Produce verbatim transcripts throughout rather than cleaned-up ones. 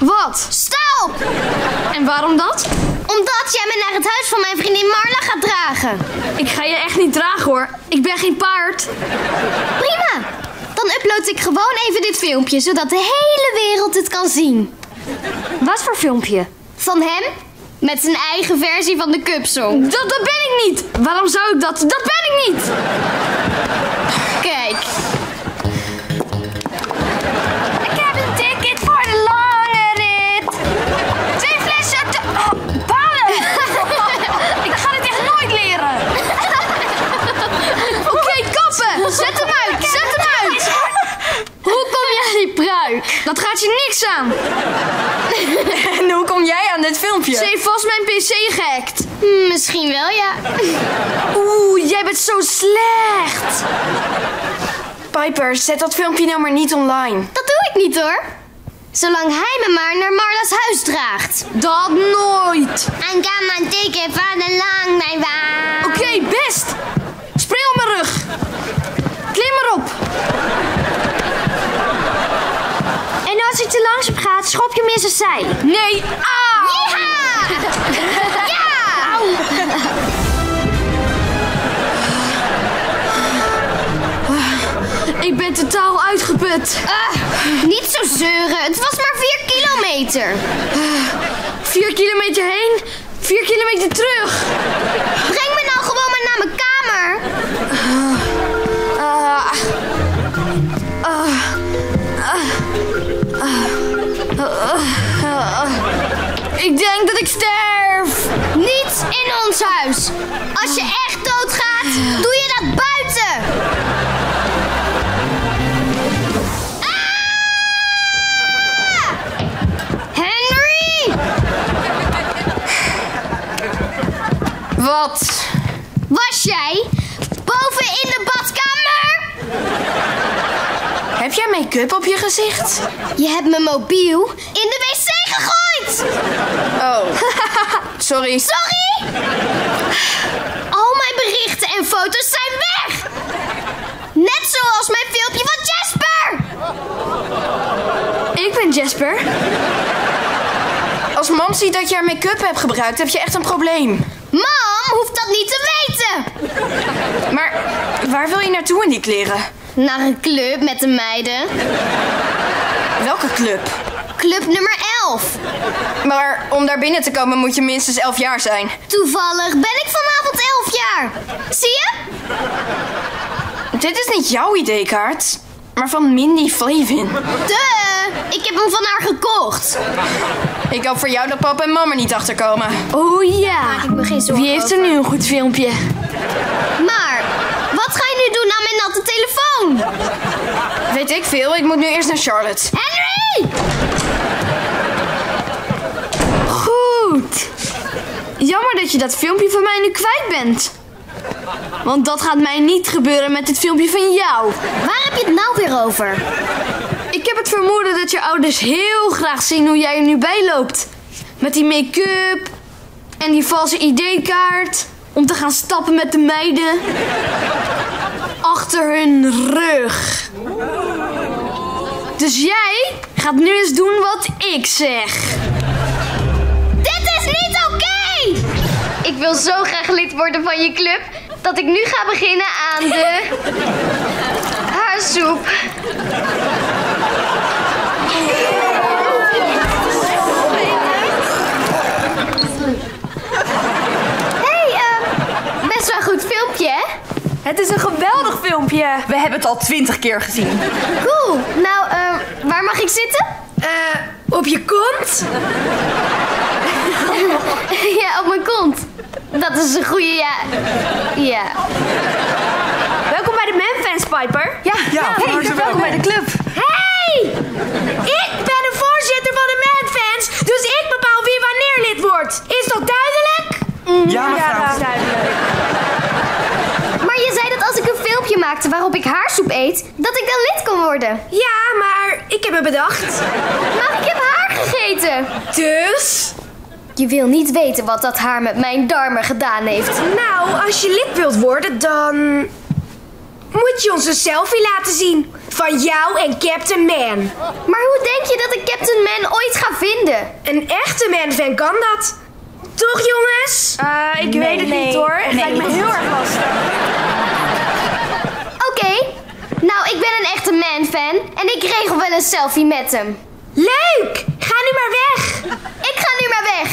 Wat? Sta op! En waarom dat? Omdat jij me naar het huis van mijn vriendin Marla gaat dragen. Ik ga je echt niet dragen hoor. Ik ben geen paard. Prima. Dan upload ik gewoon even dit filmpje, zodat de hele wereld het kan zien. Wat voor filmpje? Van hem? Met zijn eigen versie van de cupsong. Dat, dat ben ik niet! Waarom zou ik dat? Dat ben ik niet! Kijk. Ik heb een ticket voor de lange rit. Twee flessen te... Oh, ballen! Ik ga dit echt nooit leren. Oké, okay, kappen! Zet hem uit! Zet hem uit! Hoe kom jij die pruik? Dat gaat je niks aan. En hoe kom jij aan dit filmpje? Ze heeft vast mijn pc gehackt. Misschien wel, ja. Oeh, jij bent zo slecht. Piper, zet dat filmpje nou maar niet online. Dat doe ik niet, hoor. Zolang hij me maar naar Marla's huis draagt. Dat nooit. En kan man tikken van de lang mijn waan. Oké, best. Spreeuw mijn rug. Klim erop. Als hij te langs op gaat, schop je hem in zijn zij. Nee, auw! Yeeha! Ja! Auw! Ik ben totaal uitgeput. Uh, niet zo zeuren, het was maar vier kilometer. Uh, vier kilometer heen, vier kilometer terug. Breng me nou gewoon maar naar mijn kamer. Uh, uh, uh. Uh, uh, uh, uh. Ik denk dat ik sterf. Niet in ons huis. Als je echt doodgaat, doe je dat buiten. Ah! Henry! Wat? Was jij boven in de badkamer? Heb jij make-up op je gezicht? Je hebt mijn mobiel in de wc gegooid! Oh, sorry. Sorry? Al mijn berichten en foto's zijn weg! Net zoals mijn filmpje van Jasper! Ik ben Jasper. Als mam ziet dat je haar make-up hebt gebruikt, heb je echt een probleem. Mam hoeft dat niet te weten! Maar waar wil je naartoe in die kleren? Naar een club met de meiden. Welke club? Club nummer elf. Maar om daar binnen te komen moet je minstens elf jaar zijn. Toevallig ben ik vanavond elf jaar. Zie je? Dit is niet jouw I D-kaart, maar van Mindy Flavin. Duh, ik heb hem van haar gekocht. Ik hoop voor jou dat papa en mama niet achterkomen. Oh ja, maak ik me geen zorgen. Wie heeft er nu een goed filmpje? Maar, wat ga je nu doen aan mijn natte telefoon? Weet ik veel, ik moet nu eerst naar Charlotte. Henry! Goed. Jammer dat je dat filmpje van mij nu kwijt bent. Want dat gaat mij niet gebeuren met dit filmpje van jou. Waar heb je het nou weer over? Ik heb het vermoeden dat je ouders heel graag zien hoe jij er nu bij loopt. Met die make-up en die valse I D-kaart. Om te gaan stappen met de meiden. Achter hun rug. Dus jij gaat nu eens doen wat ik zeg. Dit is niet oké! Ik wil zo graag lid worden van je club dat ik nu ga beginnen aan de haarsoep. Hey, uh, best wel een goed filmpje, hè? Het is een geweldig filmpje. We hebben het al twintig keer gezien. Cool. Nou, uh, waar mag ik zitten? Uh, op je kont? Ja, op mijn kont. Dat is een goede ja. Ja. Welkom bij de Man-Fans, Piper. Ja, ja, ja hey, welkom wel bij de club. Hey! Ik ben de voorzitter van de Man-Fans, dus ik bepaal wie wanneer lid wordt. Is dat duidelijk? Mm, ja, ja, dat is duidelijk. Maakte waarop ik haarsoep eet, dat ik dan lid kon worden. Ja, maar ik heb het bedacht. Maar ik heb haar gegeten. Dus? Je wil niet weten wat dat haar met mijn darmen gedaan heeft. Nou, als je lid wilt worden, dan moet je ons een selfie laten zien. Van jou en Captain Man. Maar hoe denk je dat ik Captain Man ooit ga vinden. Een echte Man-Fan kan dat. Toch, jongens? Uh, ik nee, weet het nee, niet hoor. Het nee, lijkt me heel erg lastig. Oké, okay. Nou ik ben een echte Man-Fan en ik regel wel een selfie met hem. Leuk! Ga nu maar weg! Ik ga nu maar weg!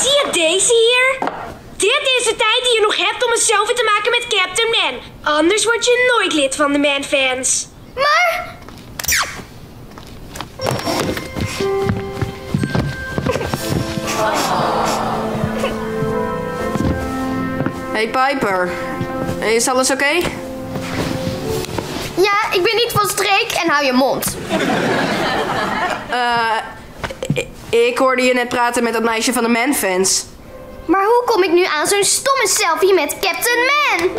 Zie je deze hier? Dit is de tijd die je nog hebt om een selfie te maken met Captain Man. Anders word je nooit lid van de Man-Fans. Maar... Hey Piper, is alles oké? Okay? Ja, ik ben niet van streek en hou je mond. Uh, ik hoorde je net praten met dat meisje van de Man-Fans. Maar hoe kom ik nu aan zo'n stomme selfie met Captain Man?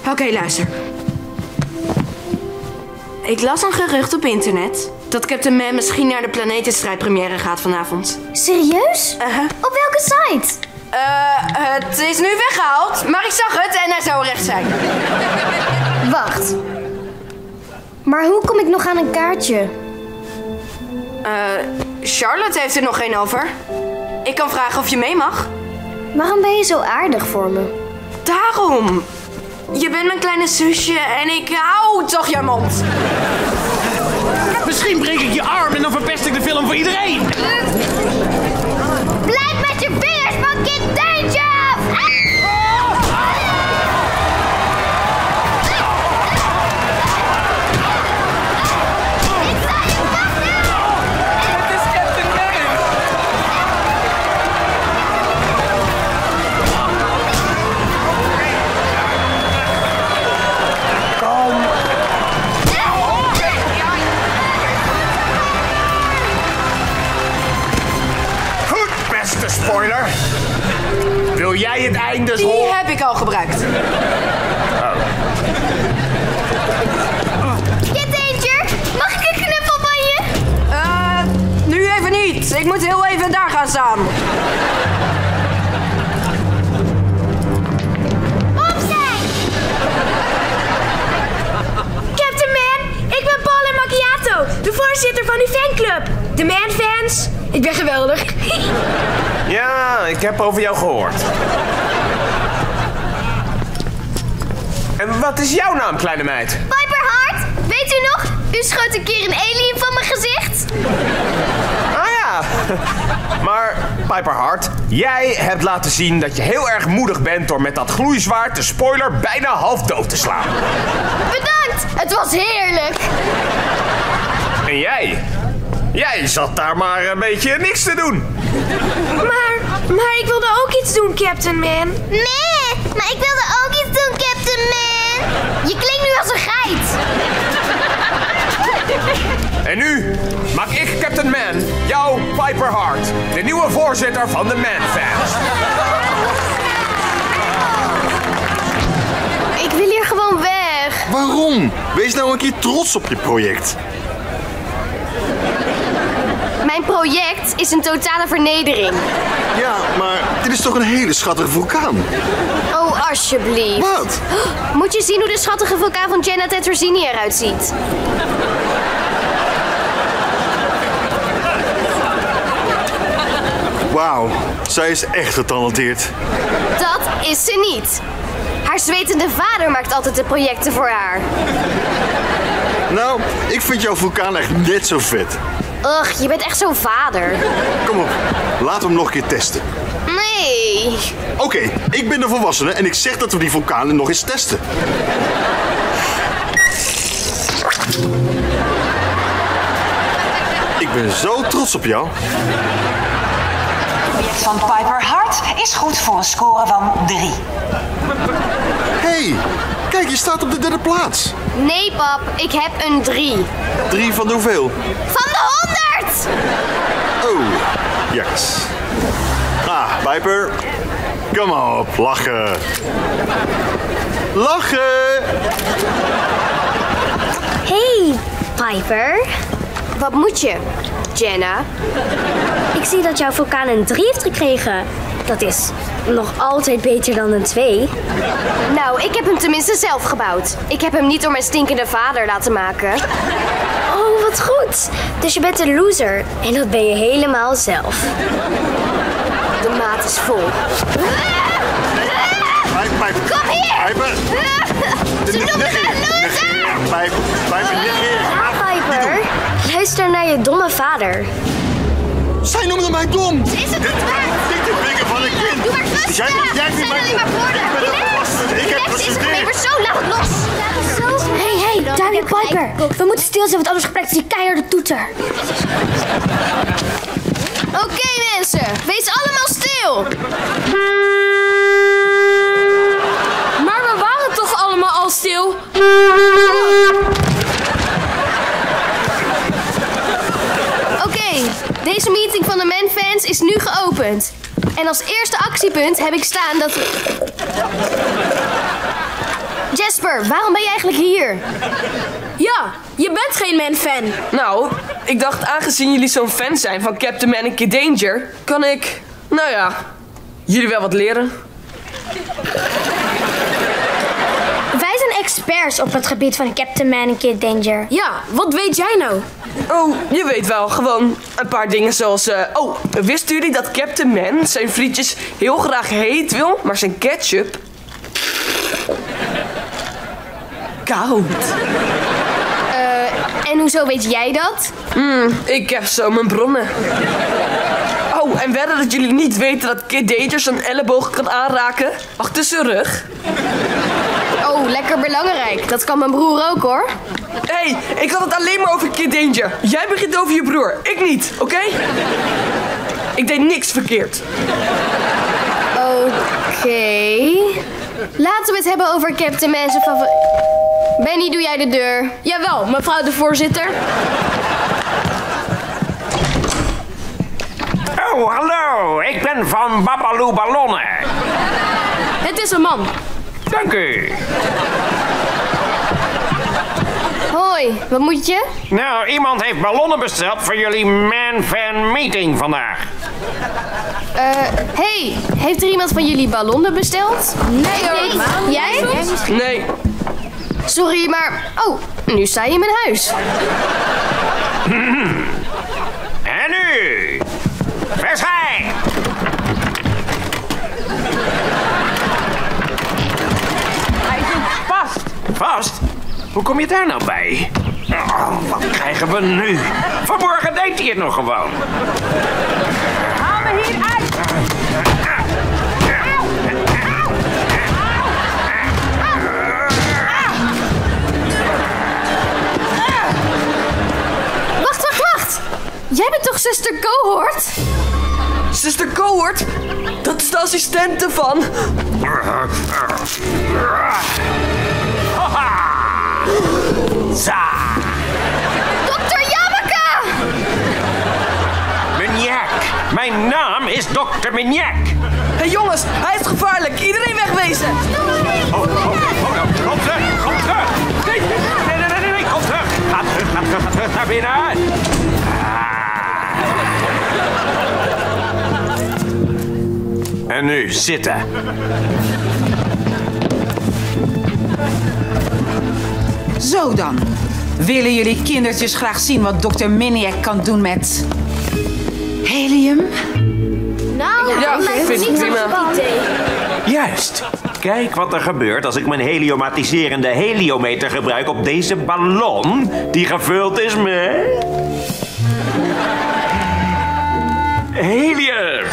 Oké, okay, luister. Ik las een gerucht op internet dat Captain Man misschien naar de planetenstrijdpremière gaat vanavond. Serieus? Uh-huh. Op welke site? Eh, uh, het is nu weggehaald, maar ik zag het en hij zou recht zijn. Wacht. Maar hoe kom ik nog aan een kaartje? Eh, uh, Charlotte heeft er nog geen over. Ik kan vragen of je mee mag. Waarom ben je zo aardig voor me? Daarom. Je bent mijn kleine zusje en ik hou toch je mond. Misschien breek ik je arm en dan verpest ik de film voor iedereen. Blijf met je vingers van Kid Danger! Ah! Oh! Ik sta je vasten! Het is Captain Man! Kom! Goed, beste spoiler! Wil jij het einde horen? Die heb ik al gebruikt. Ik moet heel even daar gaan staan. Opzij! Captain Man, ik ben Paula Macchiato, de voorzitter van uw fanclub. De Man-Fans. Ik ben geweldig. Ja, ik heb over jou gehoord. En wat is jouw naam, kleine meid? Piper Hart. Weet u nog? U schoot een keer een alien van mijn gezicht. Maar, Piper Hart, jij hebt laten zien dat je heel erg moedig bent door met dat gloeizwaard de spoiler bijna half dood te slaan. Bedankt, het was heerlijk. En jij? Jij zat daar maar een beetje niks te doen. Maar, maar ik wilde ook iets doen, Captain Man. Nee, maar ik wilde ook iets doen, Captain Man. Je klinkt nu als een geit. En nu maak ik, Captain Man, jou, Piper Hart, de nieuwe voorzitter van de Man-Fans. Ik wil hier gewoon weg. Waarom? Wees nou een keer trots op je project. Mijn project is een totale vernedering. Ja, maar dit is toch een hele schattige vulkaan? Oh, alsjeblieft. Wat? Moet je zien hoe de schattige vulkaan van Jenna Tetrosini eruit ziet. Wauw, zij is echt getalenteerd. Dat is ze niet. Haar zwetende vader maakt altijd de projecten voor haar. Nou, ik vind jouw vulkaan echt net zo vet. Ugh, je bent echt zo'n vader. Kom op, laat hem nog een keer testen. Nee. Oké, okay, ik ben de volwassene en ik zeg dat we die vulkanen nog eens testen. Ik ben zo trots op jou. Van Piper Hart is goed voor een score van drie. Hey, kijk, je staat op de derde plaats. Nee, pap, ik heb een drie. Drie van de hoeveel? Van de honderd! Oh, yes. Ah, Piper, kom op, lachen. Lachen! Hey, Piper. Wat moet je? Jenna. Ik zie dat jouw vulkaan een drie heeft gekregen. Dat is nog altijd beter dan een twee. Nou, ik heb hem tenminste zelf gebouwd. Ik heb hem niet door mijn stinkende vader laten maken. Oh, wat goed. Dus je bent een loser. En dat ben je helemaal zelf. De maat is vol. Kom hier! Ze noemen me een loser! Piper, luister naar je domme vader. Zij noemde mij dom! Is het niet waar? Dit is dingen van een kind! Doe maar rustig! Jij bent alleen maar woorden! Ik ben een volwassene! Ik heb gestudeerd! Deze persoon, laat het los! Hé, hé, daar weer Piper! We moeten stil zijn, want anders gebruikt ze die keiharde toeter. Oké mensen, wees allemaal stil! Maar we waren toch allemaal al stil? Deze meeting van de Man-Fans is nu geopend. En als eerste actiepunt heb ik staan dat... Jasper, waarom ben je eigenlijk hier? Ja, je bent geen Man-Fan. Nou, ik dacht aangezien jullie zo'n fan zijn van Captain Man en Kid Danger... kan ik, nou ja, jullie wel wat leren. Wij zijn experts op het gebied van Captain Man en Kid Danger. Ja, wat weet jij nou? Oh, je weet wel, gewoon een paar dingen zoals... Uh, oh, wisten jullie dat Captain Man zijn frietjes heel graag heet wil, maar zijn ketchup... koud. Uh, en hoezo weet jij dat? Mm, ik heb zo mijn bronnen. Oh, en verder dat jullie niet weten dat Kid Danger zijn elleboog kan aanraken achter zijn rug. Oh, lekker belangrijk. Dat kan mijn broer ook, hoor. Hé, hey, ik had het alleen maar over Kid Danger. Jij begint over je broer, ik niet, oké? Okay? Ik deed niks verkeerd. Oké. Okay. Laten we het hebben over Captain Man zijn favoriet. Benny, doe jij de deur? Jawel, mevrouw de voorzitter. Oh, hallo. Ik ben van Babaloo Ballonnen. Het is een man. Dank u. Hoi, wat moet je? Nou, iemand heeft ballonnen besteld voor jullie Man-Fan meeting vandaag. Eh, uh, hey, heeft er iemand van jullie ballonnen besteld? Nee, hoor. Nee. Jij? Nee. Sorry, maar... Oh, nu sta je in mijn huis. En nu... Verschijn! Vast? Hoe kom je daar nou bij? Oh, wat krijgen we nu? Vanmorgen deed hij het nog gewoon. Haal me hier uit! Au! Au! Au! Au! Wacht, wacht, wacht! Jij bent toch Sister Cohort? Sister Cohort? Dat is de assistente van... Za! dokter Jamaka! Minyak! Mijn naam is dokter Minyak! Hé hey jongens, hij is gevaarlijk! Iedereen wegwezen! Oh, oh, oh, oh, kom terug, kom terug! Nee, nee, nee, nee, nee, kom terug! Ga terug, ga terug, ga terug naar binnen! Ah. En nu zitten. Zo dan. Willen jullie kindertjes graag zien wat dokter Minyak kan doen met... helium? Nou, ja, ja, ik vind het niet zo'n idee. Juist. Kijk wat er gebeurt als ik mijn heliomatiserende heliometer gebruik op deze ballon... die gevuld is met... helium.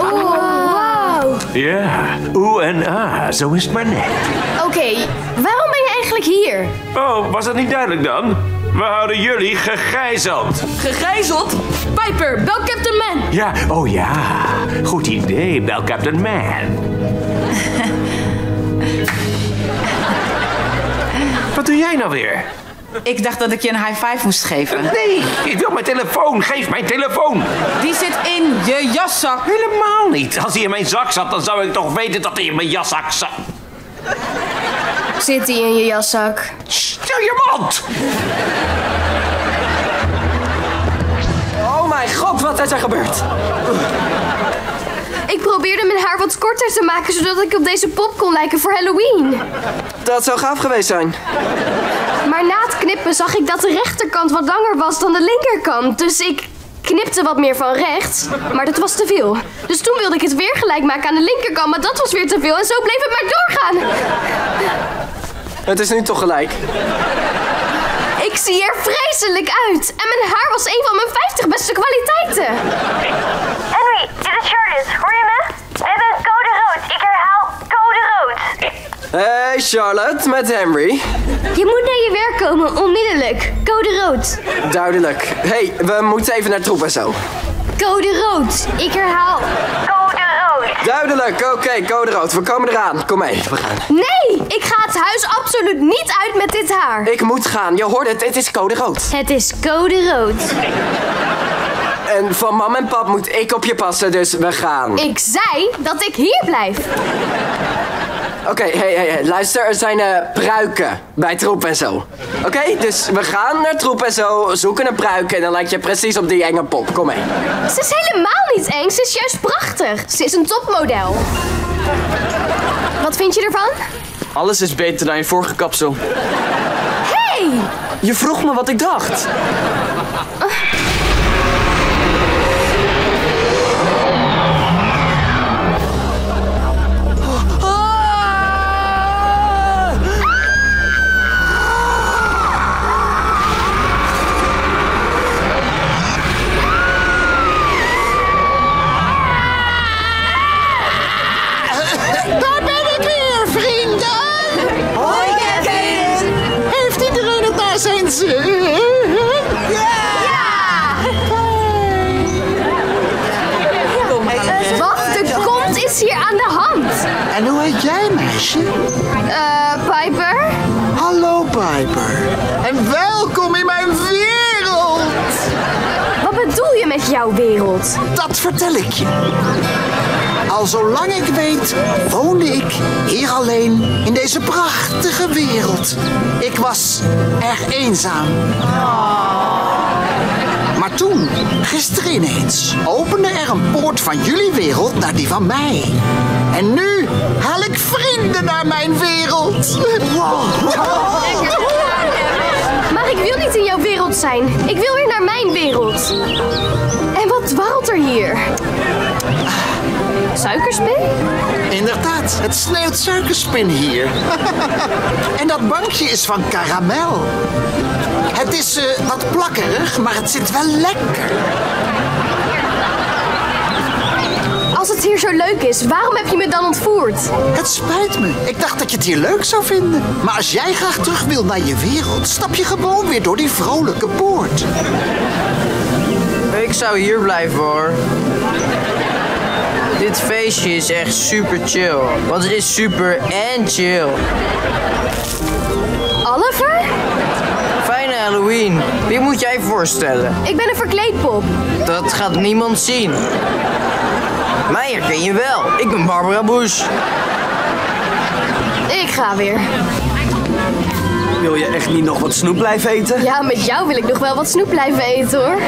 Wow. Ja, oeh en ah, zo is het maar net. Oké, okay, waarom ben je eigenlijk hier? Oh, was dat niet duidelijk dan? We houden jullie gegijzeld. Gegijzeld? Piper, bel Captain Man. Ja, oh ja, goed idee, bel Captain Man. Wat doe jij nou weer? Ik dacht dat ik je een high five moest geven. Nee, ik wil mijn telefoon. Geef mijn telefoon. Die zit in je jaszak. Helemaal niet. Als hij in mijn zak zat, dan zou ik toch weten dat hij in mijn jaszak zat. Zit hij in je jaszak? Stil je mond! Oh mijn god, wat is er gebeurd? Ik probeerde mijn haar wat korter te maken, zodat ik op deze pop kon lijken voor Halloween. Dat zou gaaf geweest zijn. Maar na het knippen zag ik dat de rechterkant wat langer was dan de linkerkant. Dus ik knipte wat meer van rechts, maar dat was te veel. Dus toen wilde ik het weer gelijk maken aan de linkerkant, maar dat was weer te veel. En zo bleef het maar doorgaan. Het is nu toch gelijk. Ik zie er vreselijk uit. En mijn haar was een van mijn vijftig beste kwaliteiten. Henry, dit is Charlotte. Hoor je me? We hebben code rood. Ik herhaal code rood. Hey Charlotte, met Henry. Je moet naar je werk komen, onmiddellijk. Code rood. Duidelijk. Hé, hey, we moeten even naar troep en zo. Code rood. Ik herhaal code rood. Duidelijk, oké, okay, code rood. We komen eraan. Kom mee, we gaan. Nee, ik ga het huis absoluut niet uit met dit haar. Ik moet gaan. Je hoort het, het is code rood. Het is code rood. En van mam en pap moet ik op je passen, dus we gaan. Ik zei dat ik hier blijf. Oké, okay, hey, hey, hey, luister, er zijn uh, pruiken bij troep en zo. Oké, okay? Dus we gaan naar troep en zo, zoeken een pruik en dan lijkt je precies op die enge pop. Kom mee. Ze is helemaal niet eng, ze is juist prachtig. Ze is een topmodel. Wat vind je ervan? Alles is beter dan je vorige kapsel. Hé! Hey! Je vroeg me wat ik dacht. Uh. Eh, uh, Piper? Hallo, Piper. En welkom in mijn wereld! Wat bedoel je met jouw wereld? Dat vertel ik je. Al zolang ik weet, woonde ik hier alleen in deze prachtige wereld. Ik was erg eenzaam. Maar toen, gisteren ineens, opende er een poort van jullie wereld naar die van mij. En nu haal ik vrienden naar mijn wereld. Wow. Maar ik wil niet in jouw wereld zijn. Ik wil weer naar mijn wereld. En wat dwarrelt er hier? Suikerspin? Inderdaad, het sneeuwt suikerspin hier. En dat bankje is van karamel. Het is uh, wat plakkerig, maar het zit wel lekker. Als het hier zo leuk is, waarom heb je me dan ontvoerd? Het spijt me. Ik dacht dat je het hier leuk zou vinden. Maar als jij graag terug wil naar je wereld, stap je gewoon weer door die vrolijke poort. Ik zou hier blijven, hoor. Dit feestje is echt super chill. Want het is super en chill. Oliver? Fijne Halloween. Wie moet jij voorstellen? Ik ben een verkleedpop. Dat gaat niemand zien. Mij herken je wel. Ik ben Barbara Bush. Ik ga weer. Wil je echt niet nog wat snoep blijven eten? Ja, met jou wil ik nog wel wat snoep blijven eten, hoor.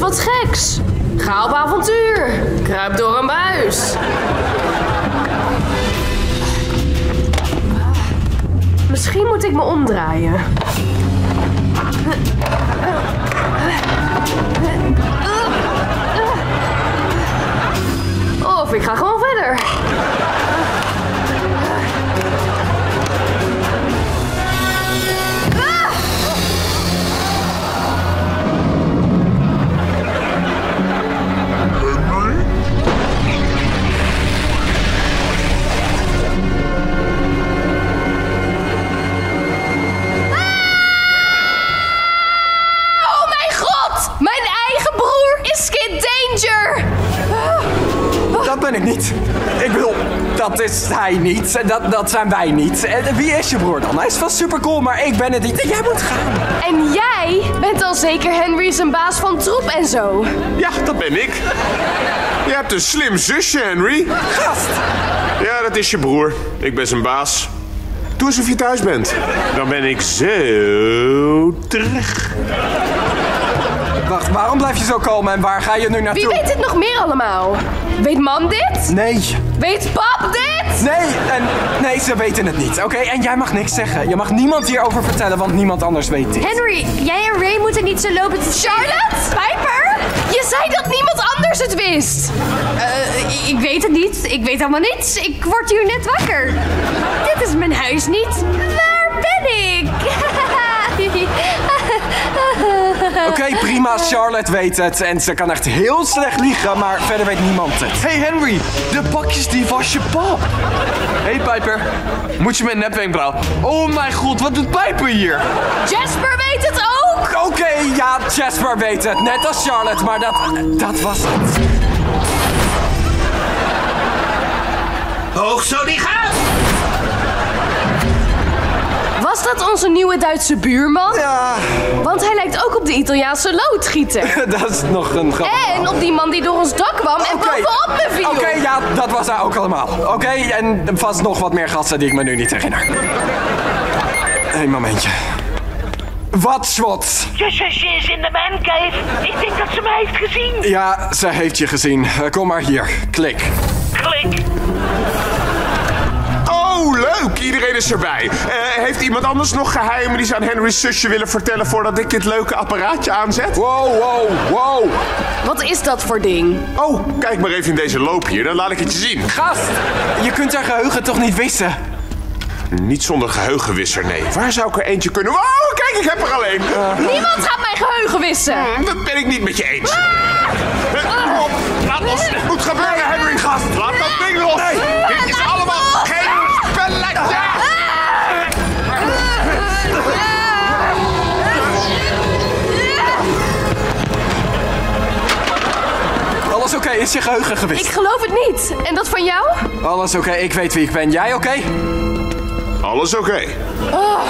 Wat geks. Ga op avontuur. Kruip door een buis. Misschien moet ik me omdraaien. Of ik ga gewoon verder. ben ik niet. Ik bedoel, dat is hij niet. Dat, dat zijn wij niet. En wie is je broer dan? Hij is vast super cool, maar ik ben het niet. Jij moet gaan. En jij bent al zeker Henry zijn baas van troep en zo. Ja, dat ben ik. Je hebt een slim zusje, Henry. Gast. Ja, dat is je broer. Ik ben zijn baas. Doe alsof je thuis bent. Dan ben ik zo terug. Wacht, waarom blijf je zo kalm en waar ga je nu naartoe? Wie weet dit nog meer allemaal? Weet mam dit? Nee. Weet pap dit? Nee, en, nee, ze weten het niet, oké? Okay? En jij mag niks zeggen. Je mag niemand hierover vertellen, want niemand anders weet dit. Henry, jij en Ray moeten niet zo lopen te... Charlotte? Piper? Je zei dat niemand anders het wist. Uh, ik weet het niet. Ik weet helemaal niets. Ik word hier net wakker. Dit is mijn huis niet. Waar ben ik? Oké, okay, prima. Charlotte weet het. En ze kan echt heel slecht liegen, maar verder weet niemand het. Hé, hey Henry. De pakjes, die was je pap. Hé, hey Piper. Moet je mijn nepwenkbrauw? Oh mijn god, wat doet Piper hier? Jasper weet het ook. Oké, okay, ja, Jasper weet het. Net als Charlotte, maar dat, dat was het. Hoog zo die gaat. Was dat onze nieuwe Duitse buurman? Ja. Want hij lijkt ook op de Italiaanse loodgieter. Dat is nog een grap. En op die man die door ons dak kwam en okay. bovenop me viel. Oké, okay, ja, dat was hij ook allemaal. Oké, okay, en vast nog wat meer gasten die ik me nu niet herinner. Eén momentje. Wat, Schwartz? Je zusje is in de mancave. Ik denk dat ze mij heeft gezien. Ja, ze heeft je gezien. Kom maar hier. Klik. Klik. Oh, leuk! Iedereen is erbij. Uh, heeft iemand anders nog geheimen die ze aan Henry's zusje willen vertellen voordat ik dit leuke apparaatje aanzet? Wow, wow, wow. Wat is dat voor ding? Oh, kijk maar even in deze loop hier, dan laat ik het je zien. Gast, je kunt haar geheugen toch niet wissen? Niet zonder geheugenwisser, nee. Waar zou ik er eentje kunnen... Wow, kijk, ik heb er alleen. Uh... Niemand gaat mijn geheugen wissen. Hmm, dat ben ik niet met je eens. Ah! Uh, oh, laat los. Het moet gebeuren, uh, Henry, gast. Laat dat ding los. Nee, dit is allemaal geen... Alles oké, okay, is je geheugen gewist? Ik geloof het niet. En dat van jou? Alles oké, okay, ik weet wie ik ben. Jij oké? Okay? Alles oké. Okay. Oh.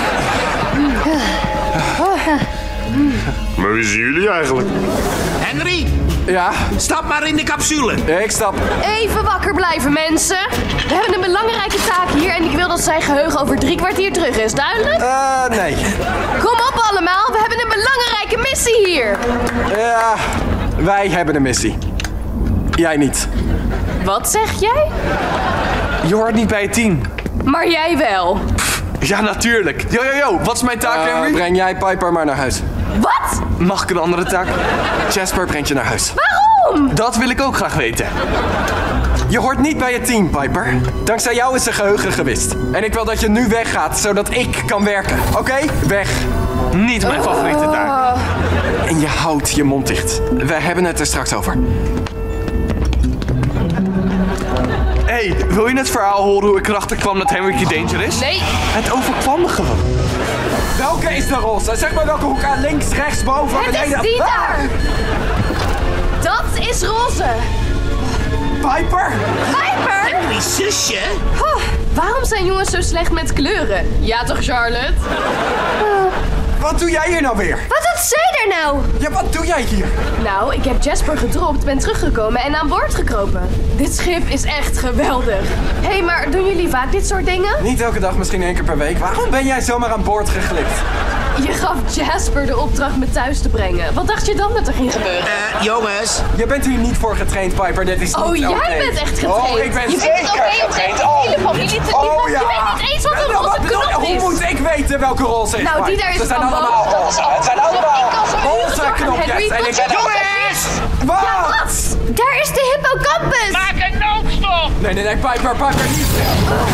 Maar wie zijn jullie eigenlijk? Henry! Ja? Stap maar in de capsule. Ja, ik stap. Even wakker blijven, mensen. We hebben een belangrijke taak hier en ik wil dat zijn geheugen over drie kwartier terug is. Duidelijk? Uh, nee. Kom op allemaal, we hebben een belangrijke missie hier. Ja, wij hebben een missie. Jij niet. Wat zeg jij? Je hoort niet bij het team. Maar jij wel. Pff, ja, natuurlijk. Yo, yo, yo, wat is mijn taak, uh, Henry? Breng jij Piper maar naar huis. Wat? Mag ik een andere taak? Jasper brengt je naar huis. Waarom? Dat wil ik ook graag weten. Je hoort niet bij het team, Piper. Dankzij jou is zijn geheugen gewist. En ik wil dat je nu weggaat, zodat ik kan werken. Oké? Okay? Weg. Niet mijn favoriete oh. taak. En je houdt je mond dicht. We hebben het er straks over. Hé, hey, wil je het verhaal horen hoe ik erachter kwam dat Henry Kid Danger is? Nee. Het overkwam me gewoon. Welke is de roze? Zeg maar welke hoek aan links, rechts, boven, het beneden. Het is die daar! Dat is roze. Piper? Piper? Henry, zusje? Oh, waarom zijn jongens zo slecht met kleuren? Ja toch, Charlotte? Uh. Wat doe jij hier nou weer? Wat doet zij daar nou? Ja, wat doe jij hier? Nou, ik heb Jasper gedropt, ben teruggekomen en aan boord gekropen. Dit schip is echt geweldig. Hé, hey, maar doen jullie vaak dit soort dingen? Niet elke dag, misschien één keer per week. Waarom ben jij zomaar aan boord geglipt? Je gaf Jasper de opdracht me thuis te brengen. Wat dacht je dan dat er ging gebeuren? Eh, uh, jongens. Je bent hier niet voor getraind, Piper. Dit is oh, niet oké. Oh, jij okay. bent echt getraind. Oh, ik ben je zeker bent oké getraind. Oh, hele familie te oh, lief, ja. Je weet niet eens wat een roze knop is. Hoe moet ik weten welke rol ze is? Nou, die daar is van allemaal roze. Het zijn allemaal roze knopjes. En ik ben jongens! Wat? Ja, wat? Daar is de hippocampus. Maak een noodstop. Nee, nee, nee, Piper, Piper, niet. Oh.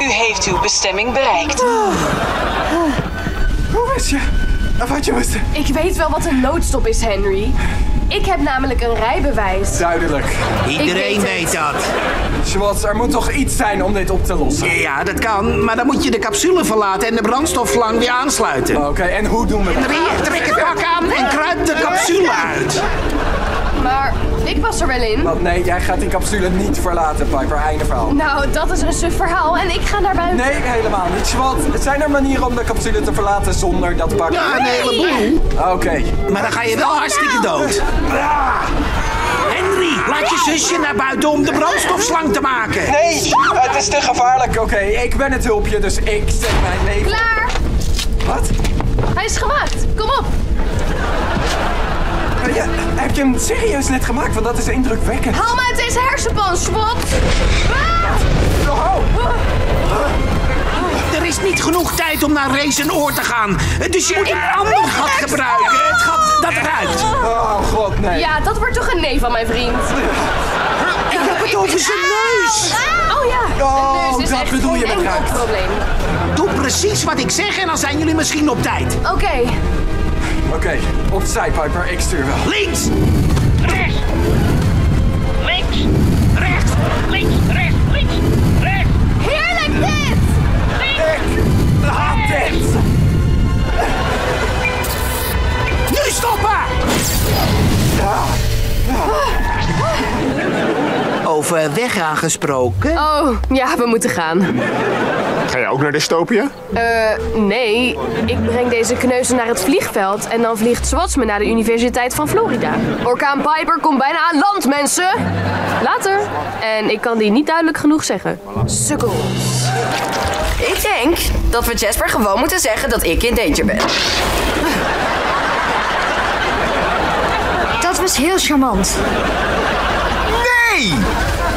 U heeft uw bestemming bereikt. Oh. Oh. Hoe wist je? Of had je wist? Ik weet wel wat een noodstop is, Henry. Ik heb namelijk een rijbewijs. Duidelijk. Iedereen weet dat. Schwartz, er moet toch iets zijn om dit op te lossen? Ja, dat kan. Maar dan moet je de capsule verlaten en de brandstofslang weer aansluiten. Oké, okay, en hoe doen we dat? Henry, trek het pak aan en kruip de capsule uit. Maar ik was er wel in. Want nee, jij gaat die capsule niet verlaten, Piper. Einde verhaal. Nou, dat is een suf verhaal en ik ga naar buiten. Nee, helemaal niet. Schwat, zijn er manieren om de capsule te verlaten zonder dat pakken? Ja, een heleboel. Oké. Okay. Maar dan ga je wel hartstikke dood. Ja. Henry, laat je zusje naar buiten om de brandstofslang te maken. Nee, het is te gevaarlijk. Oké, okay, ik ben het hulpje, dus ik zet mijn leven... Klaar. Wat? Hij is gemaakt. Kom op. Ja, heb je hem serieus net gemaakt? Want dat is indrukwekkend. Haal me uit deze hersenpan, Schwartz. Ah! Oh, oh. Ah. Er is niet genoeg tijd om naar Ray's en Oor te gaan. Dus je moet een ander gat gebruiken. Oh. Het gat dat eruit. Oh, god, nee. Ja, dat wordt toch een nee van mijn vriend. Ik heb het over zijn neus. Oh ja. Oh, dus dat bedoel je met ruikt. Doe precies wat ik zeg en dan zijn jullie misschien op tijd. Oké. Okay. Oké, okay, opzij, Piper. Ik stuur wel. Links! Rechts! Links! Rechts! Links! Rechts! Links! Rechts! Heerlijk dit! Links! Ik haat dit! Nu stoppen! Over weggaan gesproken. Oh, ja, we moeten gaan. Ga jij ook naar Dystopia? Eh, uh, nee. Ik breng deze kneuzen naar het vliegveld en dan vliegt Schwartz me naar de Universiteit van Florida. Orkaan Piper komt bijna aan land, mensen! Later. En ik kan die niet duidelijk genoeg zeggen. Sukkels. Ik denk dat we Jasper gewoon moeten zeggen dat ik in danger ben. Dat was heel charmant. Nee!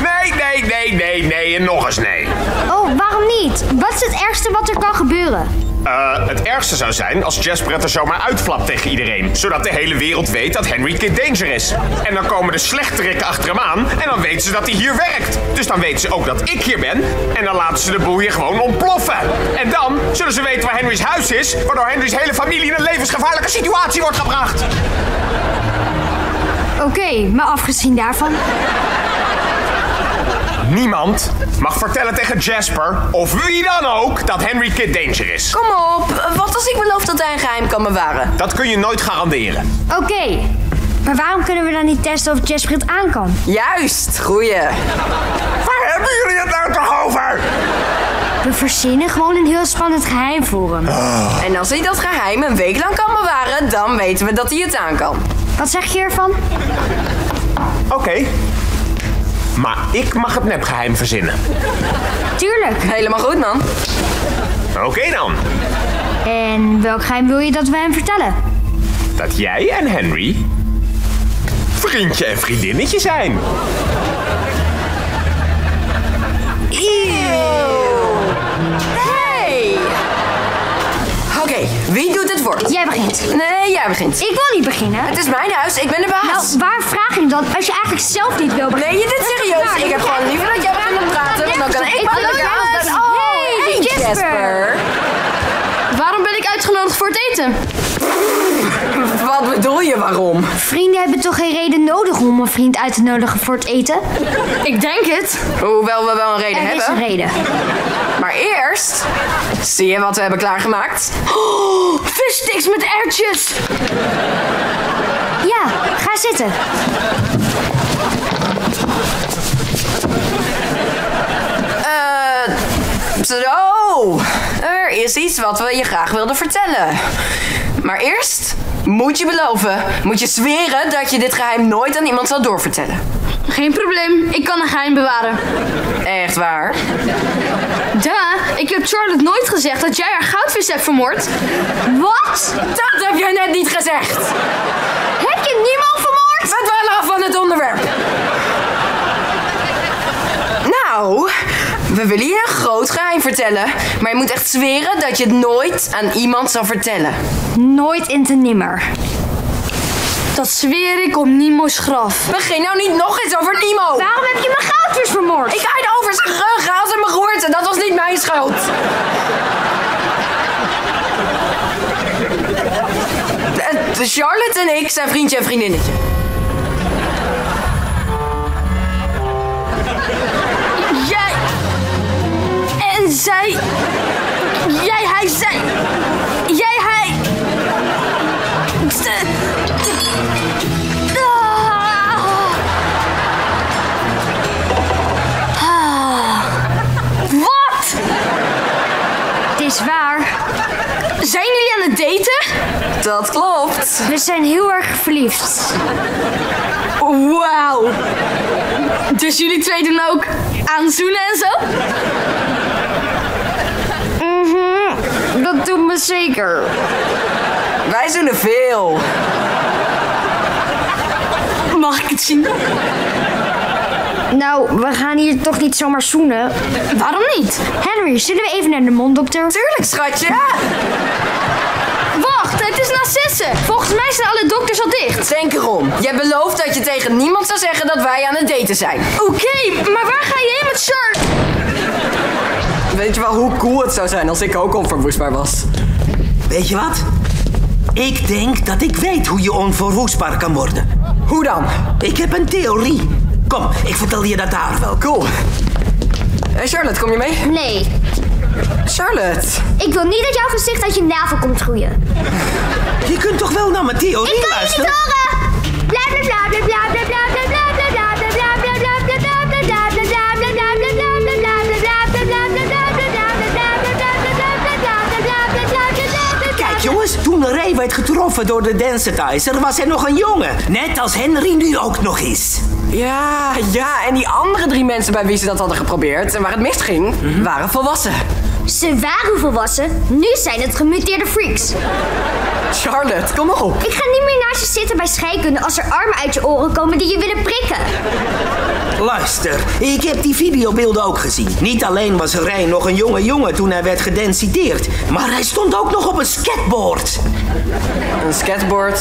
Nee, nee, nee, nee, nee en nog eens nee. Oh, waarom niet? Wat is het ergste wat er kan gebeuren? Uh, het ergste zou zijn als Jasper het er zomaar uitflapt tegen iedereen. Zodat de hele wereld weet dat Henry Kid Danger is. En dan komen de slechterikken achter hem aan en dan weten ze dat hij hier werkt. Dus dan weten ze ook dat ik hier ben en dan laten ze de boel hier gewoon ontploffen. En dan zullen ze weten waar Henry's huis is, waardoor Henry's hele familie in een levensgevaarlijke situatie wordt gebracht. Oké, okay, maar afgezien daarvan... Niemand mag vertellen tegen Jasper of wie dan ook dat Henry Kid Danger is. Kom op, wat als ik beloof dat hij een geheim kan bewaren? Dat kun je nooit garanderen. Oké, okay, maar waarom kunnen we dan niet testen of Jasper het aan kan? Juist, goeie. Waar hebben jullie het nou toch over? We verzinnen gewoon een heel spannend geheim voor hem. Oh. En als hij dat geheim een week lang kan bewaren, dan weten we dat hij het aan kan. Wat zeg je ervan? Oké. Okay. Maar ik mag het nepgeheim verzinnen. Tuurlijk. Helemaal goed, man. Oké okay, dan. En welk geheim wil je dat wij hem vertellen? Dat jij en Henry... vriendje en vriendinnetje zijn. Eeuw. Hey. Oké, okay, wie doet het woord? Jij begint. Nee, jij begint. Ik wil niet beginnen. Het is mijn huis, ik ben de baas. Nou, waar vraag je dan als je eigenlijk zelf niet wil beginnen? Nee, je bent serieus. Ik heb gewoon liever dat jij begint te praten. Want dan kan ik maar lekker aan. Oh, hey, hey Jasper. Jasper. Waarom ben ik uitgenodigd voor het eten? Wat bedoel je waarom? Vrienden hebben toch geen reden nodig om een vriend uit te nodigen voor het eten? Ik denk het. Hoewel we wel een reden hebben. Er is een reden. Maar eerst... Zie je wat we hebben klaargemaakt? Oh, vissticks met erwtjes! Ja, ga zitten. Eh... Uh, zo, er is iets wat we je graag wilden vertellen. Maar eerst moet je beloven, moet je zweren dat je dit geheim nooit aan iemand zal doorvertellen. Geen probleem, ik kan een geheim bewaren. Echt waar? Duh, ik heb Charlotte nooit gezegd dat jij haar goudvis hebt vermoord. Wat? Dat heb jij net niet gezegd. Heb je niemand vermoord? We dwalen af van het onderwerp. Nou, we willen je een groot geheim vertellen, maar je moet echt zweren dat je het nooit aan iemand zal vertellen. Nooit en ten nimmer. Dat zweer ik om Nemo's graf. Begin nou niet nog eens over Nemo. Waarom heb je mijn goudvis vermoord? Ik haaide over zijn ruggengraat en mijn gehoorten. Dat was niet mijn schuld. Charlotte en ik zijn vriendje en vriendinnetje. Jij... En zij... Jij, hij, zij... Jij, hij... Ze... Ah, is waar. Zijn jullie aan het daten? Dat klopt. We zijn heel erg verliefd. Wauw. Dus jullie twee doen ook aan zoenen en zo? Mm-hmm. Dat doet me zeker. Wij zoenen veel. Mag ik het zien? Nou, we gaan hier toch niet zomaar zoenen? Waarom niet? Henry, zullen we even naar de monddokter? Tuurlijk, schatje. Ja. Wacht, het is na zessen. Volgens mij zijn alle dokters al dicht. Denk erom. Jij belooft dat je tegen niemand zou zeggen dat wij aan het daten zijn. Oké, okay, maar waar ga je heen met Charlotte? Weet je wel hoe cool het zou zijn als ik ook onverwoestbaar was? Weet je wat? Ik denk dat ik weet hoe je onverwoestbaar kan worden. Hoe dan? Ik heb een theorie. Kom, ik vertel je dat daar wel. Cool. Hey Charlotte, kom je mee? Nee. Charlotte. Ik wil niet dat jouw gezicht uit je navel komt groeien. Je kunt toch wel naar mijn theorie ik luisteren? Ik kan je niet horen. Bla bla bla bla bla bla bla bla bla bla bla bla bla bla bla bla bla bla. Jongens, toen Ray werd getroffen door de Densitizer was er nog een jongen. Net als Henry nu ook nog is. Ja, ja, en die andere drie mensen bij wie ze dat hadden geprobeerd en waar het misging, mm-hmm. waren volwassen. Ze waren volwassen, nu zijn het gemuteerde freaks. Charlotte, kom op. Ik ga niet meer naast je zitten bij scheikunde als er armen uit je oren komen die je willen prikken. Luister, ik heb die videobeelden ook gezien. Niet alleen was Ray nog een jonge jongen toen hij werd gedensiteerd, maar hij stond ook nog op een skateboard. Een skateboard?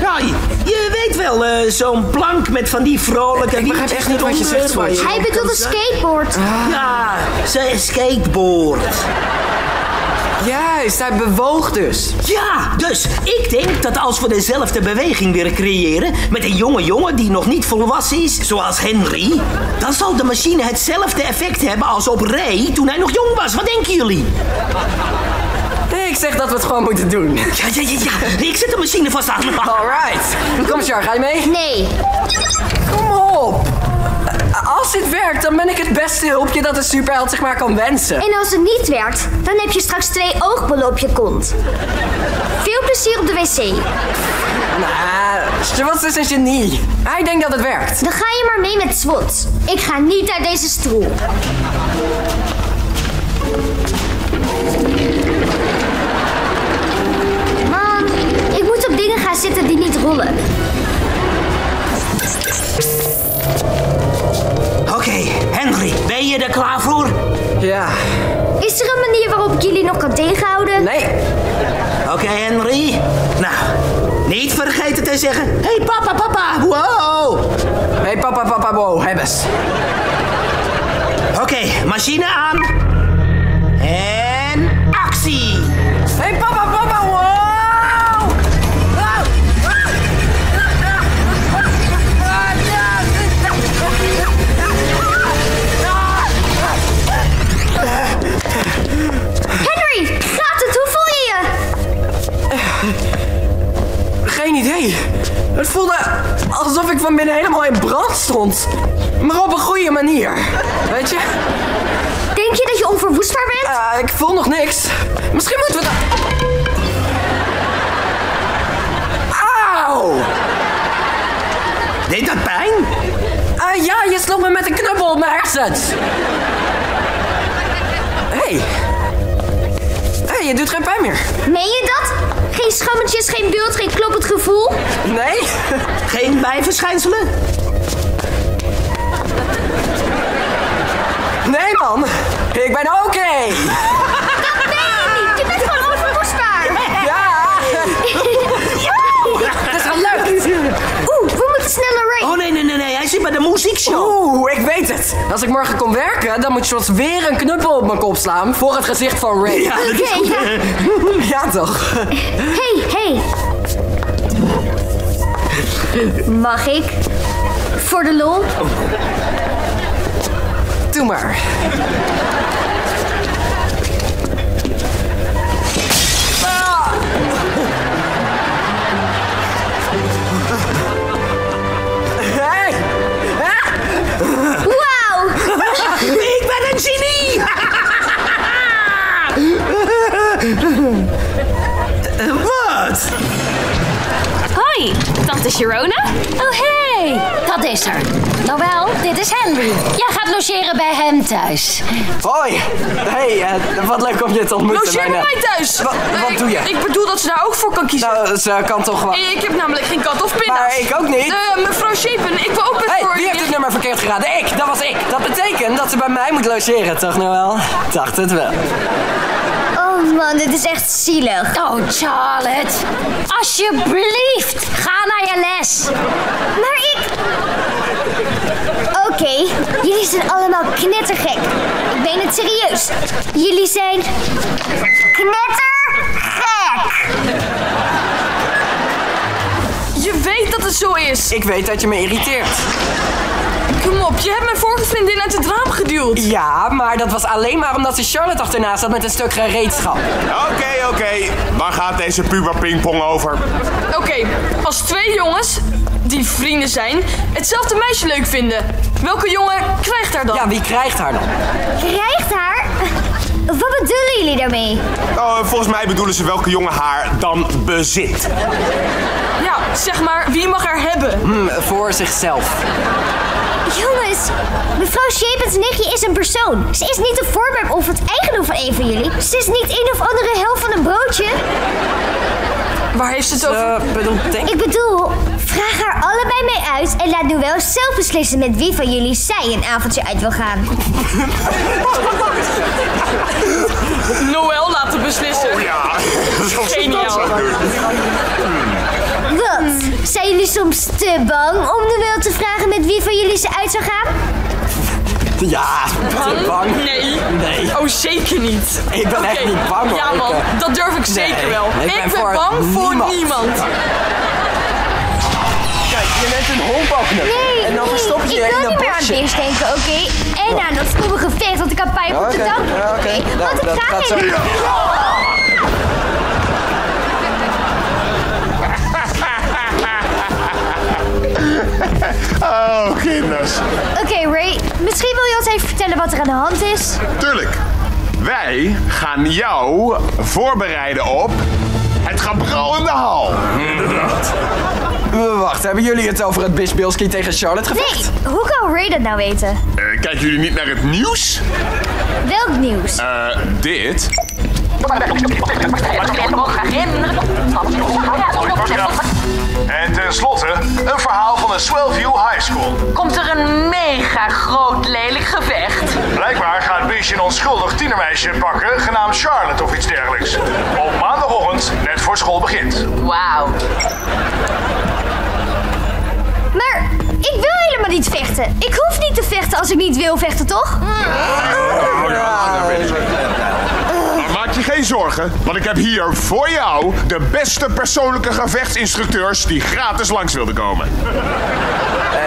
Ja, je, je weet wel, uh, zo'n plank met van die vrolijke... Ik begrijp echt niet wat je zegt, Swatch. Hij bedoelt een skateboard. Ah. Ja, een skateboard. Juist, hij bewoog dus. Ja, dus ik denk dat als we dezelfde beweging weer creëren met een jonge jongen die nog niet volwassen is, zoals Henry, dan zal de machine hetzelfde effect hebben als op Ray toen hij nog jong was. Wat denken jullie? Nee, ik zeg dat we het gewoon moeten doen. Ja, ja, ja, ja. Ik zet de machine vast aan. Alright. Kom, Char, ga je mee? Nee. Kom op. Als dit werkt, dan ben ik het beste hulpje dat een superheld zich maar kan wensen. En als het niet werkt, dan heb je straks twee oogbollen op je kont. Veel plezier op de wc. Nou, Schwartz is een genie. Hij denkt dat het werkt. Dan ga je maar mee met Schwartz. Ik ga niet uit deze stoel. Man, ik moet op dingen gaan zitten die niet rollen. Oké, okay, Henry, ben je er klaar voor? Ja. Is er een manier waarop ik jullie nog kan tegenhouden? Nee. Oké, okay, Henry. Nou, niet vergeten te zeggen... Hé, hey, papa, papa, wow! Hé, hey, papa, papa, wow, hebbes. Oké, okay, machine aan. En actie! Hé, hey, papa, papa, wow! Geen idee. Het voelde alsof ik van binnen helemaal in brand stond. Maar op een goede manier. Weet je? Denk je dat je onverwoestbaar bent? Uh, ik voel nog niks. Misschien moeten we... Auw! Deed dat pijn? Uh, ja, je sloeg me met een knuppel op mijn hersens. Hé. Hey. Hey, je doet geen pijn meer. Meen je dat? Geen schammetjes, geen beeld, geen kloppend gevoel? Nee. Geen bijverschijnselen? Nee, man. Ik ben oké. Okay. Dat ben je niet. Je bent gewoon onverwoestbaar. Ja. Dat is wel leuk. Oeh, we moeten sneller rijden. Oh, nee, nee, nee, nee. Hij zit bij de muziekshow. Oeh, ik weet het. Als ik morgen kom werken, dan moet Schwartz weer een knuppel op mijn kop slaan voor het gezicht van Ray. Ja, dat is goed. Okay, ja. Ja, toch. Hey, hey. Mag ik? Voor de lol? Oh. Doe maar. Ik ben een genie! Uh, wat? Hoi, tante Sharona. Oh, hey, dat is er. Nou wel, dit is Henry. Jij gaat logeren bij hem thuis. Hoi. Hey, uh, wat leuk om je te ontmoeten. Logeer bij mij thuis. Wa uh, wat doe je? Ik, ik bedoel dat ze daar ook voor kan kiezen. Nou, ze kan toch wel. Ik heb namelijk geen kat of pinda's. Maar ik ook niet. Uh, mevrouw Shapen, ik wil ook met hey, voor je. Wie heeft het nummer verkeerd geraden? Ik, dat was ik. Dat betekent dat ze bij mij moet logeren, toch nou wel? Dacht het wel. Oh man, dit is echt zielig. Oh, Charlotte. Alsjeblieft, ga naar je les. Maar ik... Oké, okay, jullie zijn allemaal knettergek. Ik ben het serieus. Jullie zijn... knettergek. Je weet dat het zo is. Ik weet dat je me irriteert. Kom op, je hebt mijn vorige vriendin uit het raam geduwd. Ja, maar dat was alleen maar omdat ze Charlotte achterna zat met een stuk gereedschap. Oké, okay, oké. Okay. Waar gaat deze puberpingpong over? Oké, okay, als twee jongens, die vrienden zijn, hetzelfde meisje leuk vinden. Welke jongen krijgt haar dan? Ja, wie krijgt haar dan? Krijgt haar? Wat bedoelen jullie daarmee? Oh, volgens mij bedoelen ze welke jongen haar dan bezit. Ja, zeg maar, wie mag haar hebben? Hmm, voor zichzelf. Jongens, mevrouw Shepens nichtje is een persoon. Ze is niet een voorwerp of het eigendom van een van jullie. Ze is niet een of andere helft van een broodje. Waar heeft ze het over? Uh, bedoel, denk... Ik bedoel, vraag haar allebei mee uit en laat nu wel zelf beslissen met wie van jullie zij een avondje uit wil gaan. Noël laten beslissen. Oh ja, geniaal. Wat? Zijn jullie soms te bang om Noël te vragen met wie van jullie ze uit zou gaan? Ja, te bang? Nee. nee. Oh, zeker niet. Ik ben okay. echt niet bang hoor. Ja man, dat durf ik zeker nee. wel. Nee, ik, ik ben, ben bang voor niemand. niemand. Kijk, je bent een honkbalknuppel. Nee, en dan verstop je, nee, je in dat bosje. Ik wil niet meer aan beest denken, oké? Okay? En aan dat stomme gevecht dat ik aan Pijp op de dam doe, oké? Want het gaat niet. Oh, kinders. Oké, okay, Ray. Misschien wil je ons even vertellen wat er aan de hand is? Tuurlijk. Wij gaan jou voorbereiden op het gebral in de hal. Wacht, hebben jullie het over het Bish Bilsky tegen Charlotte gevecht? Nee, hoe kan Ray dat nou weten? Uh, kijken jullie niet naar het nieuws? Welk nieuws? Uh, dit. En tenslotte een verhaal van de Swellview High School. Komt er een mega groot lelijk gevecht? Blijkbaar gaat Bish een onschuldig tienermeisje pakken, genaamd Charlotte of iets dergelijks. Op maandagochtend, net voor school begint. Wauw. Maar ik wil helemaal niet vechten. Ik hoef niet te vechten als ik niet wil vechten, toch? Oh ja, daar ben ik. Geen zorgen, want ik heb hier voor jou de beste persoonlijke gevechtsinstructeurs die gratis langs wilden komen.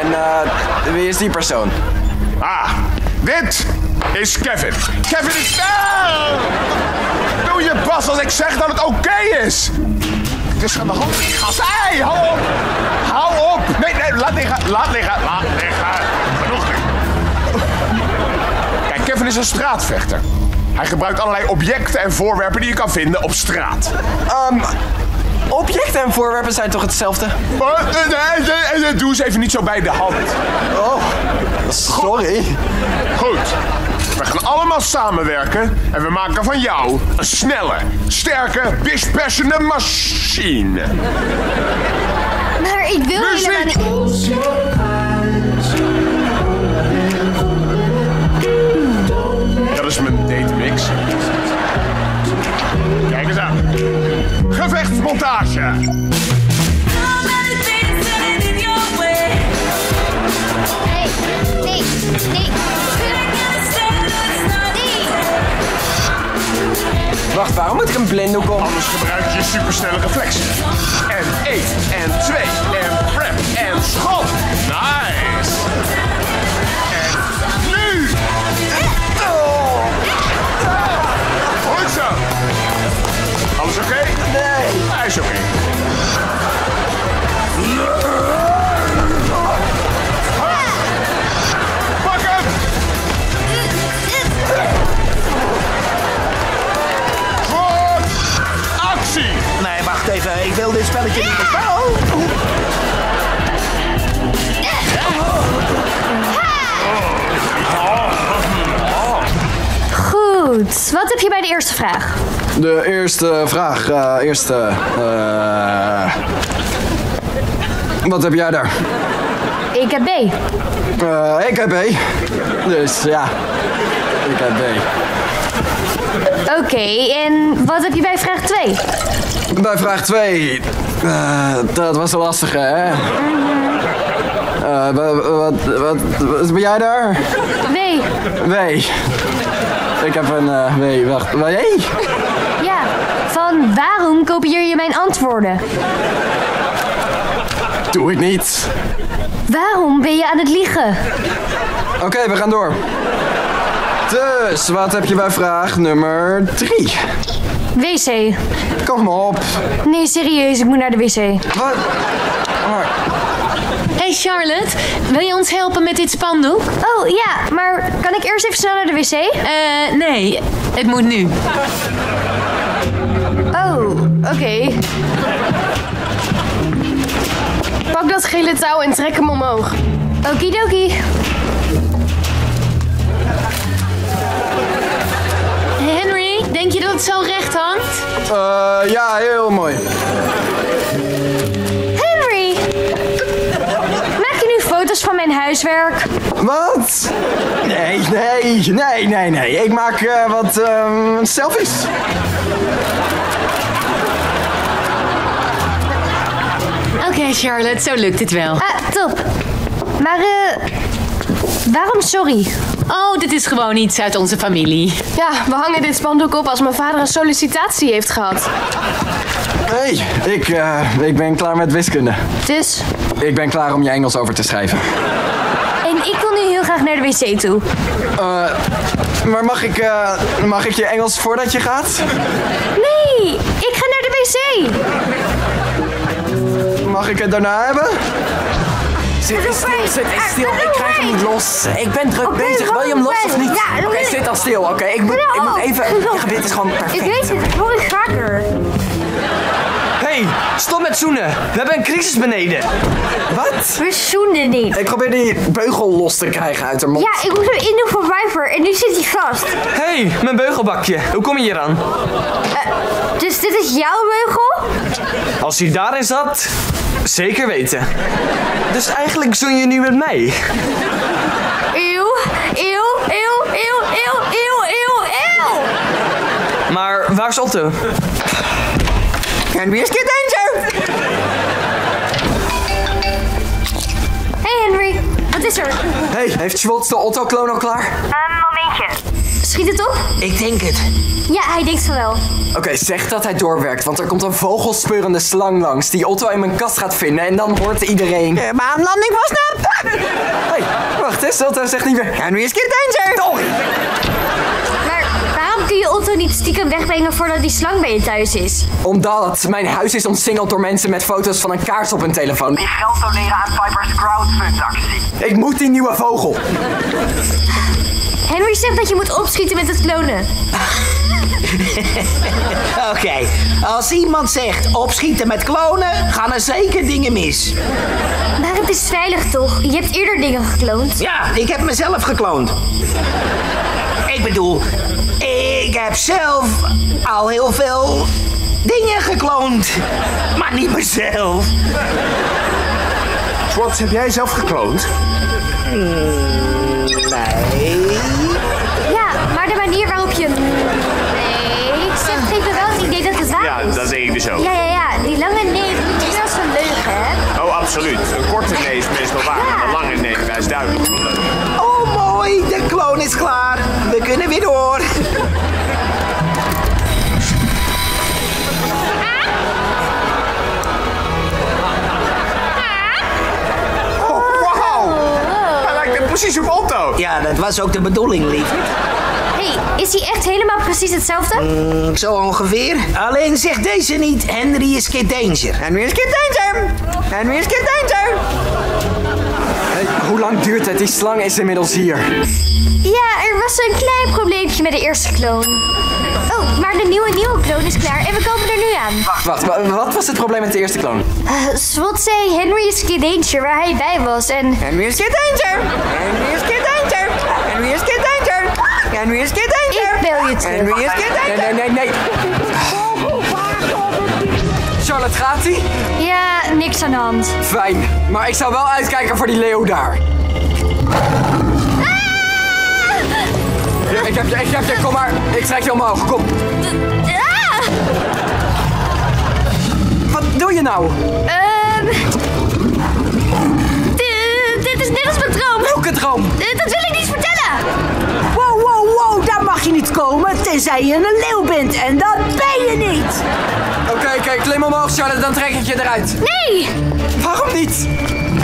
En uh, wie is die persoon? Ah, dit is Kevin. Kevin is... Ah! Doe je pas als ik zeg dat het oké okay is. Het is aan de hand. Gast, hey, hou op. Hou op. Nee, nee, laat liggen. Laat liggen. Laat liggen. Genoeg. Kijk, Kevin is een straatvechter. Hij gebruikt allerlei objecten en voorwerpen die je kan vinden op straat. Um, objecten en voorwerpen zijn toch hetzelfde? Doe eens even niet zo bij de hand. Oh, sorry. Goed. We gaan allemaal samenwerken en we maken van jou een snelle, sterke, bish-bashende machine. Maar ik wil helemaal niet... Dat is mijn datemix. Kijk eens aan. Gevechtsmontage. Nee, nee, nee. Wacht, waarom moet ik een blinddoek om? Anders gebruik je supersnelle reflexen. En één, en twee, en prep, en schot. Nice. En nu. Goed zo! Alles oké? Okay? Nee! Hij is oké. Okay. Pak hem! Goed! Ik wil dit spelletje niet meer. Oh. Goed, wat heb je bij de eerste vraag? De eerste vraag, uh, eerste... Uh, wat heb jij daar? Ik heb B. Uh, ik heb B. Dus ja, ik heb B. Oké, okay, en wat heb je bij vraag twee? Bij vraag twee... Uh, dat was een lastige, hè? Mm-hmm. uh, wat, wat, wat, wat ben jij daar? W. W. Ik heb een... Uh, nee, wacht. Wat? Hey. Ja, van waarom kopieer je mijn antwoorden? Doe ik niet. Waarom ben je aan het liegen? Oké, okay, we gaan door. Dus, wat heb je bij vraag nummer drie? W C. Kom op. Nee, serieus, ik moet naar de wc. Wat? Oh. Hey Charlotte, wil je ons helpen met dit spandoek? Oh ja, maar kan ik eerst even snel naar de wc? Eh, uh, nee, het moet nu. Oh, oké. Okay. Pak dat gele touw en trek hem omhoog. Okidoki. Henry, denk je dat het zo recht hangt? Uh, ja, heel mooi. Van mijn huiswerk. Wat? Nee, nee, nee, nee, nee. Ik maak uh, wat um, selfies. Oké, okay, Charlotte, zo lukt het wel. Ah, top. Maar uh, waarom sorry? Oh, dit is gewoon iets uit onze familie. Ja, we hangen dit spandoek op als mijn vader een sollicitatie heeft gehad. Nee, hey, ik, uh, ik ben klaar met wiskunde. Dus? Ik ben klaar om je Engels over te schrijven. En ik wil nu heel graag naar de wc toe. Uh, maar mag ik, uh, mag ik je Engels voordat je gaat? Nee, ik ga naar de wc. Mag ik het daarna hebben? Zit al stil, zit al stil. Ik krijg hem niet los. Ik ben druk okay, bezig. Wil je hem los of niet? Ja, oké, okay, zit al stil. Oké, okay, ik, moet, ik moet even... Ja, dit is gewoon perfect. Ik weet het, hoor ik vaker. Hey, stop met zoenen. We hebben een crisis beneden. Wat? We zoenen niet. Ik probeer die beugel los te krijgen uit haar mond. Ja, ik moest hem in doen voor Viper en nu zit hij vast. Hey, mijn beugelbakje. Hoe kom je hier aan? Uh, dus dit is jouw beugel? Als hij daarin zat, zeker weten. Dus eigenlijk zoen je nu met mij. Eeuw, eeuw, eeuw, eeuw, eeuw, eeuw, eeuw, eeuw. Maar waar is Otto? En wie is Kid Danger? Hey Henry, wat is er? Hey, heeft Schwartz de Otto-kloon al klaar? Een um, momentje. Schiet het op? Ik denk het. Ja, hij denkt van wel. Oké, okay, zeg dat hij doorwerkt, want er komt een vogelspurende slang langs die Otto in mijn kast gaat vinden en dan hoort iedereen... De maanlanding was nep! Hé, hey, wacht eens, Otto zegt niet meer... En wie is Kid Danger? Oh. Kun je Otto niet stiekem wegbrengen voordat die slang bij je thuis is? Omdat mijn huis is omsingeld door mensen met foto's van een kaars op hun telefoon. Meer geld doneren aan Piper's crowdfundactie. Ik moet die nieuwe vogel. Henry zegt dat je moet opschieten met het klonen. Oké, okay. Als iemand zegt opschieten met klonen, gaan er zeker dingen mis. Maar het is veilig toch? Je hebt eerder dingen gekloond. Ja, ik heb mezelf gekloond. Ik bedoel... Ik heb zelf al heel veel dingen gekloond, maar niet mezelf. Schwartz, heb jij zelf gekloond? Nee. Ja, maar de manier waarop je... Nee, ik zeg, geef me wel het idee dat het waar is. Ja, dat denk ik dus ook. Ja, ja, ja. Die lange nee is wel zo'n leugen, hè? Oh, absoluut. Een korte nee is meestal waar, maar ja. Een lange nee is duidelijk. Oh, mooi. De kloon is klaar. We kunnen weer door. Precies op Otto. Ja, dat was ook de bedoeling, lief. Hey, is hij echt helemaal precies hetzelfde? Mm, zo ongeveer. Alleen zegt deze niet, Henry is Kid Danger. Henry is Kid Danger. Henry is Kid Danger. Hey, Hoe lang duurt het? Die slang is inmiddels hier. Ja, er was een klein probleempje met de eerste kloon. Oh, maar de nieuwe nieuwe kloon is klaar en we komen er nu aan. Wacht, wacht. Wa wat was het probleem met de eerste kloon? Uh, Swat zei Henry's Kid Danger waar hij bij was en... Henry's Kid Danger! Henry's Kid Danger! Henry's Kid Danger! Henry's Kid Danger! Ik bel je terug. Henry's Kid Danger! Nee, nee, nee, nee. Charlotte, gaat ie? Ja, niks aan de hand. Fijn, maar ik zou wel uitkijken voor die leeuw daar. Ja, ik heb je, ik heb je, kom maar. Ik trek je omhoog, kom. Ah! Wat doe je nou? Ehm... Um, dit, is, dit is mijn droom. Welke droom? Uh, dat wil ik niet vertellen. Wow, wow, wow, daar mag je niet komen, tenzij je een leeuw bent. En dat ben je niet. Oké, okay, oké, okay, klim omhoog, Charlotte, dan trek ik je eruit. Nee! Waarom niet? Eh, uh,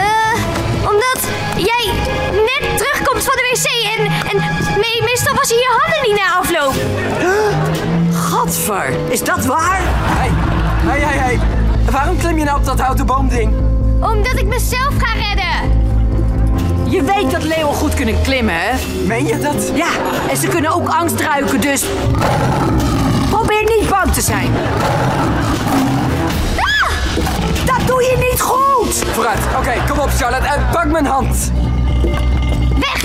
omdat jij net terugkomt van de wc en, en me meestal was je je handen niet na afloop. Huh? Gadver, is dat waar? Hé, hé, hé, hé. Waarom klim je nou op dat houten boomding? Omdat ik mezelf ga redden. Je weet dat leeuwen goed kunnen klimmen, hè? Meen je dat? Ja, en ze kunnen ook angst ruiken, dus... Probeer niet bang te zijn. Ah! Dat doe je niet goed. Vooruit. Oké, okay, kom op Charlotte. En pak mijn hand. Weg.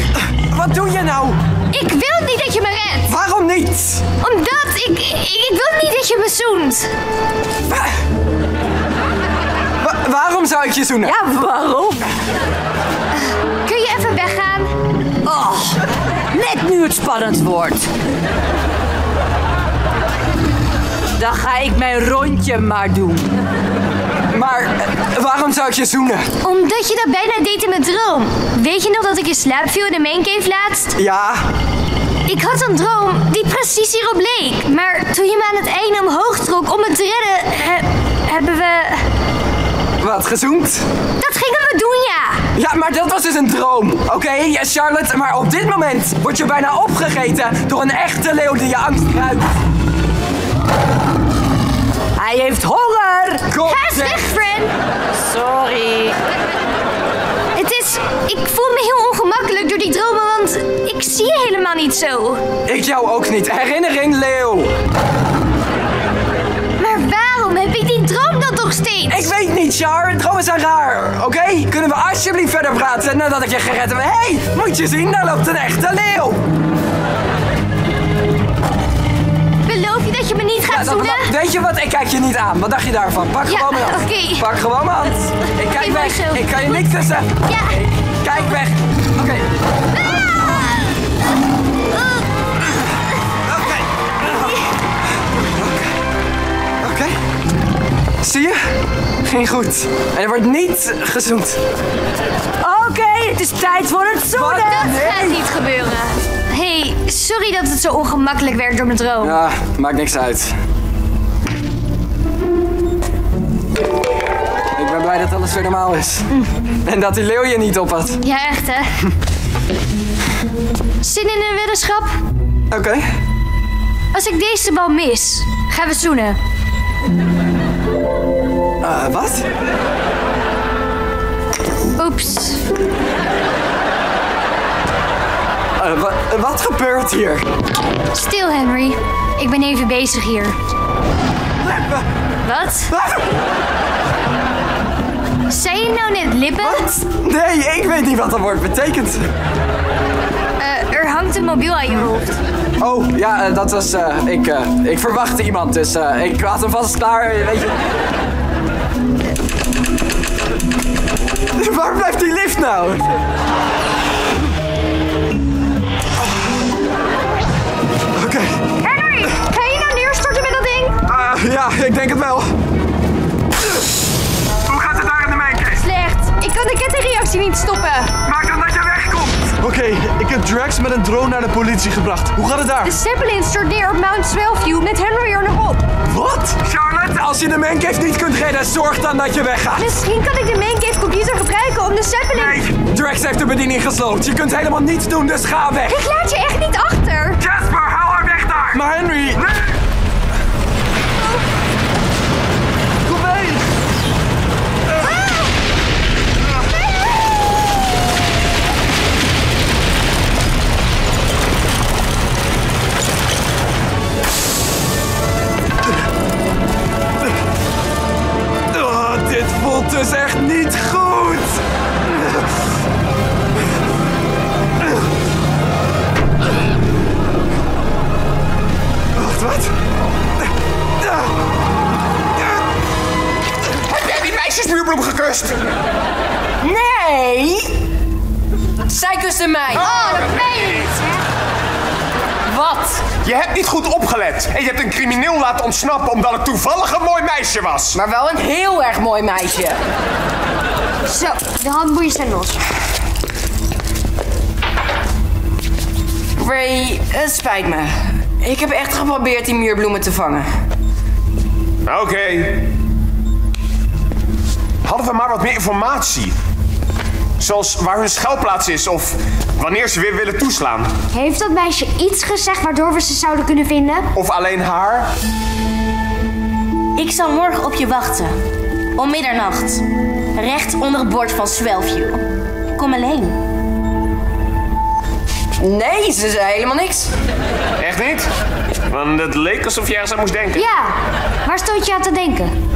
Wat doe je nou? Ik wil niet dat je me redt. Waarom niet? Omdat ik... Ik, ik wil niet dat je me zoent. Wa Wa waarom zou ik je zoenen? Ja, waarom? Uh, kun je even weggaan? Oh, net nu het spannend wordt. Dan ga ik mijn rondje maar doen. Maar uh, waarom zou ik je zoenen? Omdat je dat bijna deed in mijn droom. Weet je nog dat ik in slaap viel in de maincave laatst? Ja. Ik had een droom die precies hierop leek. Maar toen je me aan het einde omhoog trok om me te redden, he, hebben we... Wat, gezoend? Dat gingen we doen, ja. Ja, maar dat was dus een droom. Oké, okay, yes, Charlotte, maar op dit moment word je bijna opgegeten door een echte leeuw die je angst ruikt. Hij heeft honger! Ga eens weg, Fran! Sorry. Het is... Ik voel me heel ongemakkelijk door die dromen, want ik zie je helemaal niet zo. Ik jou ook niet. Herinnering, leeuw. Maar waarom heb ik die droom dan toch steeds? Ik weet niet, Char. Dromen zijn raar, oké? Okay? Kunnen we alsjeblieft verder praten nadat ik je gered heb? Hé, hey, moet je zien, daar loopt een echte leeuw! Dat je me niet gaat zoenen? Ja, weet je wat? Ik kijk je niet aan. Wat dacht je daarvan? Pak ja, gewoon mijn hand. Okay. Pak gewoon mijn hand. Ik kijk okay, weg. Ik kan je niks tussen. Ja. Kijk weg. Oké. Okay. Ah. Oké. Oké. Oké. Zie je? Ging goed. En er wordt niet gezoend. Oké, okay, het is tijd voor het zoenen. Wat? Dat nee. gaat niet gebeuren. Hey, sorry dat het zo ongemakkelijk werkt door mijn droom. Ja, maakt niks uit. Ik ben blij dat alles weer normaal is. Mm. En dat die leeuw je niet op had. Ja, echt hè. Zin in een weddenschap? Oké. Okay. Als ik deze bal mis, gaan we zoenen. Uh, wat? Oeps. Uh, wat, wat gebeurt hier? Stil, Henry. Ik ben even bezig hier. Wat? Wat? Zei je nou net lippen? Wat? Nee, ik weet niet wat dat woord betekent. Uh, er hangt een mobiel aan je hoofd. Oh, ja, uh, dat was... Uh, ik, uh, ik verwachtte iemand, dus uh, ik had hem vast klaar, weet je... Uh. Waar blijft die lift nou? Henry, ga je nou neerstorten met dat ding? Uh, ja, ik denk het wel. Hoe gaat het daar in de mijncave? Slecht. Ik kan de kettingreactie niet stoppen. Maak dan dat je wegkomt. Oké, okay, ik heb Drex met een drone naar de politie gebracht. Hoe gaat het daar? De Zeppelin stort neer op Mount Swellview met Henry er nog op. Wat? Charlotte, als je de maincave niet kunt redden, zorg dan dat je weggaat. Misschien kan ik de maincave computer gebruiken om de Zeppelin... Nee, Drex heeft de bediening gesloten. Je kunt helemaal niets doen, dus ga weg. Ik laat je echt niet achter. Jasper, hou haar weg daar. Maar Henry... Nee. Kom mee. Ah. bloem gekust? Nee! Zij kuste mij. Oh, dat meen je niet, hè? Wat? Je hebt niet goed opgelet. En je hebt een crimineel laten ontsnappen omdat het toevallig een mooi meisje was. Maar wel een heel erg mooi meisje. Zo, de handboeien zijn los. Ray, het spijt me. Ik heb echt geprobeerd die muurbloemen te vangen. Oké. Okay. Hadden we maar wat meer informatie. Zoals waar hun schuilplaats is of wanneer ze weer willen toeslaan. Heeft dat meisje iets gezegd waardoor we ze zouden kunnen vinden? Of alleen haar? Ik zal morgen op je wachten. Om middernacht. Recht onder het bord van Swellview. Kom alleen. Nee, ze zei helemaal niks. Echt niet? Want het leek alsof jij ergens aan moest denken. Ja, waar stond je aan te denken?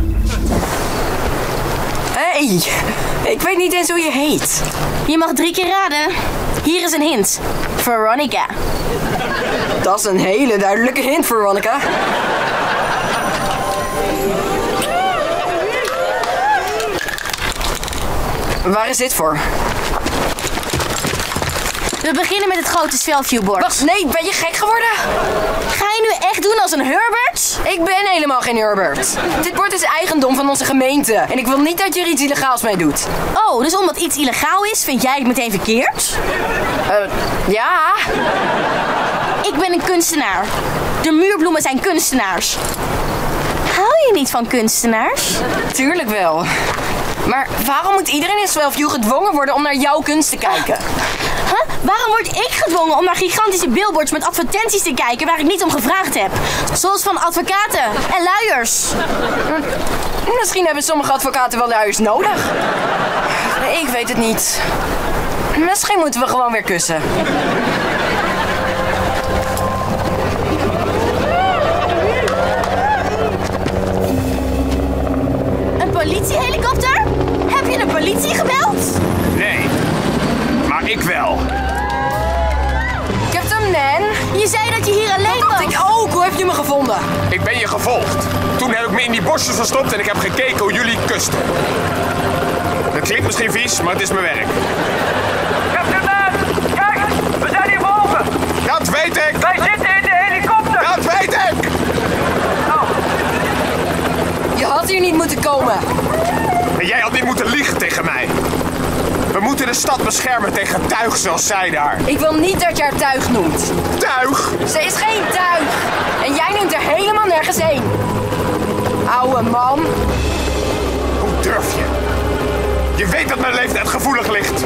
Hé, hey, ik weet niet eens hoe je heet. Je mag drie keer raden. Hier is een hint. Veronica. Dat is een hele duidelijke hint, Veronica. Waar is dit voor? We beginnen met het grote Swellview-bord. Wacht, nee, ben je gek geworden? Ga je nu echt doen als een Herbert? Ik ben helemaal geen Herbert. Dit bord is eigendom van onze gemeente. En ik wil niet dat je er iets illegaals mee doet. Oh, dus omdat iets illegaal is, vind jij het meteen verkeerd? Uh, ja. Ik ben een kunstenaar. De muurbloemen zijn kunstenaars. Hou je niet van kunstenaars? Tuurlijk wel. Maar waarom moet iedereen in Swellview gedwongen worden om naar jouw kunst te kijken? Huh? Waarom word ik gedwongen om naar gigantische billboards met advertenties te kijken waar ik niet om gevraagd heb? Zoals van advocaten en luiers. Misschien hebben sommige advocaten wel luiers nodig. Ik weet het niet. Misschien moeten we gewoon weer kussen. Een politiehelikopter? Heb je de politie gebeld? Nee. Maar ik wel. Captain Man, je zei dat je hier alleen was. Ik ook. Hoe heb je me gevonden? Ik ben je gevolgd. Toen heb ik me in die bosjes gestopt en ik heb gekeken hoe jullie kusten. Dat klinkt misschien vies, maar het is mijn werk. Captain Man, kijk eens. We zijn hier boven. Dat weet ik. Wij zitten in de helikopter. Dat weet ik. Oh. Je had hier niet moeten komen. En jij had niet moeten liegen tegen mij. We moeten de stad beschermen tegen tuig zoals zij daar. Ik wil niet dat je haar tuig noemt. Tuig? Ze is geen tuig. En jij noemt er helemaal nergens heen. Oude man. Hoe durf je? Je weet dat mijn leeftijd gevoelig ligt.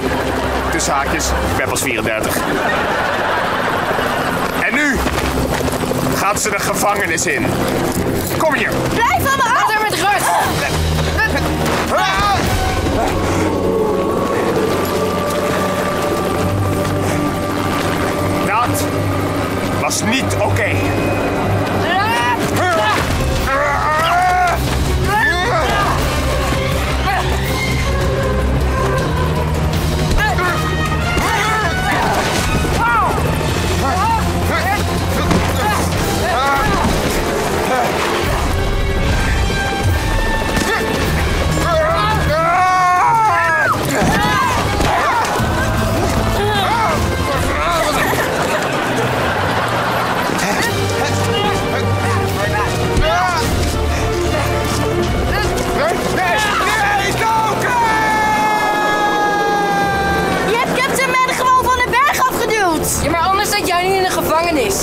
Tussen haakjes, ik ben pas vierendertig. En nu gaat ze de gevangenis in. Kom hier. Blijf van me af. Laat haar met rust. Dat was niet oké. Okay.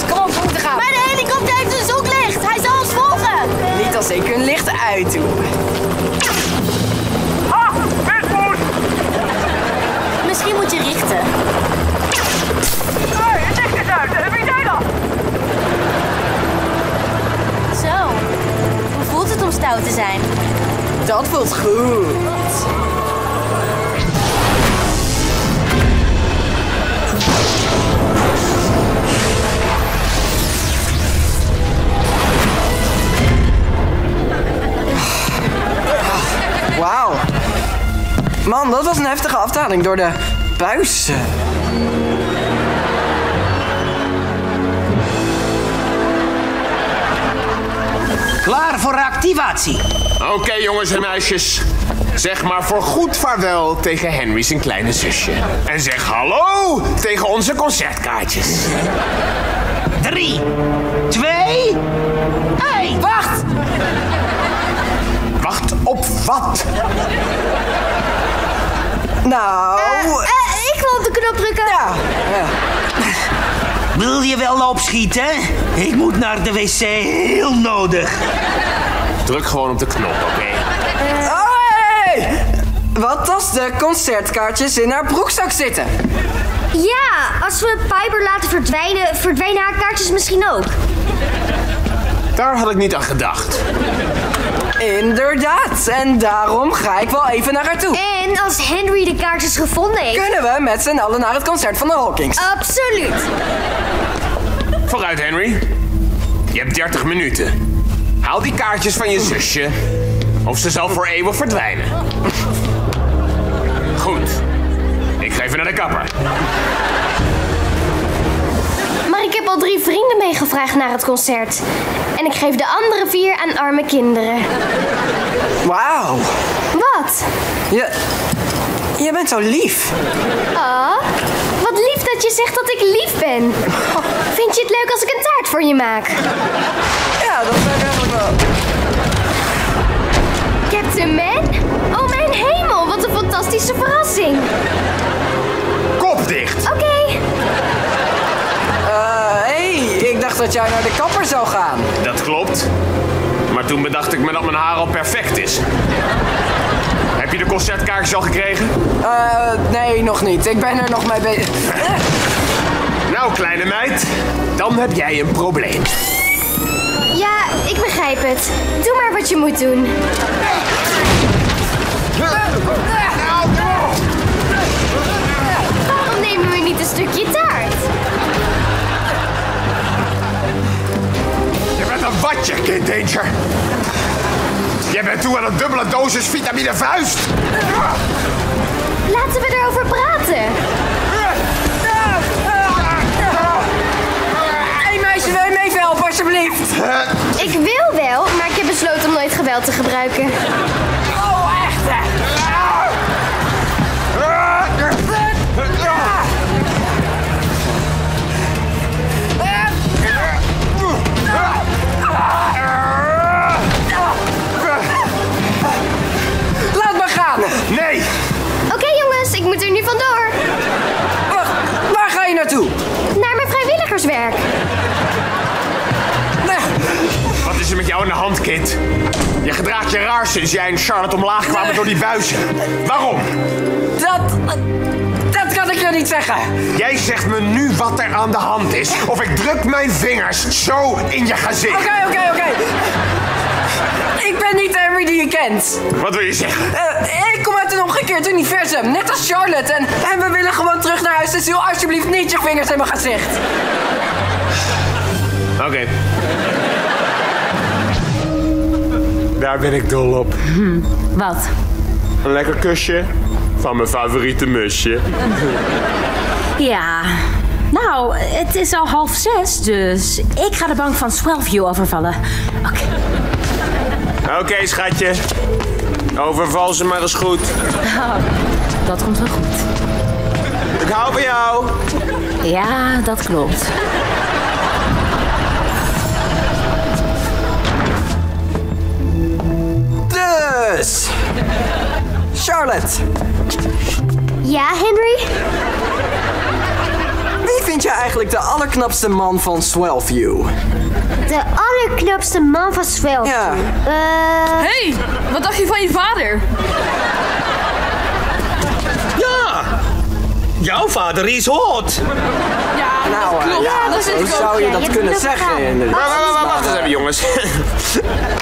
Kom op, we moeten gaan. Maar de helikopter heeft een zoeklicht. Hij zal ons volgen. Niet als ik hun licht uitdoe. Ah, wegmoed! Misschien moet je richten. Hé, het licht is uit. Heb je dat? Zo, hoe voelt het om stout te zijn? Dat voelt goed. Wauw. Man, dat was een heftige afdaling door de buizen. Klaar voor activatie. Oké, okay, jongens en meisjes. Zeg maar voorgoed vaarwel tegen Henry zijn kleine zusje. En zeg hallo tegen onze concertkaartjes. Drie, twee, één, wacht! Wacht op wat? Nou... Uh, uh, ik wil op de knop drukken. Ja, ja. Wil je wel opschieten? Ik moet naar de wc, heel nodig. Druk gewoon op de knop, oké? Okay? Uh. Oh, hey! Wat als de concertkaartjes in haar broekzak zitten? Ja, als we Piper laten verdwijnen, verdwijnen haar kaartjes misschien ook. Daar had ik niet aan gedacht. Inderdaad, en daarom ga ik wel even naar haar toe. En als Henry de kaartjes gevonden heeft... kunnen we met z'n allen naar het concert van de Hawkins. Absoluut. Vooruit, Henry. Je hebt dertig minuten. Haal die kaartjes van je zusje, of ze zal voor eeuwig verdwijnen. Goed. Ik ga even naar de kapper. Maar ik heb al drie vrienden meegevraagd naar het concert. En ik geef de andere vier aan arme kinderen. Wauw. Wat? Je, je bent zo lief. Oh, wat lief dat je zegt dat ik lief ben. Oh, vind je het leuk als ik een taart voor je maak? Ja, dat ben ik eigenlijk wel. Captain Man? Oh mijn hemel, wat een fantastische verrassing. Kop dicht. Oké. Okay. Ik dacht dat jij naar de kapper zou gaan. Dat klopt. Maar toen bedacht ik me dat mijn haar al perfect is. Heb je de concertkaartjes al gekregen? Uh, nee, nog niet. Ik ben er nog mee bezig. Nou, kleine meid, dan heb jij een probleem. Ja, ik begrijp het. Doe maar wat je moet doen. Waarom nemen we niet een stukje taart? Een watje, Kid Danger. Jij bent toe aan een dubbele dosis vitamine vuist. Laten we erover praten. Hey meisje, wil je me even helpen, alsjeblieft? Ik wil wel, maar ik heb besloten om nooit geweld te gebruiken. Oh, echt? Laat maar gaan. Nee. Oké okay, jongens, ik moet er nu vandoor. Wacht, waar ga je naartoe? Naar mijn vrijwilligerswerk. Nee. Wat is er met jou in de hand, kind? Je gedraagt je raar sinds jij en Charlotte omlaag kwamen nee. door die buizen. Waarom? Dat... Dat kan ik je niet zeggen. Jij zegt me nu wat er aan de hand is. Of ik druk mijn vingers zo in je gezicht. Oké, oké, oké. Ik ben niet Henry die je kent. Wat wil je zeggen? Uh, ik kom uit een omgekeerd universum. Net als Charlotte. En, en we willen gewoon terug naar huis. Dus doe alsjeblieft niet je vingers in mijn gezicht. Oké. Okay. Daar ben ik dol op. Hm, wat? Een lekker kusje. Van mijn favoriete musje. Ja, nou, het is al half zes, dus ik ga de bank van Swellview overvallen. Oké. Okay. Oké, okay, schatje. Overval ze maar eens goed. Oh, dat komt wel goed. Ik hou van jou. Ja, dat klopt. Dus... Charlotte. Ja, Henry? Wie vind je eigenlijk de allerknapste man van Swellview? De allerknapste man van Swellview? Ja. Uh... Hey, wat dacht je van je vader? Ja, jouw vader is hot. Ja, nou, dat klopt. Ja, dat dat zo zou je ja, dat je kunnen zeggen, inderdaad. Wacht eens even, jongens. Ja,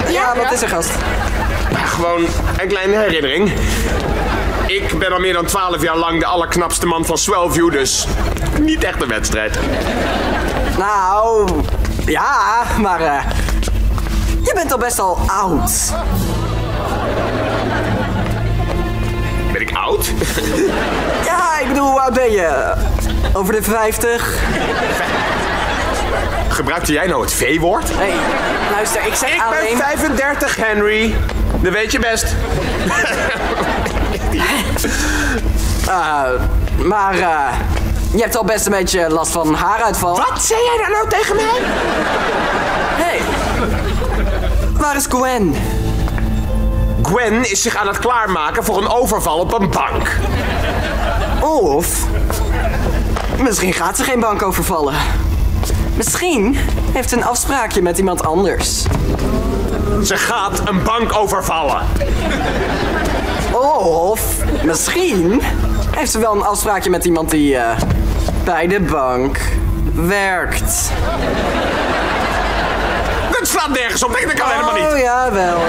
ja, wat is er, gast? Gewoon een kleine herinnering. Ik ben al meer dan twaalf jaar lang de allerknapste man van Swellview, dus niet echt een wedstrijd. Nou, ja, maar uh, je bent al best al oud. Ben ik oud? Ja, ik bedoel, waar ben je? Over de vijftig? Gebruikte jij nou het V-woord? Hé, hey, luister, ik zei ik alleen... Ik ben vijfendertig, Henry. Dat weet je best. uh, maar uh, je hebt al best een beetje last van haaruitval. Wat zei jij daar nou tegen mij? Hé, hey, waar is Gwen? Gwen is zich aan het klaarmaken voor een overval op een bank. Of... misschien gaat ze geen bank overvallen. Misschien heeft ze een afspraakje met iemand anders. Ze gaat een bank overvallen. Of misschien heeft ze wel een afspraakje met iemand die uh, bij de bank werkt. Dat slaat nergens op, dat kan helemaal niet. Oh jawel.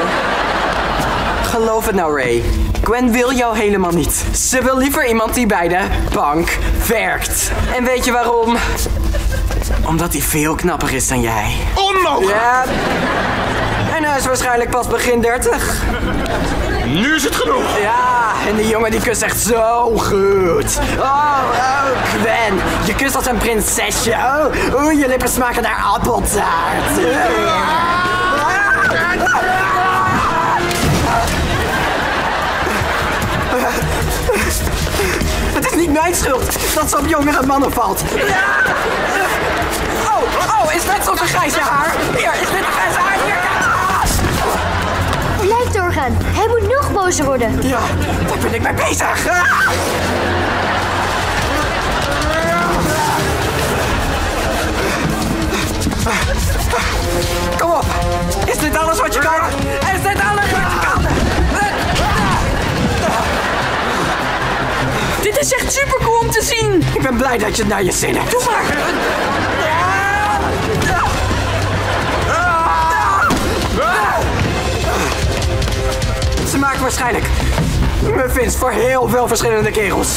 Geloof het nou, Ray. Gwen wil jou helemaal niet. Ze wil liever iemand die bij de bank werkt. En weet je waarom? Omdat hij veel knapper is dan jij. Onmogelijk! Ja. En hij is waarschijnlijk pas begin dertig. Nu is het genoeg! Ja, en die jongen die kust echt zo goed. Oh, oh, Gwen. Je kust als een prinsesje. Oh, oh, je lippen smaken naar appeltaart. Ja. Het is niet mijn schuld dat ze op jongere mannen valt. Oh, oh, is net zo'n grijze haar. Hier, is dit een grijze haar? Hier, blijf doorgaan. Hij moet nog bozer worden. Ja, daar ben ik mee bezig. Kom op. Is dit alles wat je kan? Is dit alles wat je kan? Dit is echt supercool om te zien. Ik ben blij dat je het naar je zin hebt. Doe maar. Ze maakt waarschijnlijk muffins voor heel veel verschillende kerels.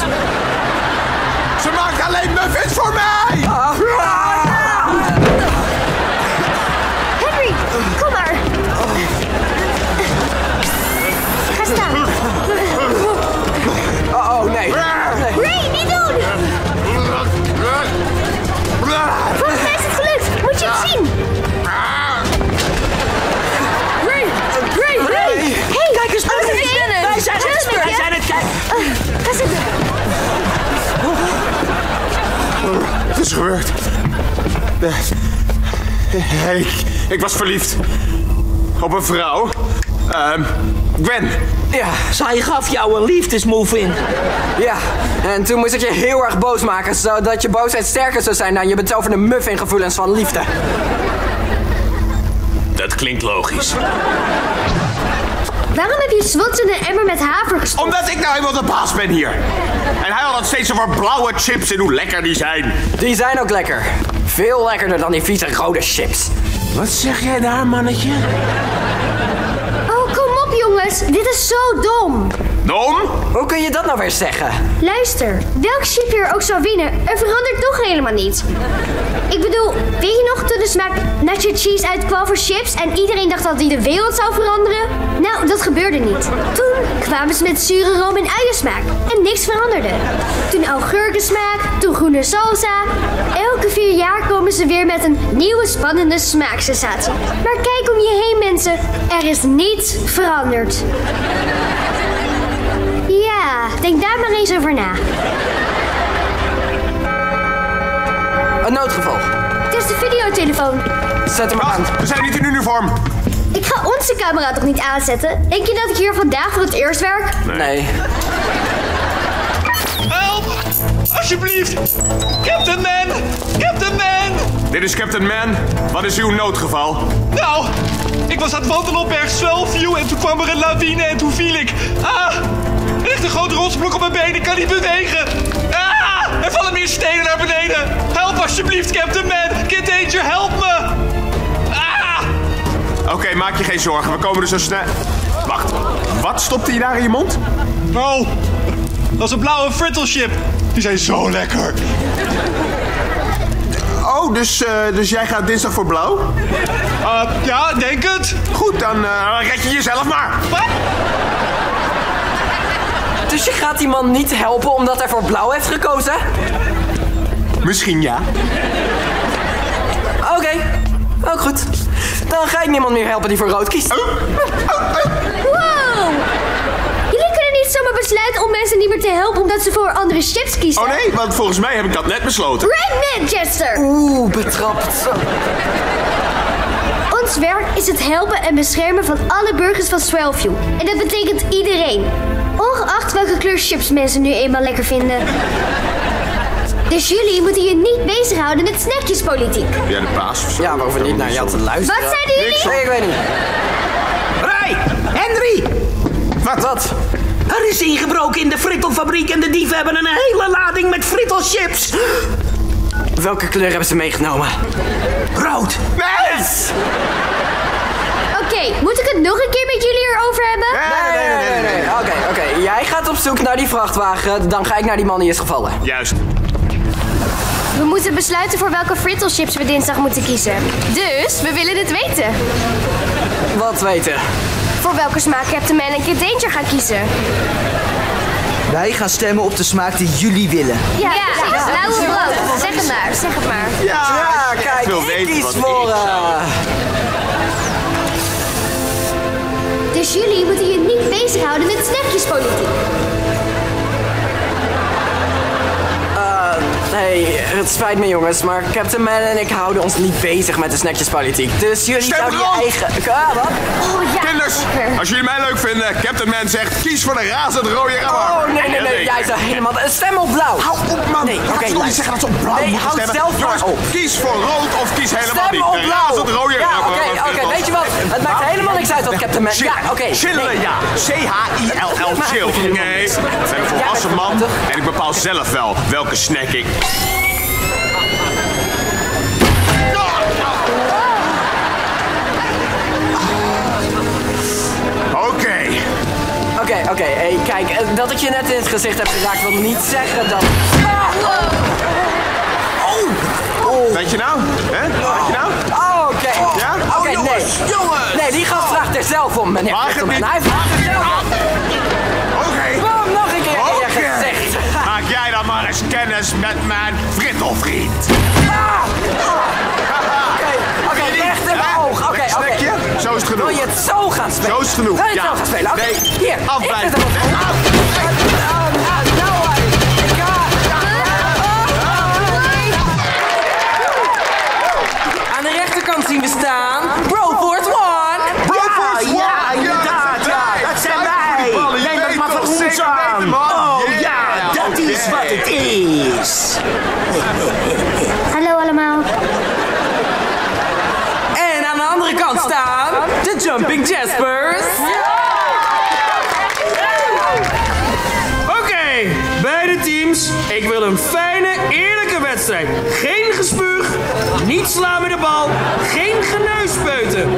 Ze maakt alleen muffins voor mij. Henry, kom maar. Ga staan. Oh, nee. Ray, niet doen! Volgens mij is het gelukt. Moet je het zien? Ray! Ray! Ray! Hé! Hey, kijk eens naar de binnen! Wij zijn het kijken! Wij zijn het kijken! Ga zitten! Het is gebeurd. Ik, ik was verliefd. Op een vrouw. Ehm... Um, Gwen. Ja. Zij gaf jou een liefdesmove in. Ja, en toen moest ik je heel erg boos maken, zodat je boosheid sterker zou zijn dan je betoverde muffingevoelens van liefde. Dat klinkt logisch. Waarom heb je Swats in een emmer met haver gestopt? Omdat ik nou eenmaal de baas ben hier. En hij had het steeds over blauwe chips en hoe lekker die zijn. Die zijn ook lekker. Veel lekkerder dan die vieze rode chips. Wat zeg jij daar, mannetje? Jongens, dit is zo dom. Dom? Hoe kun je dat nou weer zeggen? Luister, welk chip je er ook zou winnen, er verandert toch helemaal niet. Ik bedoel, weet je nog toen de smaak nacho cheese uitkwam voor chips en iedereen dacht dat die de wereld zou veranderen? Nou, dat gebeurde niet. Toen kwamen ze met zure room en uiensmaak en niks veranderde. Toen augurkensmaak, toen groene salsa. Elke vier jaar komen ze weer met een nieuwe spannende smaaksensatie. Maar kijk om je heen mensen, er is niets veranderd. Ja, denk daar maar eens over na. Een noodgeval. Het is de videotelefoon. Zet hem aan. We zijn niet in uniform. Ik ga onze camera toch niet aanzetten? Denk je dat ik hier vandaag voor het eerst werk? Nee. nee. Help! Alsjeblieft! Captain Man! Captain Man! Dit is Captain Man. Wat is uw noodgeval? Nou, ik was aan het wandelen op berg Swellview en toen kwam er een lawine en toen viel ik. Ah! Er ligt een grote rotsblok op mijn benen. Ik kan niet bewegen. Ah! Er vallen meer stenen naar beneden. Help alsjeblieft, Captain Man. Kid Danger, help me. Ah! Oké, okay, maak je geen zorgen. We komen er zo snel... Wacht. Wat stopte je daar in je mond? Oh, dat is een blauwe Frittle chip. Die zijn zo lekker. Oh, dus, uh, dus jij gaat dinsdag voor blauw? Uh, ja, denk het. Goed, dan uh, red je jezelf maar. Wat? Dus je gaat die man niet helpen omdat hij voor blauw heeft gekozen? Misschien ja. Oké, okay. Ook goed. Dan ga ik niemand meer helpen die voor rood kiest. Wow! Jullie kunnen niet zomaar besluiten om mensen niet meer te helpen omdat ze voor andere chips kiezen. Oh nee, want volgens mij heb ik dat net besloten. Ray Manchester! Oeh, betrapt. Ons werk is het helpen en beschermen van alle burgers van Swellview. En dat betekent iedereen. Ongeacht welke kleur chips mensen nu eenmaal lekker vinden. Dus jullie moeten je niet bezighouden met snackjespolitiek. Heb jij de paas of zo? Ja, maar hoeven niet naar jou te luisteren. Wat zeiden jullie? Nee, ik weet niet. Ray! Henry! Wat? Wat? Er is ingebroken in de Frittelfabriek en de dieven hebben een hele lading met Frittelchips. Welke kleur hebben ze meegenomen? Rood! Yes! Oké, okay, moet ik het nog een keer met jullie erover hebben? Nee, nee, nee, nee, nee, nee. Oké, okay, oké. Okay. Jij gaat op zoek naar die vrachtwagen, dan ga ik naar die man die is gevallen. Juist. We moeten besluiten voor welke Frittle chips we dinsdag moeten kiezen. Dus we willen het weten. Wat weten? Voor welke smaak Captain Man en Kid Danger gaan kiezen. Wij gaan stemmen op de smaak die jullie willen. Ja, ja, ja. Nou, rood. Zeg het maar, zeg het maar. Ja, ja kijk, ik, ik kies voor... Uh... Dus jullie moeten je niet bezighouden met snackjespolitiek. Nee, het spijt me jongens, maar Captain Man en ik houden ons niet bezig met de snackjespolitiek. Dus jullie Stem zouden je eigen... Ah, wat? Oh, ja. Kinders, als jullie mij leuk vinden, Captain Man zegt kies voor de razend rode rammer. Oh, nee, nee, nee, nee. Jij zou helemaal... Stem op blauw. Hou op, man. Nee, oké. Jullie zeggen dat ze op blauw nee, moeten stemmen. Nee, houd zelf maar op. Kies voor rood of kies helemaal Stem niet. Stem op blauw. De razend rode ja, rammer. Ja, oké, oké. Weet je wat? Het maakt helemaal niks uit wat Captain Man... Ja, oké. Chillen, ja. C H I L L, chill. Nee, ik ben een volwassen man en ik bepaal zelf wel welke snack ik... Oké. Oké, oké. Hey, kijk, dat ik je net in het gezicht heb geraakt wil niet zeggen dat... Oh. Oh. Weet je nou? Hè? Weet je nou? Oh, oké. Okay. Ja? Oké, okay, oh, nee. Jongens. Nee, die gast vraagt er zelf om, meneer. Waag het niet. Hij vraagt er zelf om. Oké. Kom nog een keer in je gezicht. Maak jij dan maar eens kennis met mijn Frittelvriend. Ah! Oké, oké, recht in mijn oog. Oké, oké. Snackje? Zo is het genoeg. Wil je het zo gaan spelen? Zo is het genoeg. Wil je het zo gaan spelen? Oké, hier. Afblijven. Aan de rechterkant zien we staan. Broford One. Broford One. Ja, inderdaad. Dat zijn wij. Neem dat maar van ons aan. Is wat het is. Hallo allemaal. En aan de andere kant staan de Jumping Jaspers. Oké, okay, beide teams. Ik wil een fijne, eerlijke wedstrijd. Geen gespuug, niet slaan met de bal, geen geneusspeuten.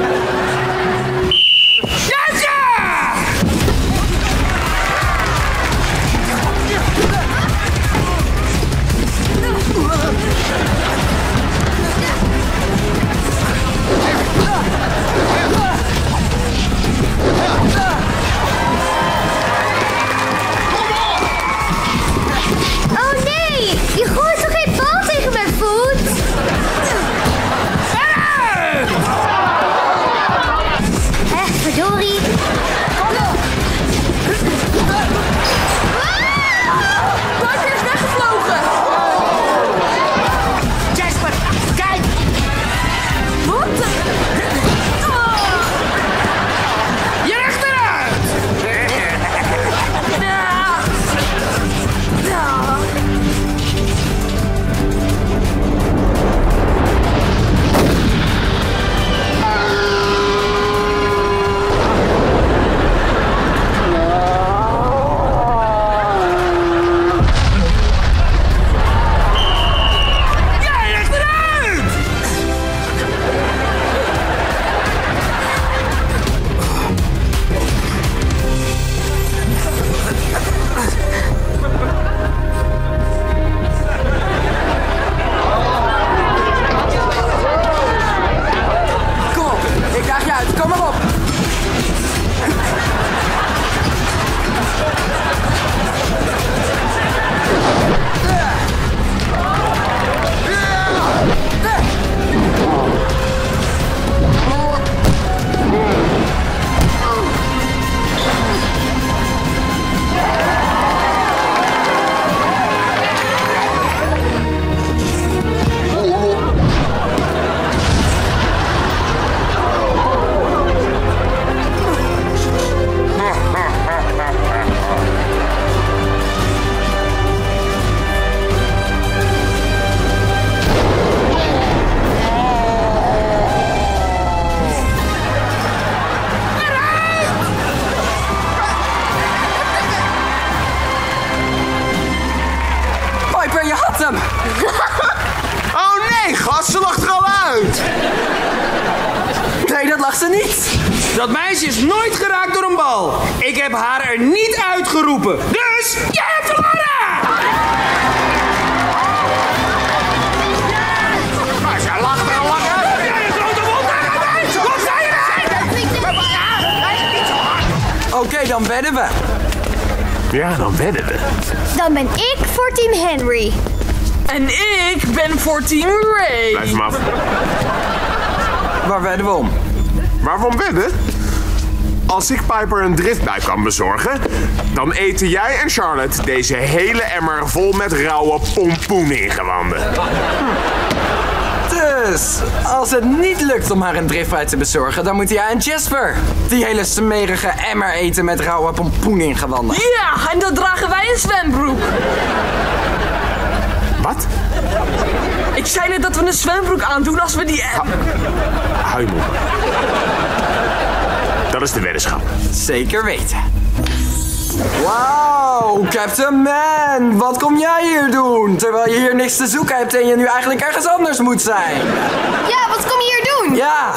zag ze niet. Dat meisje is nooit geraakt door een bal. Ik heb haar er niet uitgeroepen. Dus jij hebt verloren! Maar ze lacht er al lang uit. Heb jij een grote mond daaruit? Kom, zij eruit! Oké, dan wedden we. Ja, dan wedden we. Dan ben ik voor team Henry. En ik ben voor team Ray. Blijf hem af. Waar wedden we om? Waarom wedden? Als ik Piper een driftbui kan bezorgen, dan eten jij en Charlotte deze hele emmer vol met rauwe pompoen-ingewanden. Hm. Dus, als het niet lukt om haar een driftbui te bezorgen, dan moet jij en Jasper die hele smerige emmer eten met rauwe pompoen-ingewanden. Ja, en dat dragen wij een zwembroek. Wat? Ik zei net dat we een zwembroek aandoen als we die... Huimen. Dat is de weddenschap. Zeker weten. Wauw, Captain Man. Wat kom jij hier doen? Terwijl je hier niks te zoeken hebt en je nu eigenlijk ergens anders moet zijn. Ja, wat kom je hier doen? Ja.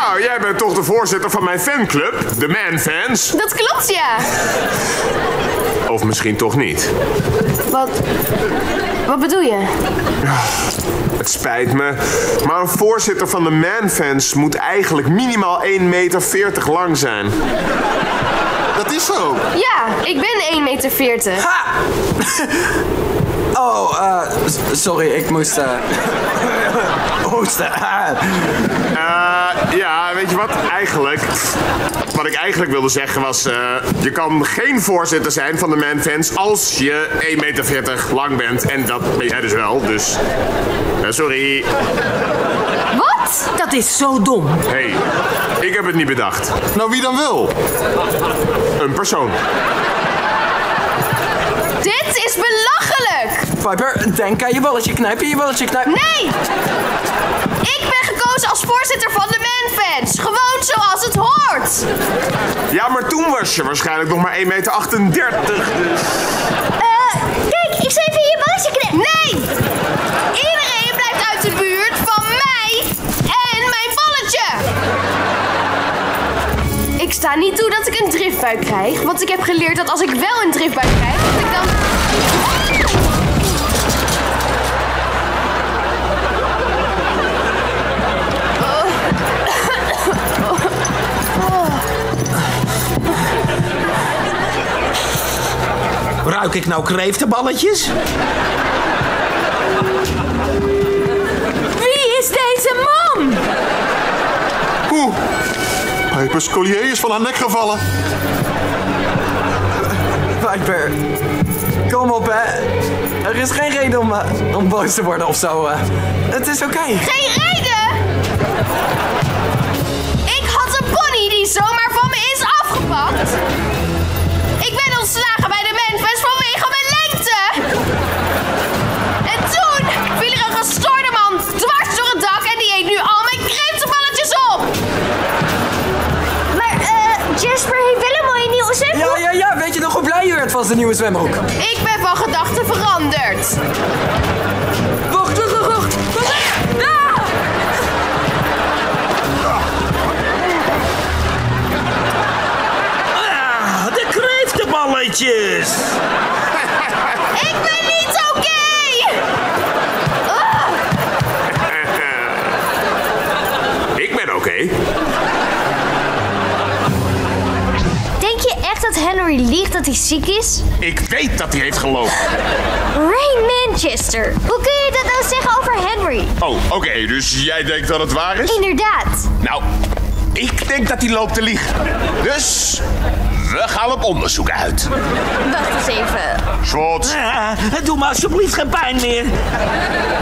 Nou, jij bent toch de voorzitter van mijn fanclub, de Man-Fans? Dat klopt, ja. Of misschien toch niet. Wat... Wat bedoel je? Het spijt me, maar een voorzitter van de Man-Fans moet eigenlijk minimaal één meter veertig lang zijn. Dat is zo. Ja, ik ben één meter veertig. Ha! Oh, uh, sorry, ik moest... Uh... hoesten. Uh, ja, weet je wat? Eigenlijk... Wat ik eigenlijk wilde zeggen was... Uh, je kan geen voorzitter zijn van de Man-Fans als je één meter veertig lang bent. En dat ben jij dus wel, dus... Uh, sorry. Wat? Dat is zo dom. Hé, hey, ik heb het niet bedacht. Nou, wie dan wel? Een persoon. Dit is belachelijk! Piper, denk aan je balletje knijpen, je balletje knijpen. Nee! Ik ben gekozen als voorzitter van de Man-Fans. Gewoon zoals het hoort. Ja, maar toen was je waarschijnlijk nog maar één meter achtendertig, dus... Eh, uh, kijk, ik zou even je balletje knijpen. Nee! Iedereen blijft uit de buurt van mij en mijn balletje. Ik sta niet toe dat ik een driftbui krijg, want ik heb geleerd dat als ik wel een driftbui krijg, dat ik dan... Oh. Oh. Ruik ik nou kreeftenballetjes? Wie is deze man? Oeh. Piper's collier is van haar nek gevallen. Piper, kom op, hè. Er is geen reden om, uh, om boos te worden of zo. Uh. Het is oké. Okay. Geen reden? Ik had een pony die zomaar van me is afgepakt. Ik ben ontslagen bij de Man-Fans vanwege mijn lengte. En toen viel er een gestoorde man dwars door het dak en die eet nu al mijn kreeftenballetjes op. Jasper heeft wel een mooie nieuwe zwembroek. Ja, ja, ja. Weet je nog hoe blij je werd van zijn nieuwe zwembroek? Ik ben van gedachten veranderd. Wacht, wacht, wacht. Wat? Ah! Ah, de kreeftenballetjes. Ik ben niet oké. Okay. Ah. Ik ben oké. Okay. Dat Henry liegt dat hij ziek is? Ik weet dat hij heeft gelogen. Ray Manchester, hoe kun je dat nou zeggen over Henry? Oh, oké, okay, dus jij denkt dat het waar is? Inderdaad. Nou, ik denk dat hij loopt te liegen. Dus, we gaan op onderzoek uit. Wacht eens even. Schwartz. Ja, doe me alsjeblieft geen pijn meer.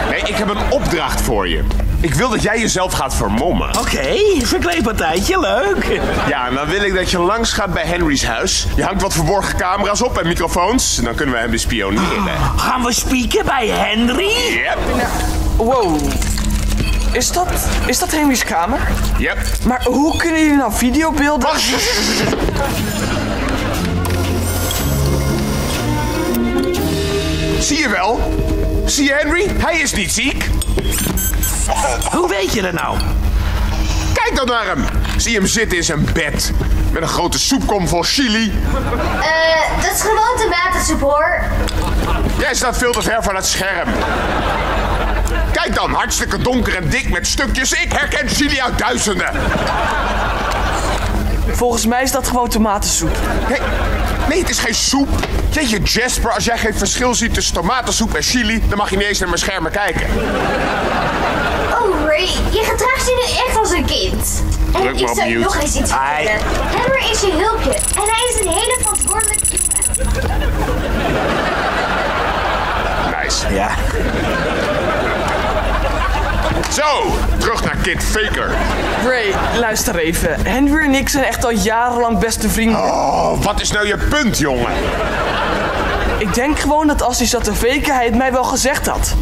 Nee, ik heb een opdracht voor je. Ik wil dat jij jezelf gaat vermommen. Oké, okay, verkleedpartijtje, leuk. Ja, en dan wil ik dat je langs gaat bij Henry's huis. Je hangt wat verborgen camera's op en microfoons. En dan kunnen we hem bespioneren. Oh, gaan we spieken bij Henry? Yep. Nou, wow. Is dat, is dat Henry's kamer? Yep. Maar hoe kunnen jullie nou videobeelden... Oh. Zie je wel? Zie je Henry? Hij is niet ziek. Hoe weet je dat nou? Kijk Kijk dan naar hem. Zie hem zitten in zijn bed. Met een grote soepkom vol chili. Eh, uh, dat is gewoon tomatensoep, hoor. Jij staat veel te ver van het scherm. Kijk dan, hartstikke donker en dik met stukjes. Ik herken chili uit duizenden. Volgens mij is dat gewoon tomatensoep. Hey, nee, het is geen soep. Jeetje, Jasper, als jij geen verschil ziet tussen tomatensoep en chili, dan mag je niet eens naar mijn schermen kijken. Oh, Ray, je gedraagt je nu echt als een kind. En Druk ik zou je nog eens iets vertellen. Henry is je hulpje en hij is een hele verantwoordelijke jongen. Nice. Ja. Zo, terug naar Kid Faker. Ray, luister even. Henry en ik zijn echt al jarenlang beste vrienden. Oh, wat is nou je punt, jongen? Ik denk gewoon dat als hij zat te faken, hij het mij wel gezegd had.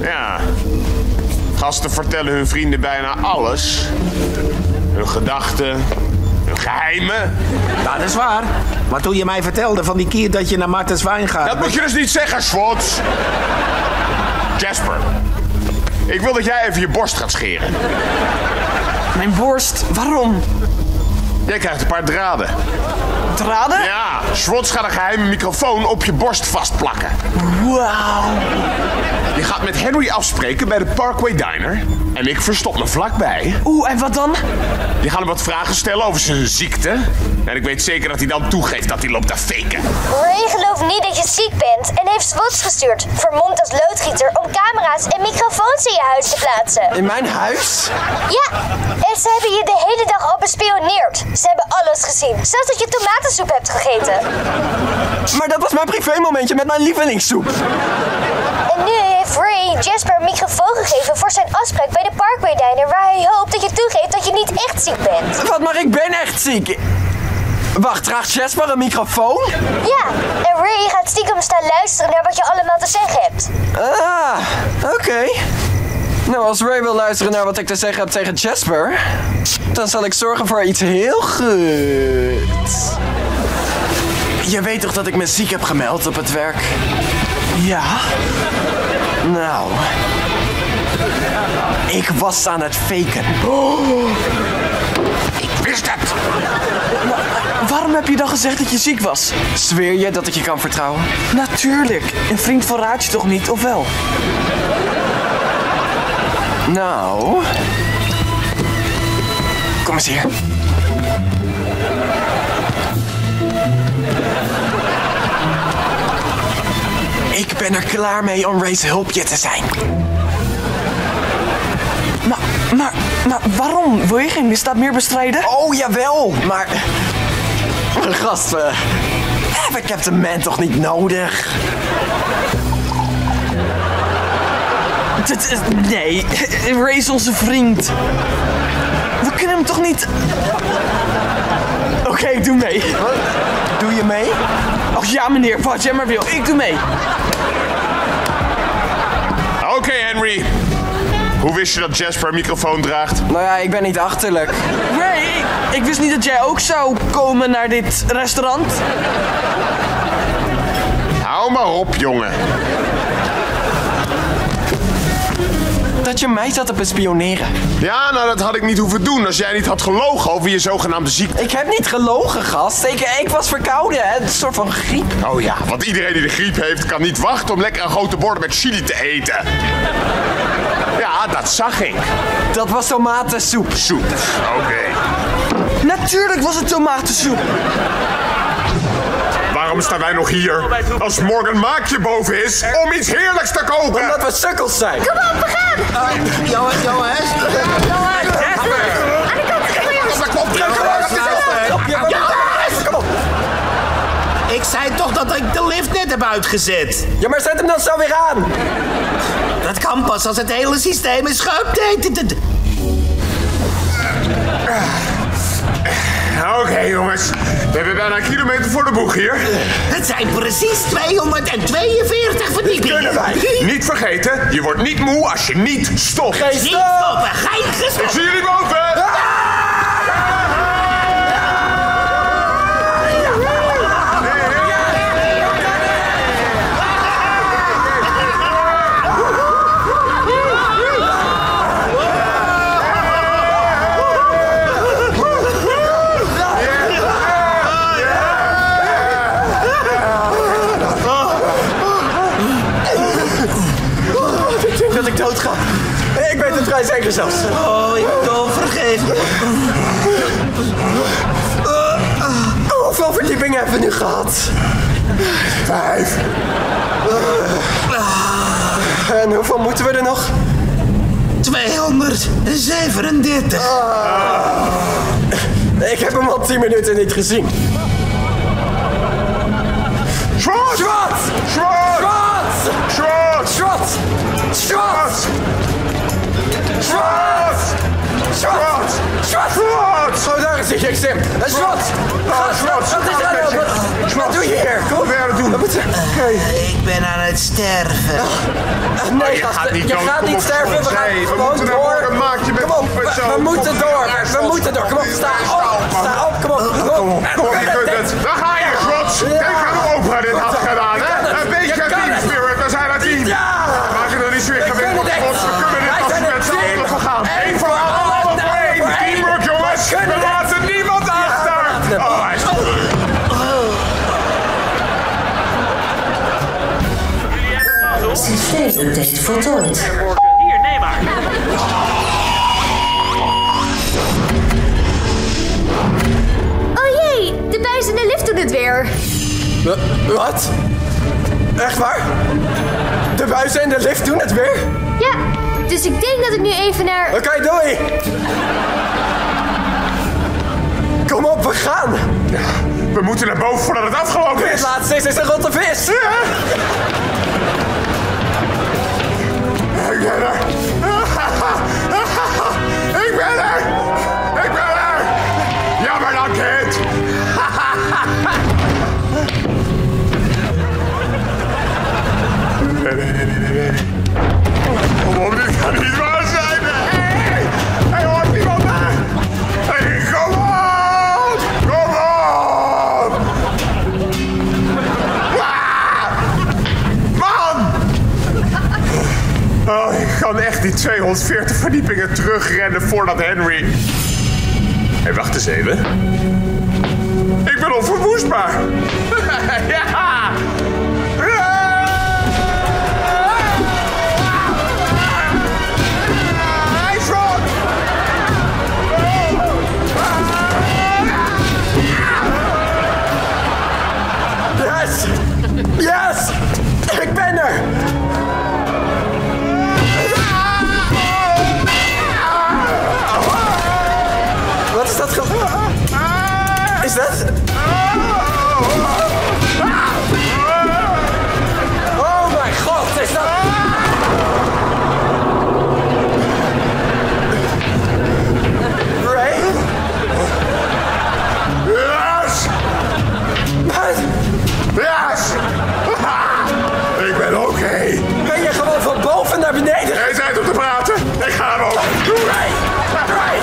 Ja. Gasten vertellen hun vrienden bijna alles. Hun gedachten, hun geheimen. Ja, dat is waar. Maar toen je mij vertelde van die keer dat je naar Martenswijn gaat... Dat moet je dus niet zeggen, Schwartz. Jasper. Ik wil dat jij even je borst gaat scheren. Mijn borst? Waarom? Jij krijgt een paar draden. Draden? Ja, Schwartz gaat een geheime microfoon op je borst vastplakken. Wauw. Je gaat met Henry afspreken bij de Parkway Diner. En ik verstop me vlakbij. Oeh, en wat dan? Je gaat hem wat vragen stellen over zijn ziekte. En ik weet zeker dat hij dan toegeeft dat hij loopt te faken. Ray gelooft niet dat je ziek bent en heeft Schwartz gestuurd. Vermomd als loodgieter om camera's en microfoons in je huis te plaatsen. In mijn huis? Ja, en ze hebben je de hele dag al bespioneerd. Ze hebben alles gezien. Zelfs dat je tomatensoep hebt gegeten. Maar dat was mijn privémomentje met mijn lievelingssoep. En nu heeft Ray Jasper een microfoon gegeven voor zijn afspraak bij de Parkway Diner, waar hij hoopt dat je toegeeft dat je niet echt ziek bent. Wat, maar ik ben echt ziek. Wacht, draagt Jasper een microfoon? Ja, en Ray gaat stiekem staan luisteren naar wat je allemaal te zeggen hebt. Ah, oké. Okay. Nou, als Ray wil luisteren naar wat ik te zeggen heb tegen Jasper, dan zal ik zorgen voor iets heel goed. Je weet toch dat ik me ziek heb gemeld op het werk? Ja? Nou... Ik was aan het faken. Oh. Ik wist het! Maar waarom heb je dan gezegd dat je ziek was? Zweer je dat ik je kan vertrouwen? Natuurlijk. Een vriend verraadt je toch niet, of wel? Nou... Kom eens hier. Ik ben er klaar mee om Ray's hulpje te zijn. Maar, maar, maar waarom? Wil je geen misdaad meer bestrijden? Oh, jawel, maar... Gast, we hebben Captain Man toch niet nodig? Nee, Ray is onze vriend. We kunnen hem toch niet... Oké, okay, doe mee. Doe je mee? Och ja, meneer, wat jij maar wil. Ik doe mee. Oké, okay, Henry. Hoe wist je dat Jasper een microfoon draagt? Nou ja, ik ben niet achterlijk. Nee, ik, ik wist niet dat jij ook zou komen naar dit restaurant. Hou maar op, jongen. Dat je mij zat te bespioneren. Ja, nou dat had ik niet hoeven doen als jij niet had gelogen over je zogenaamde ziekte. Ik heb niet gelogen, gast. Ik, ik was verkouden, hè? Een soort van griep. Oh ja, want iedereen die de griep heeft kan niet wachten om lekker een grote bord met chili te eten. Ja, dat zag ik. Dat was tomatensoep. Soep, oké. Okay. Natuurlijk was het tomatensoep. Waarom staan wij nog hier? Als morgen maakje boven is om iets heerlijks te kopen. Omdat we sukkels zijn. Kom op, we gaan! Jongens, jongens. Jongens, Jasper. Aan de kant, kom maar. Kom op, jongens. Jongens, kom op. Ik zei toch dat ik de lift net heb uitgezet. Ja, maar zet hem dan zo weer aan. Dat kan pas als het hele systeem is geüpdatet. Oké, okay, jongens. We hebben bijna een kilometer voor de boeg hier. Het zijn precies tweehonderdtweeënveertig verdiepingen. Dat kunnen wij. Niet vergeten, je wordt niet moe als je niet stopt. Geen stop. Niet stoppen, geen gestopt. Ik zie jullie boven. Ah! minuten zelfs. Oh, ik kan vergeven. Hoeveel verdiepingen hebben we nu gehad? Vijf. En hoeveel moeten we er nog? tweehonderdzevenendertig. Ah. Ik heb hem al tien minuten niet gezien. Schwartz! Schwartz! Schwartz! Schwartz! Schwartz! Schwartz! Schwartz! Schwartz! Schwartz! Oh, daar is hij, geen stem. Schwartz! Schwartz! Wat is dat? Wat doe je hier? Kom weer doen. Ik ben aan het sterven. Nee, je gaat niet, je gaat niet sterven. We gaan gewoon door. Kom op, we moeten door. We moeten door. Kom op, sta op. Sta op, kom op. Kom op. Daar ga je, Schwartz. Kijk aan hoe opa dit had gedaan, hè? Een beetje team spirit, we zijn een team. Maak je er niet zo in gewicht voor, Schwartz. We kunnen dit als we met z'n allen vergaan. Eén voor allen, alle voor één. Teamwork, jongens. We laten niemand achter. Oh, hij is goed. Systeemtest voltooid. Hier, neem maar. Oh jee, de buis in de lift doet het weer. Wat? Echt waar? De buis en de lift doen het weer? Ja, dus ik denk dat ik nu even naar... Oké, okay, doei. Kom op, we gaan. We moeten naar boven voordat het afgelopen is. Het laatste is, is een rotte vis. Ja. Ik ben er! Ik ben er! Ik ben er! Jammer dan, kind! Nee, nee, nee, nee, nee. Kom op, dit kan niet waar zijn! Hé! Hé, hoort niemand daar! Hé, kom op! Kom op! Man! Oh, ik kan echt die tweehonderdveertig verdiepingen terugrennen voordat Henry... Hé, hey, wacht eens even. Ik ben onverwoestbaar. Ja! Yes! Yes! Ik ben er! Wat is dat ge... Is dat... Oh mijn god, is dat... Ray? Yes! Wat? Yes! Ik ben oké. Okay. Ben je gewoon van boven naar beneden? Geen tijd om te praten. Ik ga hem ook. Ray! Ray!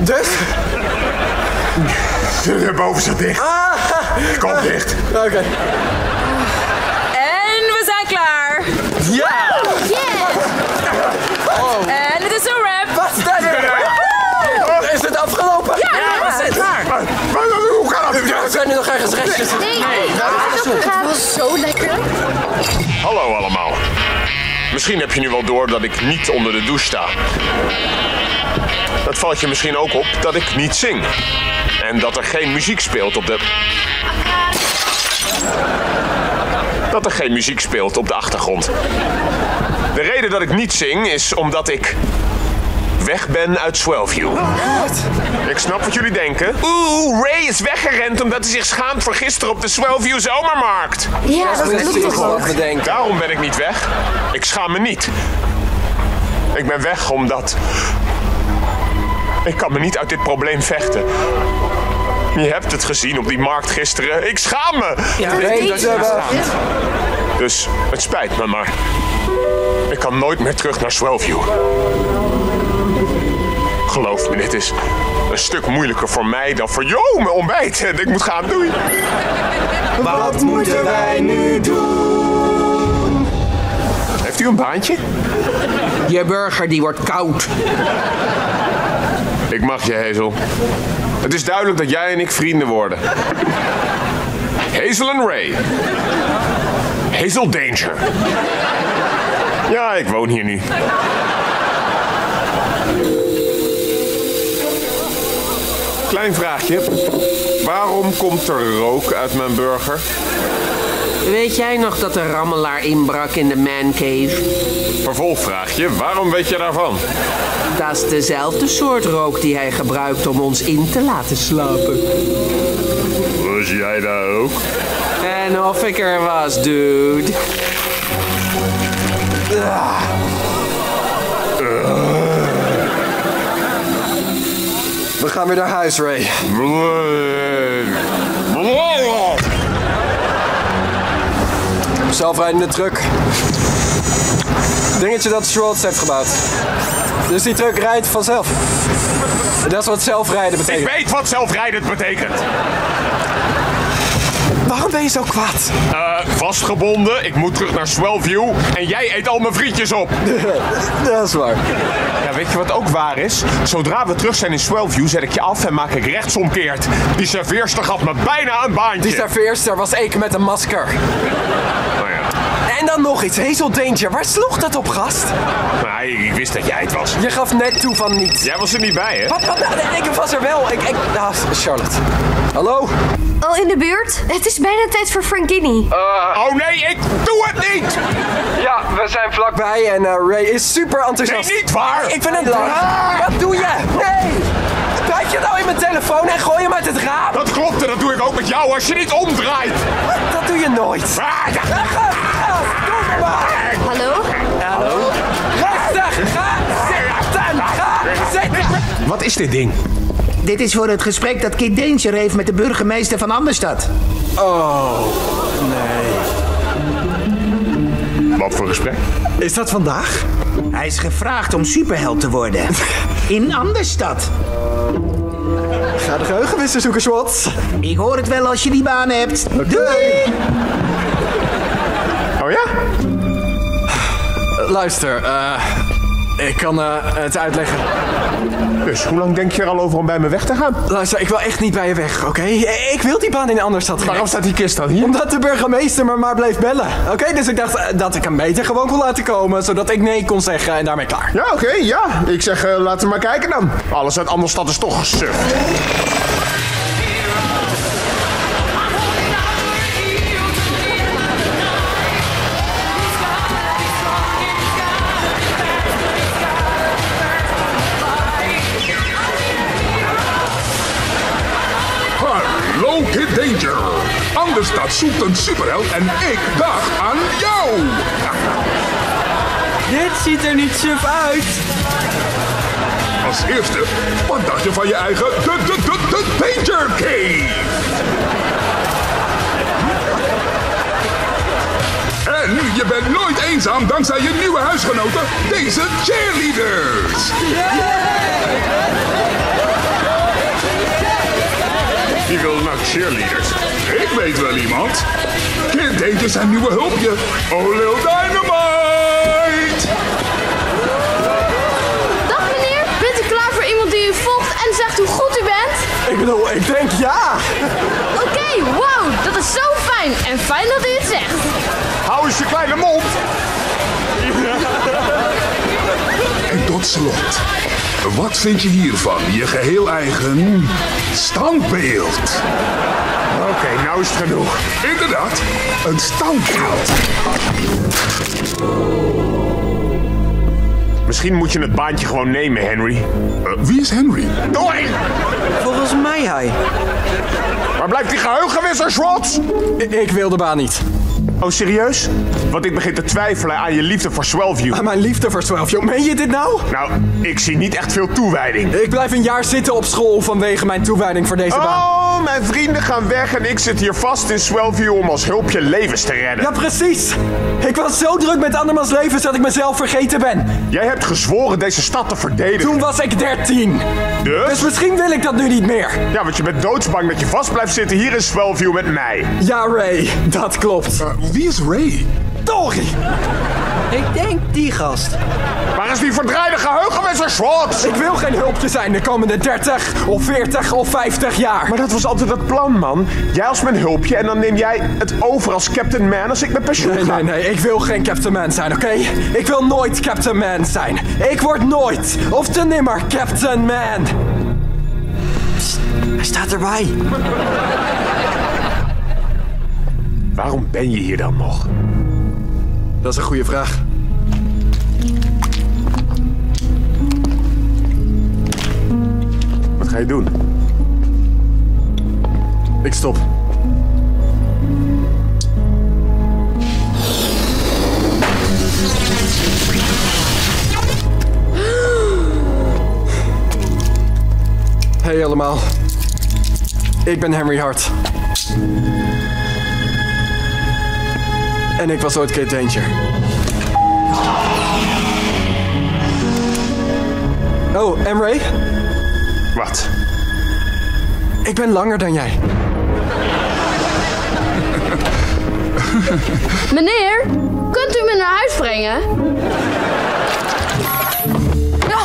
Dus? De deur boven staat dicht. Ah. Kom dicht. Oké. Okay. En we zijn klaar. Ja! Wow, yeah. Oh. En het is een rap. Wat is dat? Oh. Is het afgelopen? Ja, ja, we zijn klaar. Maar, maar, hoe kan dat? We zijn nu nog ergens rechtjes. Nee, nee. nee. Nou, het was zo lekker. Hallo allemaal. Misschien heb je nu wel door dat ik niet onder de douche sta. Dat valt je misschien ook op dat ik niet zing. En dat er geen muziek speelt op de... Dat er geen muziek speelt op de achtergrond. De reden dat ik niet zing is omdat ik... weg ben uit Swellview. Ik snap wat jullie denken. Oeh, Ray is weggerend omdat hij zich schaamt voor gisteren op de Swellview zomermarkt. Ja, dat is toch. Daarom ben ik niet weg. Ik schaam me niet. Ik ben weg omdat... ik kan me niet uit dit probleem vechten. Je hebt het gezien op die markt gisteren. Ik schaam me! Ja, nee, dat is wel. Dus het spijt me maar. Ik kan nooit meer terug naar Swellview. Geloof me, dit is een stuk moeilijker voor mij dan voor jou, mijn ontbijt. Ik moet gaan, doei. Wat moeten wij nu doen? Heeft u een baantje? Je burger, die wordt koud. Ik mag je, Hazel. Het is duidelijk dat jij en ik vrienden worden. Hazel en Ray. Hazel Danger. Ja, ik woon hier nu. Klein vraagje. Waarom komt er rook uit mijn burger? Weet jij nog dat de rammelaar inbrak in de mancave? Vervolgvraagje, waarom weet je daarvan? Dat is dezelfde soort rook die hij gebruikt om ons in te laten slapen. Was jij daar ook? En of ik er was, dude. Ah. Uh. We gaan weer naar huis, Ray. Zelfrijdende truck. Dingetje dat Schwartz heeft gebouwd. Dus die truck rijdt vanzelf. En dat is wat zelfrijden betekent. Ik weet wat zelfrijdend betekent. Waarom ben je zo kwaad? Uh, vastgebonden, ik moet terug naar Swellview en jij eet al mijn frietjes op. Dat is waar. Ja, weet je wat ook waar is? Zodra we terug zijn in Swellview zet ik je af en maak ik rechtsomkeert. Die serveerster gaf me bijna een baantje. Die serveerster was ik met een masker. Oh ja. En dan nog iets, Hazel Danger, waar sloeg dat op, gast? Nee, ik wist dat jij het was. Je gaf net toe van niet. Jij was er niet bij, hè? Wat, wat, ik was er wel. Ik, ik, ah, Charlotte. Hallo? Al in de buurt? Het is bijna tijd voor Frankini. Uh, oh nee, ik doe het niet! Ja, we zijn vlakbij en uh, Ray is super enthousiast. Nee, niet waar! Ik ben het raar! Wat doe je? Nee! Kijk je nou in mijn telefoon en gooi hem uit het raam? Dat klopt en dat doe ik ook met jou als je niet omdraait. Wat? Dat doe je nooit. Ah, ja. Ja, ga, ga, doe maar. Hallo? Hallo? Rustig! Ga zitten! Ga zitten! Wat is dit ding? Dit is voor het gesprek dat Kid Danger heeft met de burgemeester van Anderstad. Oh, nee. Wat voor gesprek? Is dat vandaag? Hij is gevraagd om superheld te worden. In Anderstad. Ga de geheugenwissen zoeken, Schwartz. Ik hoor het wel als je die baan hebt. Okay. Doei! Oh ja? Luister, uh, ik kan uh, het uitleggen. Dus hoe lang denk je er al over om bij me weg te gaan? Luister, ik wil echt niet bij je weg, oké? Okay? Ik wil die baan in Anderstad. Waarom staat die kist dan hier? Omdat de burgemeester me maar bleef bellen. Oké, okay? Dus ik dacht uh, dat ik hem beter gewoon kon laten komen, zodat ik nee kon zeggen en daarmee klaar. Ja, oké, okay, ja. Ik zeg, uh, laten we maar kijken dan. Alles uit Anderstad is toch gesuf. Kid Danger. Anderstad zoekt een superheld en ik dacht aan jou. Dit ziet er niet suf uit. Als eerste, wat dacht je van je eigen de, de, de, de Danger Cave? En je bent nooit eenzaam dankzij je nieuwe huisgenoten, deze cheerleaders. Yeah! Die wil naar cheerleaders. Ik weet wel iemand. Kid Danger zijn nieuwe hulpje. Oh, Lil Dynamite! Dag meneer, bent u klaar voor iemand die u volgt en zegt hoe goed u bent? Ik bedoel, ik denk ja. Oké, okay, wow, dat is zo fijn. En fijn dat u het zegt. Hou eens je kleine mond. En tot slot. Wat vind je hiervan? Je geheel eigen standbeeld. Oké, okay, nou is het genoeg. Inderdaad, een standbeeld. Misschien moet je het baantje gewoon nemen, Henry. Uh, wie is Henry? Doei! Volgens mij hij. Waar blijft die geheugenwisser, Schwartz? Ik, ik wil de baan niet. Oh, serieus? Want ik begin te twijfelen aan je liefde voor Swellview. Aan mijn liefde voor Swellview? Meen je dit nou? Nou, ik zie niet echt veel toewijding. Ik blijf een jaar zitten op school vanwege mijn toewijding voor deze oh, baan. Oh, mijn vrienden gaan weg en ik zit hier vast in Swellview om als hulpje levens te redden. Ja, precies. Ik was zo druk met andermans levens dat ik mezelf vergeten ben. Jij hebt gezworen deze stad te verdedigen. Toen was ik dertien. Dus? Dus misschien wil ik dat nu niet meer. Ja, want je bent doodsbang dat je vast blijft zitten hier in Swellview met mij. Ja, Ray, dat klopt. Uh, Wie is Ray? Verdorie! Ik denk die gast. Waar is die verdraaide geheugen met zijn Schwartz? Ik wil geen hulpje zijn de komende dertig of veertig of vijftig jaar. Maar dat was altijd het plan, man. Jij als mijn hulpje en dan neem jij het over als Captain Man als ik met pensioen nee, ga. Nee, nee, ik wil geen Captain Man zijn, oké? Okay? Ik wil nooit Captain Man zijn. Ik word nooit of te nimmer Captain Man. Psst, hij staat erbij. Waarom ben je hier dan nog? Dat is een goede vraag. Wat ga je doen? Ik stop. Hey allemaal. Ik ben Henry Hart. En ik was ooit Kid Danger. Oh, en Ray? Wat? Ik ben langer dan jij. Meneer, kunt u me naar huis brengen? Oh.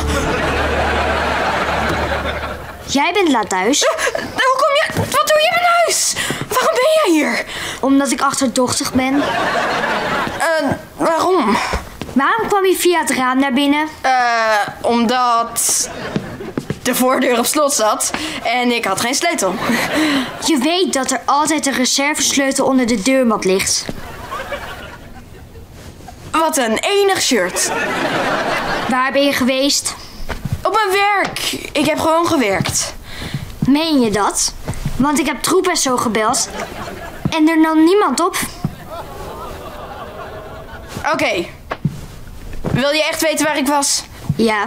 Jij bent laat thuis. Uh, hoe kom je? Wat doe je in mijn huis? Waarom ben jij hier? Omdat ik achterdochtig ben. Uh, waarom? Waarom kwam je via het raam naar binnen? Uh, omdat de voordeur op slot zat en ik had geen sleutel. Je weet dat er altijd een reservesleutel onder de deurmat ligt. Wat een enig shirt. Waar ben je geweest? Op mijn werk. Ik heb gewoon gewerkt. Meen je dat? Want ik heb troep en zo gebeld. En er nam niemand op. Oké. Okay. Wil je echt weten waar ik was? Ja.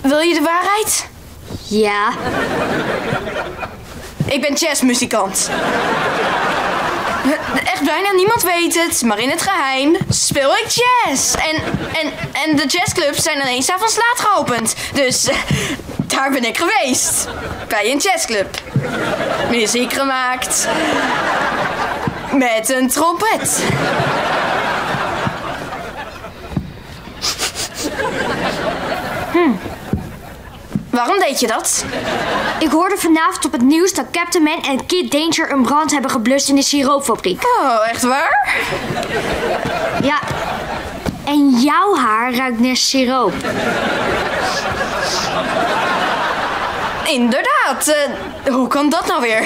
Wil je de waarheid? Ja. Ik ben jazzmuzikant. Echt bijna niemand weet het, maar in het geheim speel ik jazz. En, en, en de jazzclubs zijn ineens avonds laat geopend. Dus daar ben ik geweest. Bij een jazzclub. Muziek gemaakt. Met een trompet. Hm. Waarom deed je dat? Ik hoorde vanavond op het nieuws dat Captain Man en Kid Danger een brand hebben geblust in de siroopfabriek. Oh, echt waar? Ja. En jouw haar ruikt naar siroop. Inderdaad. Uh, hoe kan dat nou weer?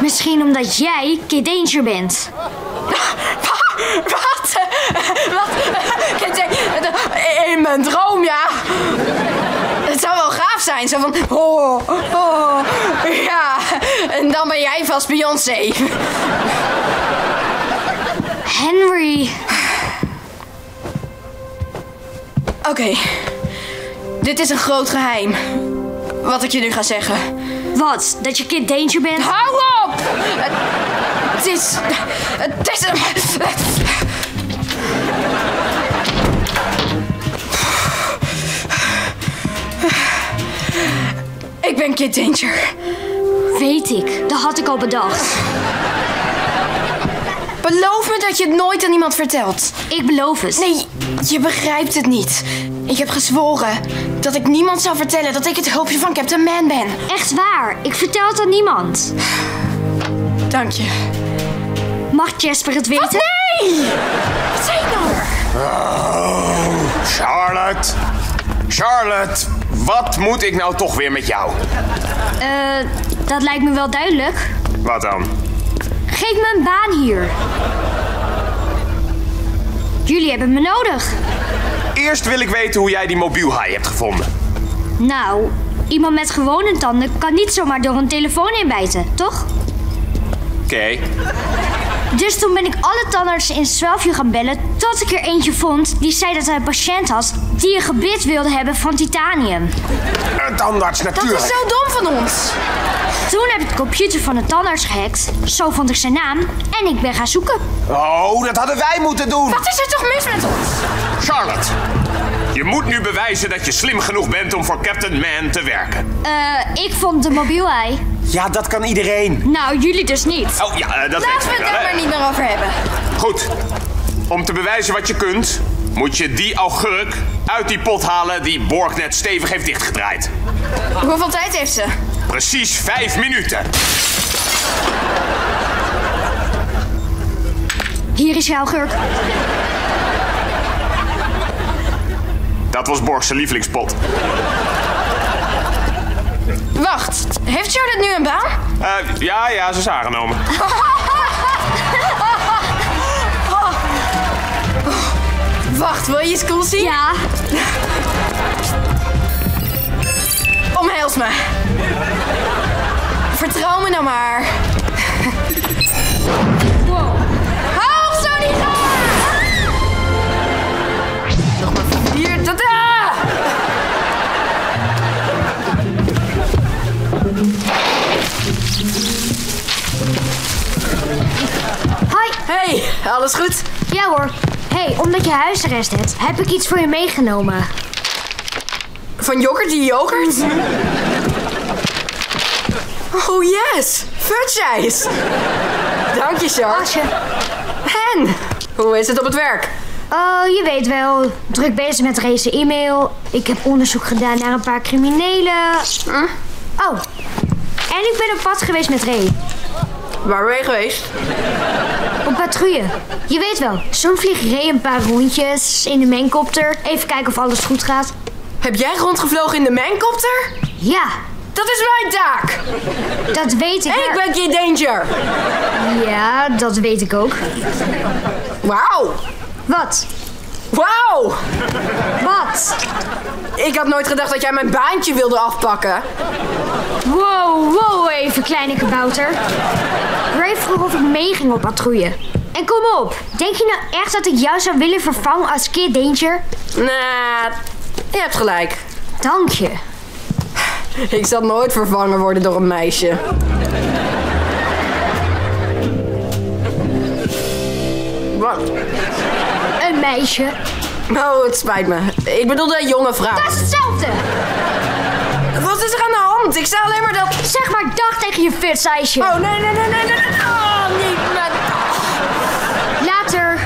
Misschien omdat jij Kid Danger bent. Wat? Wat? In mijn droom, ja. Het zou wel gaaf zijn. Zo van, oh, oh, ja. En dan ben jij vast Beyoncé. Henry. Oké. Okay. Dit is een groot geheim. Wat ik je nu ga zeggen. Wat? Dat je Kid Danger bent? Hou op! Het is... Het is... Ik ben Kid Danger. Weet ik. Dat had ik al bedacht. Beloof me dat je het nooit aan iemand vertelt. Ik beloof het. Nee, je begrijpt het niet. Ik heb gezworen dat ik niemand zou vertellen dat ik het hulpje van Captain Man ben. Echt waar. Ik vertel het aan niemand. Dank je. Mag Jasper het weten? Wat? Nee! Wat zei ik nou? Oh, Charlotte. Charlotte, wat moet ik nou toch weer met jou? Eh, uh, dat lijkt me wel duidelijk. Wat dan? Geef me een baan hier. Jullie hebben me nodig. Eerst wil ik weten hoe jij die mobielhaai hebt gevonden. Nou, iemand met gewone tanden kan niet zomaar door een telefoon inbijten, toch? Oké. Okay. Dus toen ben ik alle tandartsen in Swellview gaan bellen tot ik er eentje vond die zei dat hij een patiënt had die een gebit wilde hebben van titanium. Een tandarts natuurlijk. Dat is zo dom van ons. Toen heb ik de computer van de tandarts gehackt, zo vond ik zijn naam en ik ben gaan zoeken. Oh, dat hadden wij moeten doen. Wat is er toch mis met ons? Charlotte, je moet nu bewijzen dat je slim genoeg bent om voor Captain Man te werken. Eh, uh, ik vond de mobiel-ei. Ja, dat kan iedereen. Nou, jullie dus niet. Oh ja, uh, dat Laten we het daar maar niet meer over hebben. Goed. Om te bewijzen wat je kunt, moet je die augurk uit die pot halen die Bork net stevig heeft dichtgedraaid. Hoeveel tijd heeft ze? Precies vijf minuten. Hier is je augurk. Dat was Bork's lievelingspot. Wacht, heeft Charlotte nu een baan? Uh, ja, ja, ze is aangenomen. Wacht, wil je iets cool zien? Ja. Omhels me. Vertrouw me nou maar. Wow. Hou op, zo niet gaan! Nog maar vier, tada! Hoi. Hey, alles goed? Ja hoor. Hé, hey, omdat je huisarrest hebt, heb ik iets voor je meegenomen. Van yoghurt die yoghurt? Oh yes, fudge ice. Dank je, Charles. En, hoe is het op het werk? Oh, je weet wel. Druk bezig met racen e-mail. Ik heb onderzoek gedaan naar een paar criminelen. Hm? Oh, en ik ben op pad geweest met Ray. Waar ben je geweest? Op patrouille. Je weet wel, zo'n vlieg Ray een paar rondjes in de Mancopter. Even kijken of alles goed gaat. Heb jij rondgevlogen in de Mancopter? Ja. Dat is mijn taak. Dat weet ik. Hey, maar... Ik ben Kid Danger. Ja, dat weet ik ook. Wauw. Wat? Wauw. Wat? Ik had nooit gedacht dat jij mijn baantje wilde afpakken. Wow, wow, even kleine kabouter. Ray vroeg of ik meeging op patrouille. En kom op, denk je nou echt dat ik jou zou willen vervangen als Kid Danger? Nou, nah, je hebt gelijk. Dank je. Ik zal nooit vervangen worden door een meisje. Wat? Een meisje? Oh, het spijt me. Ik bedoelde een jonge vrouw. Dat is hetzelfde! Wat is er aan de hand? Ik zei alleen maar dat... Zeg maar dag tegen je fitseisje. Oh, nee, nee, nee, nee, nee. Oh, niet met... Later.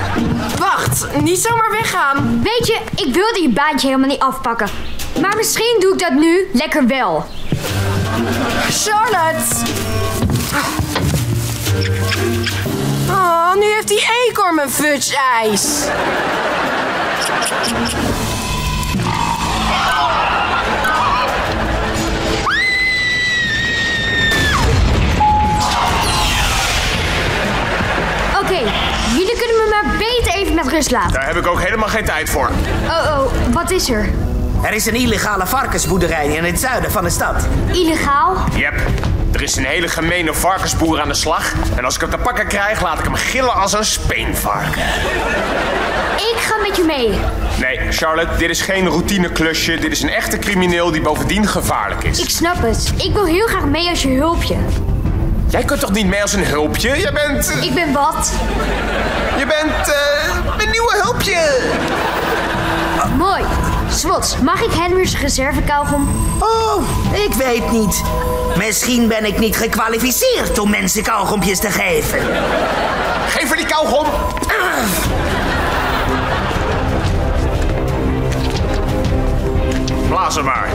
Wacht, niet zomaar weggaan. Weet je, ik wilde je baantje helemaal niet afpakken. Maar misschien doe ik dat nu lekker wel. Charlotte! Oh, nu heeft die eekhoorn mijn fudge-ijs. Jullie kunnen me maar beter even met rust laten. Daar heb ik ook helemaal geen tijd voor. Oh, oh, wat is er? Er is een illegale varkensboerderij in het zuiden van de stad. Illegaal? Yep. Er is een hele gemene varkensboer aan de slag. En als ik hem te pakken krijg, laat ik hem gillen als een speenvarken. Ik ga met je mee. Nee, Charlotte, dit is geen routineklusje. Dit is een echte crimineel die bovendien gevaarlijk is. Ik snap het. Ik wil heel graag mee als je hulpje. Jij kunt toch niet mee als een hulpje? Jij bent... Uh... Ik ben wat? Je bent uh, mijn nieuwe hulpje. Oh. Mooi. Schwartz, mag ik Henry's reservekauwgom? Oh, ik weet niet. Misschien ben ik niet gekwalificeerd om mensen kauwgompjes te geven. Geef er die kauwgom. Blaas er maar.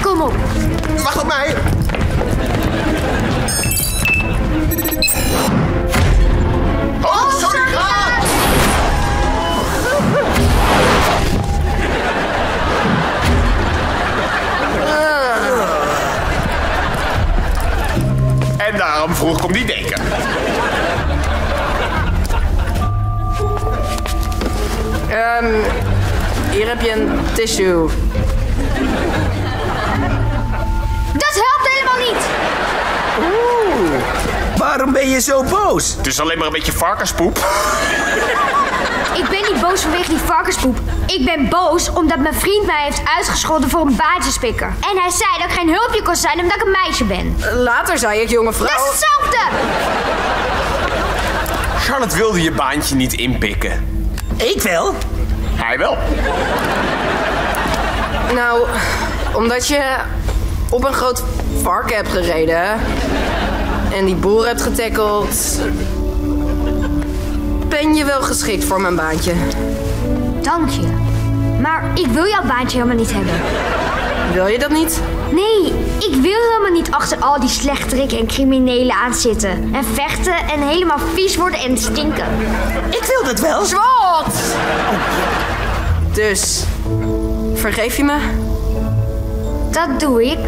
Kom op. Wacht op mij. Oh, oh sorry. sorry. Ah. En daarom vroeg ik om die deken. Um, hier heb je een tissue. Oeh. Waarom ben je zo boos? Het is alleen maar een beetje varkenspoep. Ik ben niet boos vanwege die varkenspoep. Ik ben boos omdat mijn vriend mij heeft uitgescholden voor een baardjespikker. En hij zei dat ik geen hulpje kon zijn omdat ik een meisje ben. Later zei ik, jonge vrouw... Dat is hetzelfde! Charlotte wilde je baantje niet inpikken. Ik wel. Hij wel. Nou... Omdat je op een groot varken hebt gereden en die boer hebt getackeld, ben je wel geschikt voor mijn baantje. Dank je. Maar ik wil jouw baantje helemaal niet hebben. Wil je dat niet? Nee, ik wil helemaal niet achter al die slechteriken en criminelen aan zitten. En vechten en helemaal vies worden en stinken. Ik wil dat wel. Schwartz! Dus, vergeef je me? Dat doe ik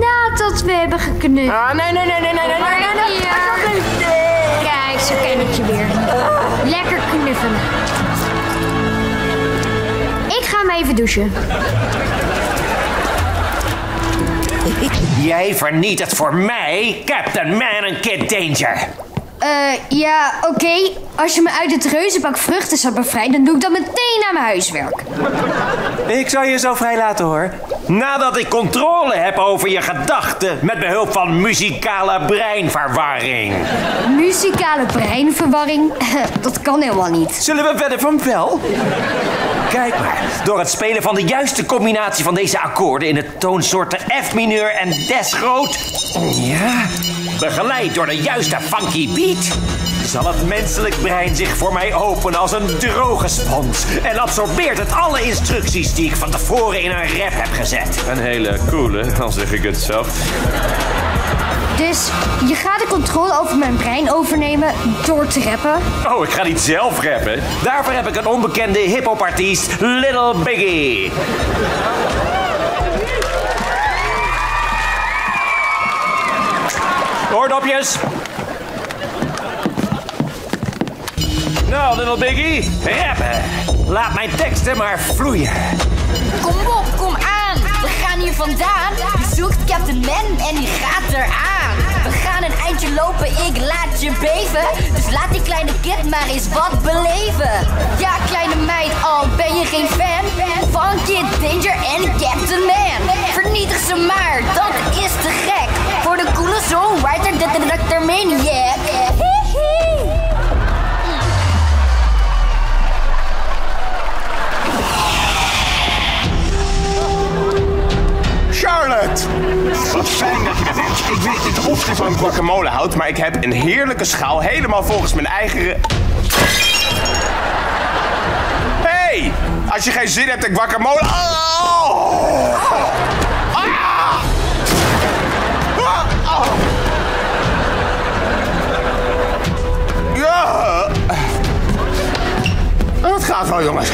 nadat we hebben geknuffeld. Ah, nee, nee, nee, nee, nee, nee, nee, nee, nee, nee. Kijk, zo ken ik je weer. Lekker knuffelen. Ik ga hem even douchen. Jij vernietigt voor mij Captain Man en Kid Danger. Eh, uh, ja, oké. Okay. Als je me uit het reuzenbak vruchtensap bevrijdt, dan doe ik dat meteen naar mijn huiswerk. Ik zal je zo vrij laten, hoor. Nadat ik controle heb over je gedachten met behulp van muzikale breinverwarring. Muzikale breinverwarring? Dat kan helemaal niet. Zullen we wedden van wel? Kijk maar, door het spelen van de juiste combinatie van deze akkoorden in het toonsoorten F-mineur en Des-groot, ja, begeleid door de juiste funky beat, zal het menselijk brein zich voor mij openen als een droge spons en absorbeert het alle instructies die ik van tevoren in een rap heb gezet. Een hele coole, al zeg ik het zelf. Dus je gaat de controle over mijn brein overnemen door te rappen? Oh, ik ga niet zelf rappen. Daarvoor heb ik een onbekende hip-hop-artiest, Little Biggie. Oordopjes. Nou, Little Biggie, rappen. Laat mijn teksten maar vloeien. Kom op, kom aan. We gaan hier vandaan. Je zoekt Captain Man en die gaat eraan. We gaan een eindje lopen, ik laat je beven. Dus laat die kleine kid maar eens wat beleven. Ja, kleine meid, al ben je geen fan van Kid Danger en Captain Man. Vernietig ze maar, dat is te gek. Voor de coole songwriter, dokter Minyak. Charlotte! Wat fijn dat je er bent. Ik weet niet of je van guacamole houdt, maar ik heb een heerlijke schaal helemaal volgens mijn eigen... Hé! Hey, als je geen zin hebt in guacamole... Oh. Oh. Ah. Oh. Ja! Het gaat wel, jongens.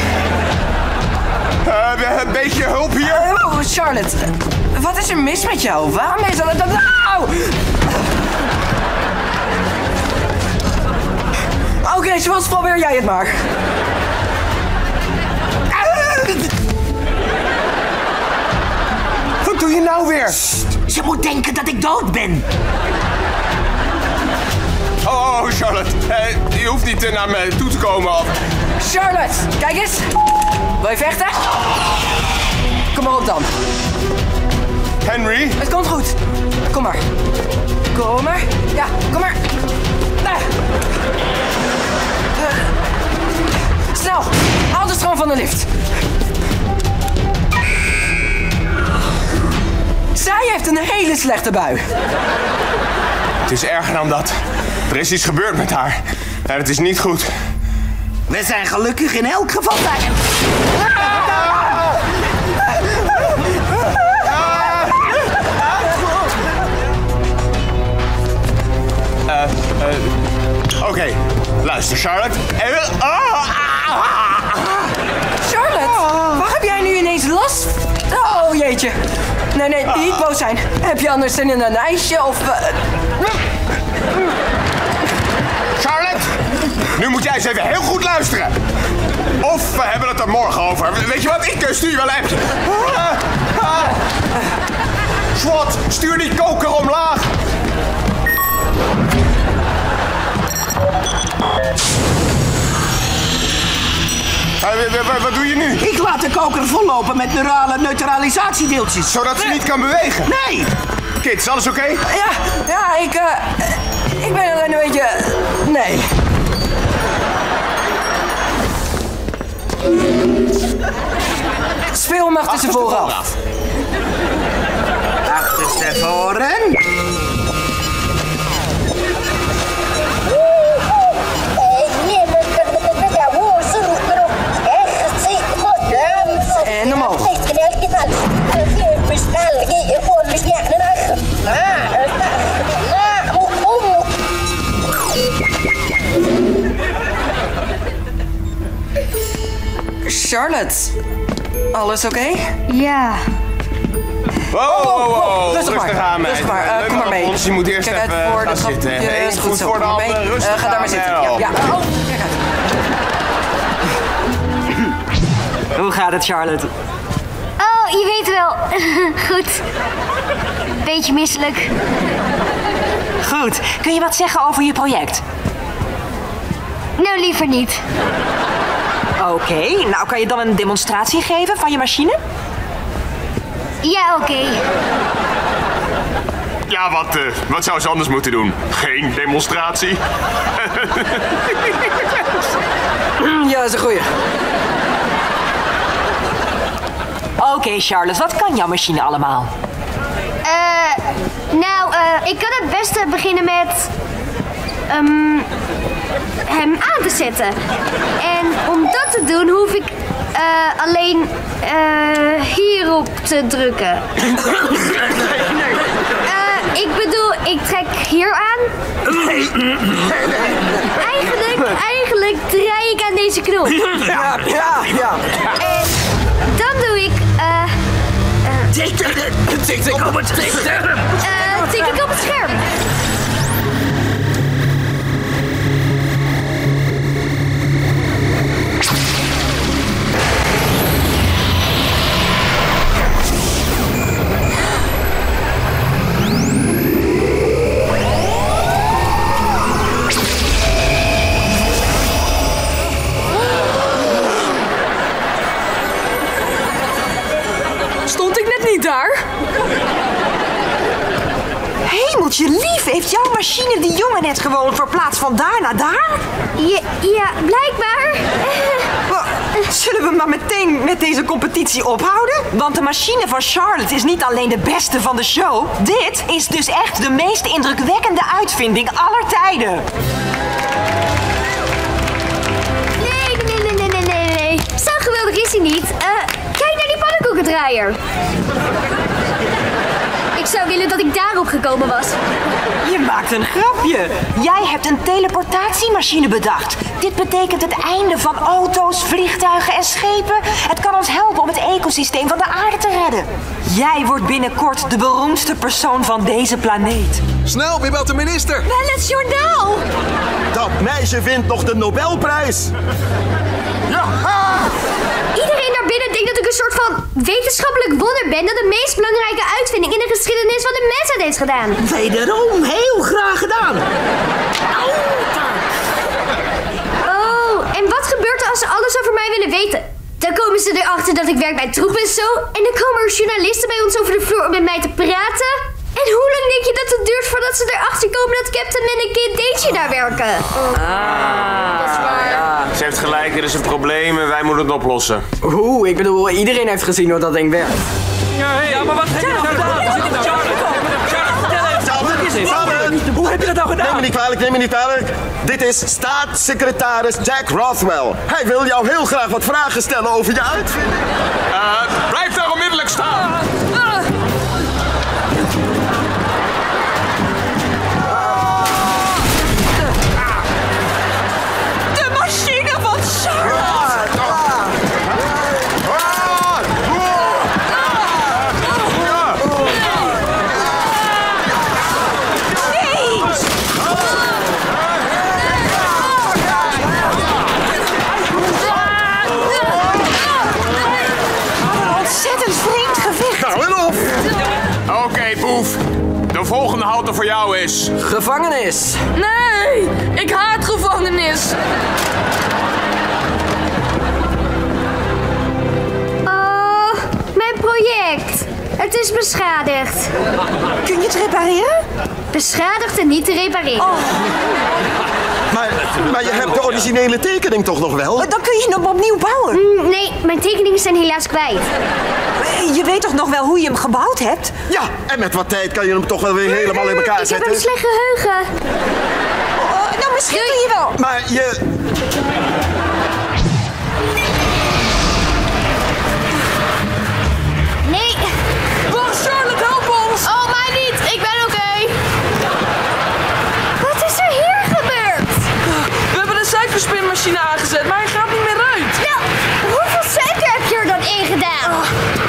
Uh, een beetje hulp hier? Hallo, Charlotte. Wat is er mis met jou? Waarom is dat... Au! Oké, okay, Schwartz, probeer jij het maar. Wat doe je nou weer? Sst, ze moet denken dat ik dood ben. Oh, Charlotte. Uh, je hoeft niet naar me toe te komen. Of... Charlotte, kijk eens. Wil je vechten? Kom maar op dan. Henry? Het komt goed. Kom maar. Kom maar. Ja, kom maar. Ah. Uh. Snel, haal de stroom van de lift. Zij heeft een hele slechte bui. Het is erger dan dat. Er is iets gebeurd met haar. En het is niet goed. We zijn gelukkig in elk geval bij hem. Uh, uh, Oké, okay. Luister Charlotte. Uh, oh, ah, ah. Charlotte, oh. Waar heb jij nu ineens last? Oh jeetje. Nee, nee, niet ah. boos zijn. Heb je anders zin in een ijsje of... Uh... Charlotte, nu moet jij eens even heel goed luisteren. Of we hebben het er morgen over. Weet je wat, ik stuur wel een appje. Ah, ah. Schwartz, stuur die koker omlaag. Wat doe je nu? Ik laat de koker vollopen met neurale neutralisatiedeeltjes. Zodat ze niet kan bewegen? Nee! Kids, alles oké? Okay? Ja, ja, ik... Uh, ik ben alleen een beetje... Uh, nee. Speelmacht is er vooraf. achterstevoren. En omhoog. Charlotte, alles oké? Okay? Ja. Wow, oh, oh, oh, oh. Rustig, rustig aan, meid. Rustig maar, uh, kom maar mee. Je moet eerst kijk even uit voor gaan de zitten. Handen. Hey, goed, goed zo, voor de handen, mee. Rustig uh, ga daar maar zitten. Ja, ja. Oh, kijk uit. Hoe gaat het, Charlotte? Oh, je weet wel. Goed. Beetje misselijk. Goed. Kun je wat zeggen over je project? Nou, liever niet. Oké, okay, nou kan je dan een demonstratie geven van je machine? Ja, oké. Okay. Ja, wat, uh, wat zou ze anders moeten doen? Geen demonstratie? Ja, dat is een goeie. Oké, okay, Charlotte, wat kan jouw machine allemaal? Eh, uh, nou, uh, ik kan het beste beginnen met... Um, hem aan te zetten. En om dat te doen hoef ik uh, alleen uh, hierop te drukken. Uh, ik bedoel, ik trek hier aan. Eigenlijk, eigenlijk draai ik aan deze knop. Ja, ja, ja. En dan doe ik... Uh, uh, tik, tik, tik op het scherm. Uh, tik ik op het scherm. Daar? Hemeltje lief, heeft jouw machine die jongen net gewoon verplaatst van daar naar daar? Ja, ja, blijkbaar. Zullen we maar meteen met deze competitie ophouden? Want de machine van Charlotte is niet alleen de beste van de show. Dit is dus echt de meest indrukwekkende uitvinding aller tijden. Nee, nee, nee, nee, nee, nee, nee. Zo geweldig is hij niet. Uh, kijk naar die pannenkoekendraaier. Ik zou willen dat ik daarop gekomen was. Je maakt een grapje. Jij hebt een teleportatiemachine bedacht. Dit betekent het einde van auto's, vliegtuigen en schepen. Het kan ons helpen om het ecosysteem van de aarde te redden. Jij wordt binnenkort de beroemdste persoon van deze planeet. Snel, wie belt de minister? Wel het journaal. Dat meisje wint nog de Nobelprijs. Ja! Iedereen daar binnen denkt dat ik een soort van wetenschappelijk wonder ben... dat de meest belangrijke uitvinding in de geschiedenis van de mensheid heeft gedaan. Wederom, heel graag gedaan. Oh, en wat gebeurt er als ze alles over mij willen weten? Dan komen ze erachter dat ik werk bij troep en zo... en dan komen er journalisten bij ons over de vloer om met mij te praten. En hoe lang denk je dat het duurt voordat ze erachter komen... dat Captain Man en Kid Danger daar werken? Oh. Ah, dat is waar. Ze heeft gelijk, er is een probleem en wij moeten het oplossen. Oeh, ik bedoel, iedereen heeft gezien hoe dat ding werkt. Ja, hey. Ja, maar wat heb je nou gedaan? Hoe heb je dat nou gedaan? Neem me niet kwalijk, neem me niet kwalijk. Dit is staatssecretaris Jack Rothwell. Hij wil jou heel graag wat vragen stellen over je uitvinding. Uh, blijf daar onmiddellijk staan. Uh, uh. De volgende halte voor jou is... Gevangenis. Nee, ik haat gevangenis. Oh, mijn project. Het is beschadigd. Kun je het repareren? Beschadigd en niet te repareren. Oh. Maar, maar je hebt de originele tekening toch nog wel? Dan kun je hem opnieuw bouwen. Mm, nee, mijn tekeningen zijn helaas kwijt. Je weet toch nog wel hoe je hem gebouwd hebt? Ja, en met wat tijd kan je hem toch wel weer helemaal in elkaar zetten. Ik heb een slecht geheugen. Oh, nou, misschien kun je wel. Maar je... Nee. Bork, Charlotte, help ons. Oh, mij niet. Ik ben oké. Okay. Wat is er hier gebeurd? We hebben een suikerspinmachine aangezet, maar hij gaat niet meer uit. Nou, hoeveel suiker heb je er dan in gedaan? Oh.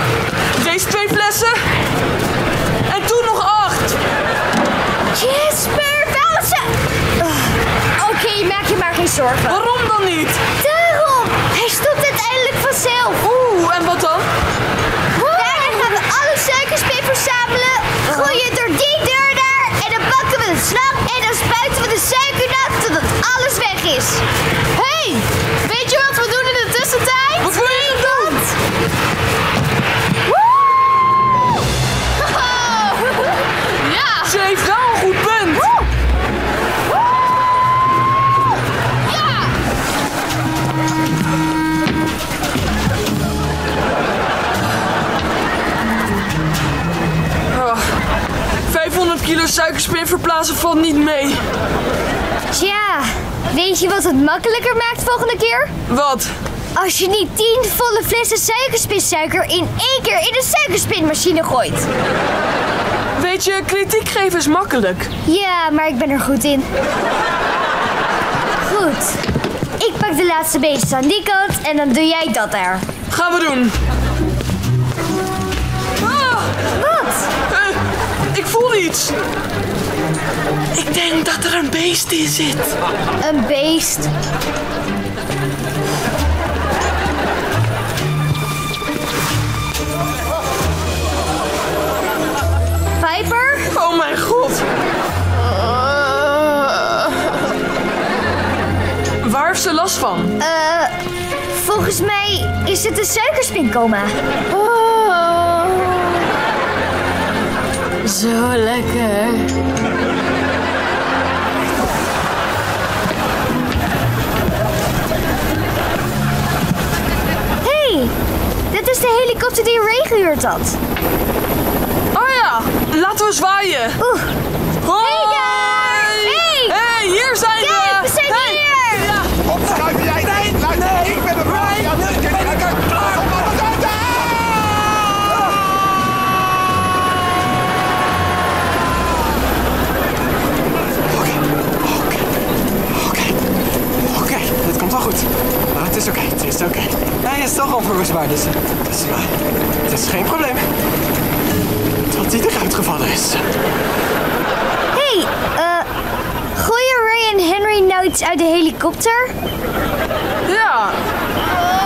Deze twee flessen. En toen nog acht. Jasper, wel ze... Oh. Oké, okay, maak je maar geen zorgen. Waarom dan niet? Daarom. Hij stopt uiteindelijk vanzelf. Oeh, en wat dan? Suikerspin verzamelen, gooien door die deur daar en dan pakken we de slang en dan spuiten we de suiker na totdat alles weg is. Hé, hey, weet je wat we doen in de tussentijd? Wat wil je doen? Woe! Hoho! Ja! Ze heeft wel een goed punt! Woe! Woe! Ja! vijfhonderd kilo suikerspin verplaatsen valt niet mee. Tja, weet je wat het makkelijker maakt volgende keer? Wat? Als je niet tien volle flessen suikerspinsuiker in één keer in de suikerspinmachine gooit. Weet je, kritiek geven is makkelijk. Ja, maar ik ben er goed in. Goed. Ik pak de laatste beetjes aan die kant en dan doe jij dat daar. Gaan we doen. Ah! Wat? Ik voel iets. Ik denk dat er een beest in zit. Een beest? Piper? Oh mijn god. Uh... Waar heeft ze last van? Uh, volgens mij is het een suikerspincoma. Oh. Zo lekker. Hey, dit is de helikopter die Ray gehuurd had. Oh ja, laten we zwaaien. Oeh. Hoi. Hey daar. Hey. Hey, hier zijn Kijk, we. Kijk, we zijn hey. hier. Ja. Opschuiven jij. Nee, nee, nee, ik ben er Ray. Het komt wel goed. Maar het is oké, okay, het is oké. Okay. Hij is toch onverwoestbaar, dus het is, uh, het is geen probleem. Tot hij eruit gevallen is. Hé, hey, uh, gooien Ray en Henry nou iets uit de helikopter? Ja,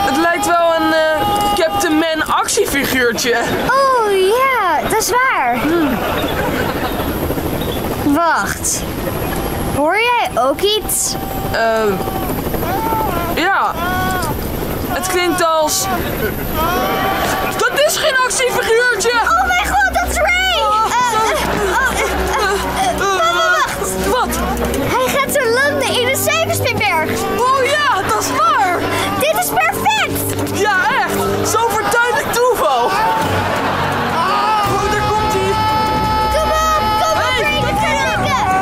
het lijkt wel een uh, Captain Man actiefiguurtje. Oh ja, dat is waar. Hmm. Wacht, hoor jij ook iets? Eh... Uh, Ja, het klinkt als... Dat is geen actiefiguurtje! Oh mijn god, dat is Ray! Wacht! Wat? Hij gaat zo landen in een suikerspinberg! Oh ja, dat is waar! Dit is perfect! Ja, echt! Zo vertuigt het toeval! Ah, oh, daar komt hij! Kom op, kom op, hey, Ray, we kunnen lukken!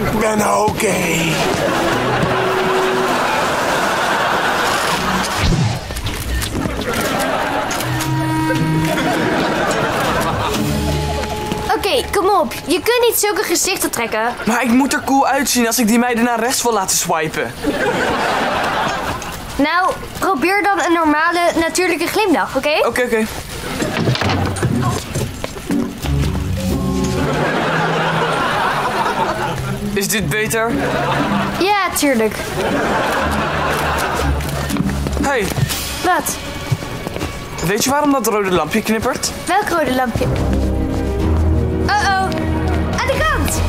Ik ben oké. Okay. Oké, okay, kom op. Je kunt niet zulke gezichten trekken. Maar ik moet er cool uitzien als ik die meiden naar rechts wil laten swipen. Nou, probeer dan een normale, natuurlijke glimlach, oké? Okay? Oké, okay, oké. Okay. Is dit beter? Ja, tuurlijk. Hé. Hey. Wat? Weet je waarom dat rode lampje knippert? Welk rode lampje? Uh-oh. Aan de kant.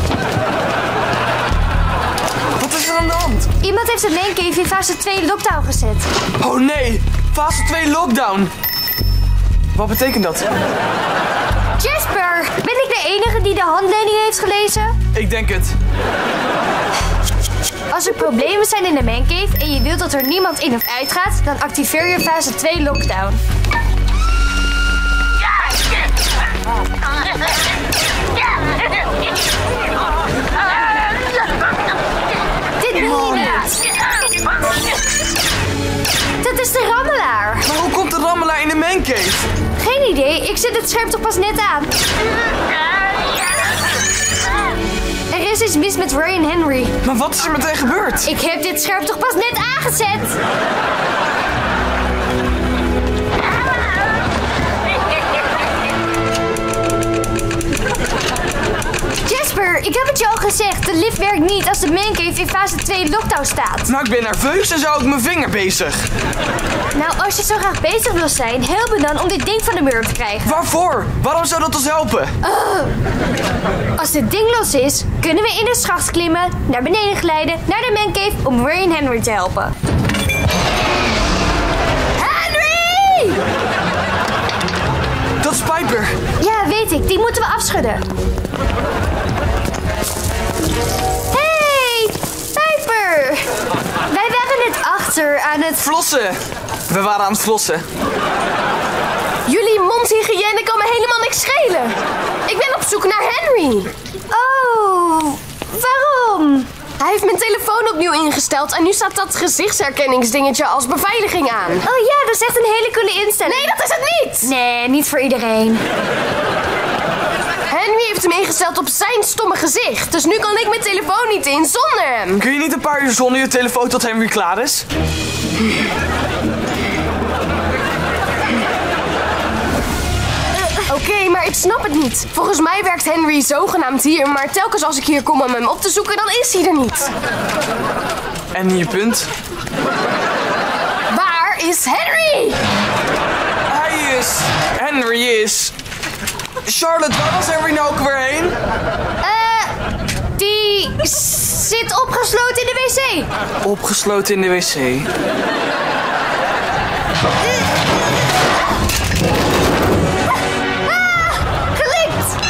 Wat is er aan de hand? Iemand heeft het leencave in fase twee lockdown gezet. Oh nee, fase twee lockdown. Wat betekent dat? Jasper, ben ik de enige die de handleiding heeft gelezen? Ik denk het. Als er problemen zijn in de mancave en je wilt dat er niemand in of uitgaat, dan activeer je fase twee lockdown. Dit meen je niet. Dat is de rammelaar. Maar hoe komt de rammelaar in de mancave? Geen idee, ik zet het scherm toch pas net aan. Er is iets mis met Ray en Henry. Maar wat is er meteen gebeurd? Ik heb dit scherm toch pas net aangezet. Jasper, ik heb het je al gezegd. De lift werkt niet als de mancave in fase twee lockdown staat. Nou, ik ben nerveus en zo hou ik mijn vinger bezig. Nou, als je zo graag bezig wil zijn, help me dan om dit ding van de muur te krijgen. Waarvoor? Waarom zou dat ons helpen? Oh. Als dit ding los is, kunnen we in de schacht klimmen, naar beneden glijden, naar de mancave om Ray en Henry te helpen. Henry! Dat is Piper. Ja, weet ik. Die moeten we afschudden. Hey, Piper! Wij waren net achter aan het... Flossen! We waren aan het flossen. Jullie mondhygiëne kan me helemaal niks schelen. Ik ben op zoek naar Henry. Oh, waarom? Hij heeft mijn telefoon opnieuw ingesteld en nu staat dat gezichtsherkenningsdingetje als beveiliging aan. Oh ja, dat is echt een hele coole instelling. Nee, dat is het niet! Nee, niet voor iedereen. Henry heeft hem ingesteld op zijn stomme gezicht. Dus nu kan ik mijn telefoon niet in zonder hem. Kun je niet een paar uur zonder je telefoon tot Henry klaar is? Oké, okay, maar ik snap het niet. Volgens mij werkt Henry zogenaamd hier, maar telkens als ik hier kom om hem op te zoeken, dan is hij er niet. En je punt? Waar is Henry? Hij is... Henry is... Charlotte, waar was Henry nou ook weer heen? Eh, die zit opgesloten in de wc. Opgesloten in de wc. Ah, gelikt!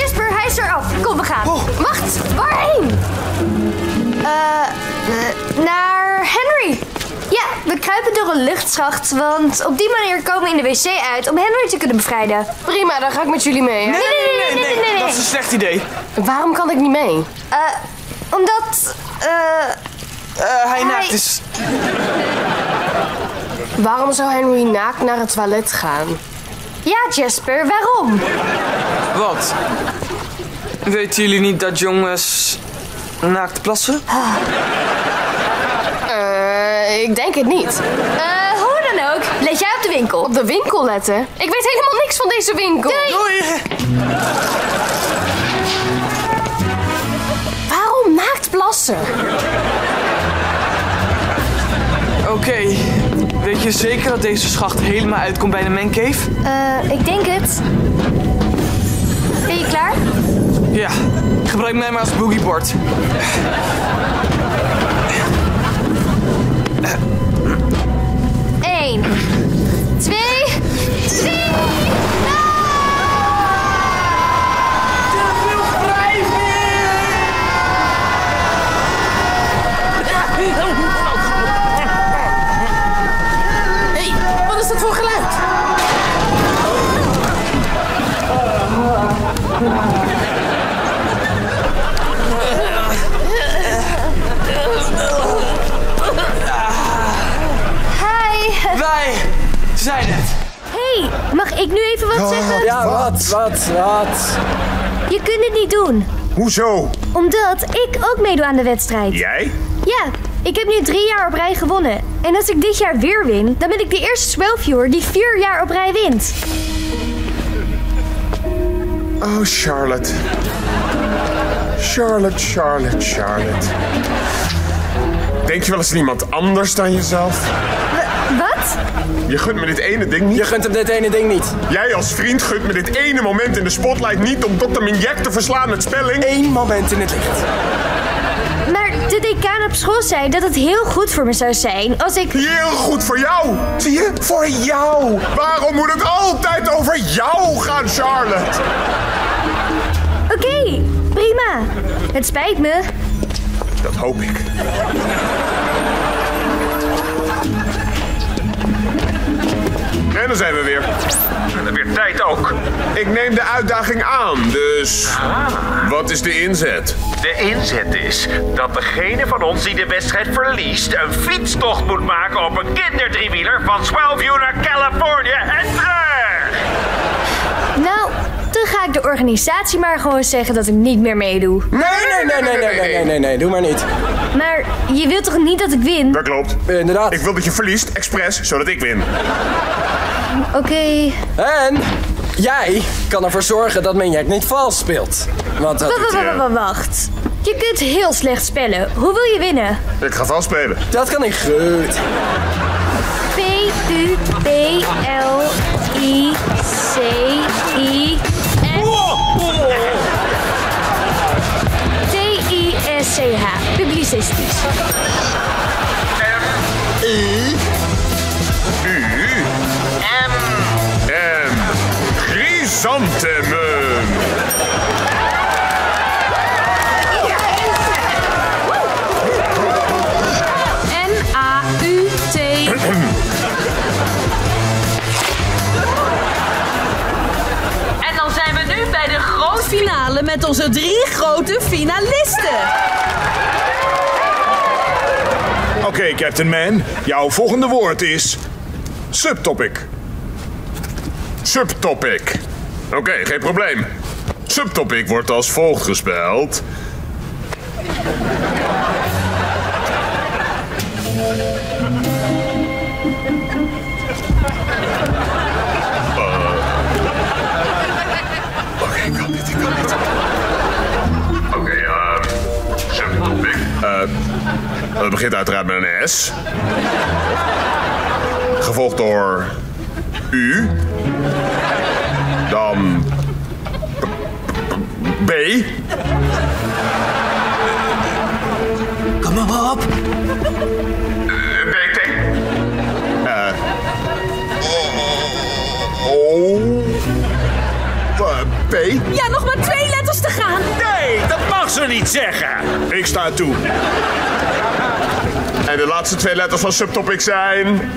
Jasper, hij is eraf. Kom, we gaan. Oh. Wacht, waarheen? Eh, uh, naar Henry. Ja, we kruipen door een luchtschacht, want op die manier komen we in de wc uit om Henry te kunnen bevrijden. Prima, dan ga ik met jullie mee. Hè? Nee, nee, nee, nee, nee, nee, nee. Dat is een slecht idee. Waarom kan ik niet mee? Eh, uh, omdat, eh... Uh, uh, hij naakt is. Waarom zou Henry naakt naar het toilet gaan? Ja, Jasper, waarom? Wat? Weten jullie niet dat jongens naakt plassen? Ah. Ik denk het niet. Eh, uh, hoe dan ook, let jij op de winkel. Op de winkel letten? Ik weet helemaal niks van deze winkel. Doei! Doei. Waarom naakt plassen? Oké, okay. Weet je zeker dat deze schacht helemaal uitkomt bij de mancave? Eh, uh, ik denk het. Ben je klaar? Ja, gebruik mij maar als boogieboard. Eén, twee, drie, no! De bevrijding! Hé, hey, wat is dat voor geluid? Zijn het. Hé, hey, mag ik nu even wat oh, zeggen? Ja, wat, wat, wat? Je kunt het niet doen. Hoezo? Omdat ik ook meedoe aan de wedstrijd. Jij? Ja, ik heb nu drie jaar op rij gewonnen. En als ik dit jaar weer win, dan ben ik de eerste Swellviewer die vier jaar op rij wint. Oh, Charlotte. Charlotte, Charlotte, Charlotte. Denk je wel eens aan iemand anders dan jezelf? Wat? Je gunt me dit ene ding niet. Je gunt hem dit ene ding niet. Jij als vriend gunt me dit ene moment in de spotlight niet om dokter Minyak te verslaan met spelling. Eén moment in het licht. De decaan op school zei dat het heel goed voor me zou zijn als ik... Heel goed voor jou! Zie je? Voor jou! Waarom moet het altijd over jou gaan, Charlotte? Oké, okay, prima. Het spijt me. Dat hoop ik. En dan zijn we weer. En dan weer tijd ook. Ik neem de uitdaging aan, dus... Ah. Wat is de inzet? De inzet is dat degene van ons die de wedstrijd verliest... een fietstocht moet maken op een kinderdriewieler... van Swellview naar Californië en terug! Nou, dan ga ik de organisatie maar gewoon zeggen dat ik niet meer meedoe. Nee, nee, nee, nee, nee, nee, nee, nee, nee, nee. Doe maar niet. Maar je wilt toch niet dat ik win? Dat klopt. Uh, inderdaad. Ik wil dat je verliest, expres, zodat ik win. Oké. Okay. En jij kan ervoor zorgen dat Minyak niet vals speelt. Want dat wacht, wacht, wacht, wacht. Je kunt heel slecht spellen. Hoe wil je winnen? Ik ga vals spelen. Dat kan niet goed. P U B L I C I N T I S C H. Publicistisch. Chrysanthemum. N A U T. En dan zijn we nu bij de grote finale met onze drie grote finalisten. Oké, okay, Captain Man. Jouw volgende woord is... subtopic. Subtopic. Oké, okay, geen probleem. Subtopic wordt als volgt gespeld. Uh. Oké, okay, ik kan dit, ik kan dit. Oké, okay, uh, subtopic. Uh, dat begint uiteraard met een S. Gevolgd door... U. Dan... B. Kom maar op. B T. Uh, o. P. Ja, nog maar twee letters te gaan. Nee, dat mag ze niet zeggen. Ik sta toe. En de laatste twee letters van subtopic zijn...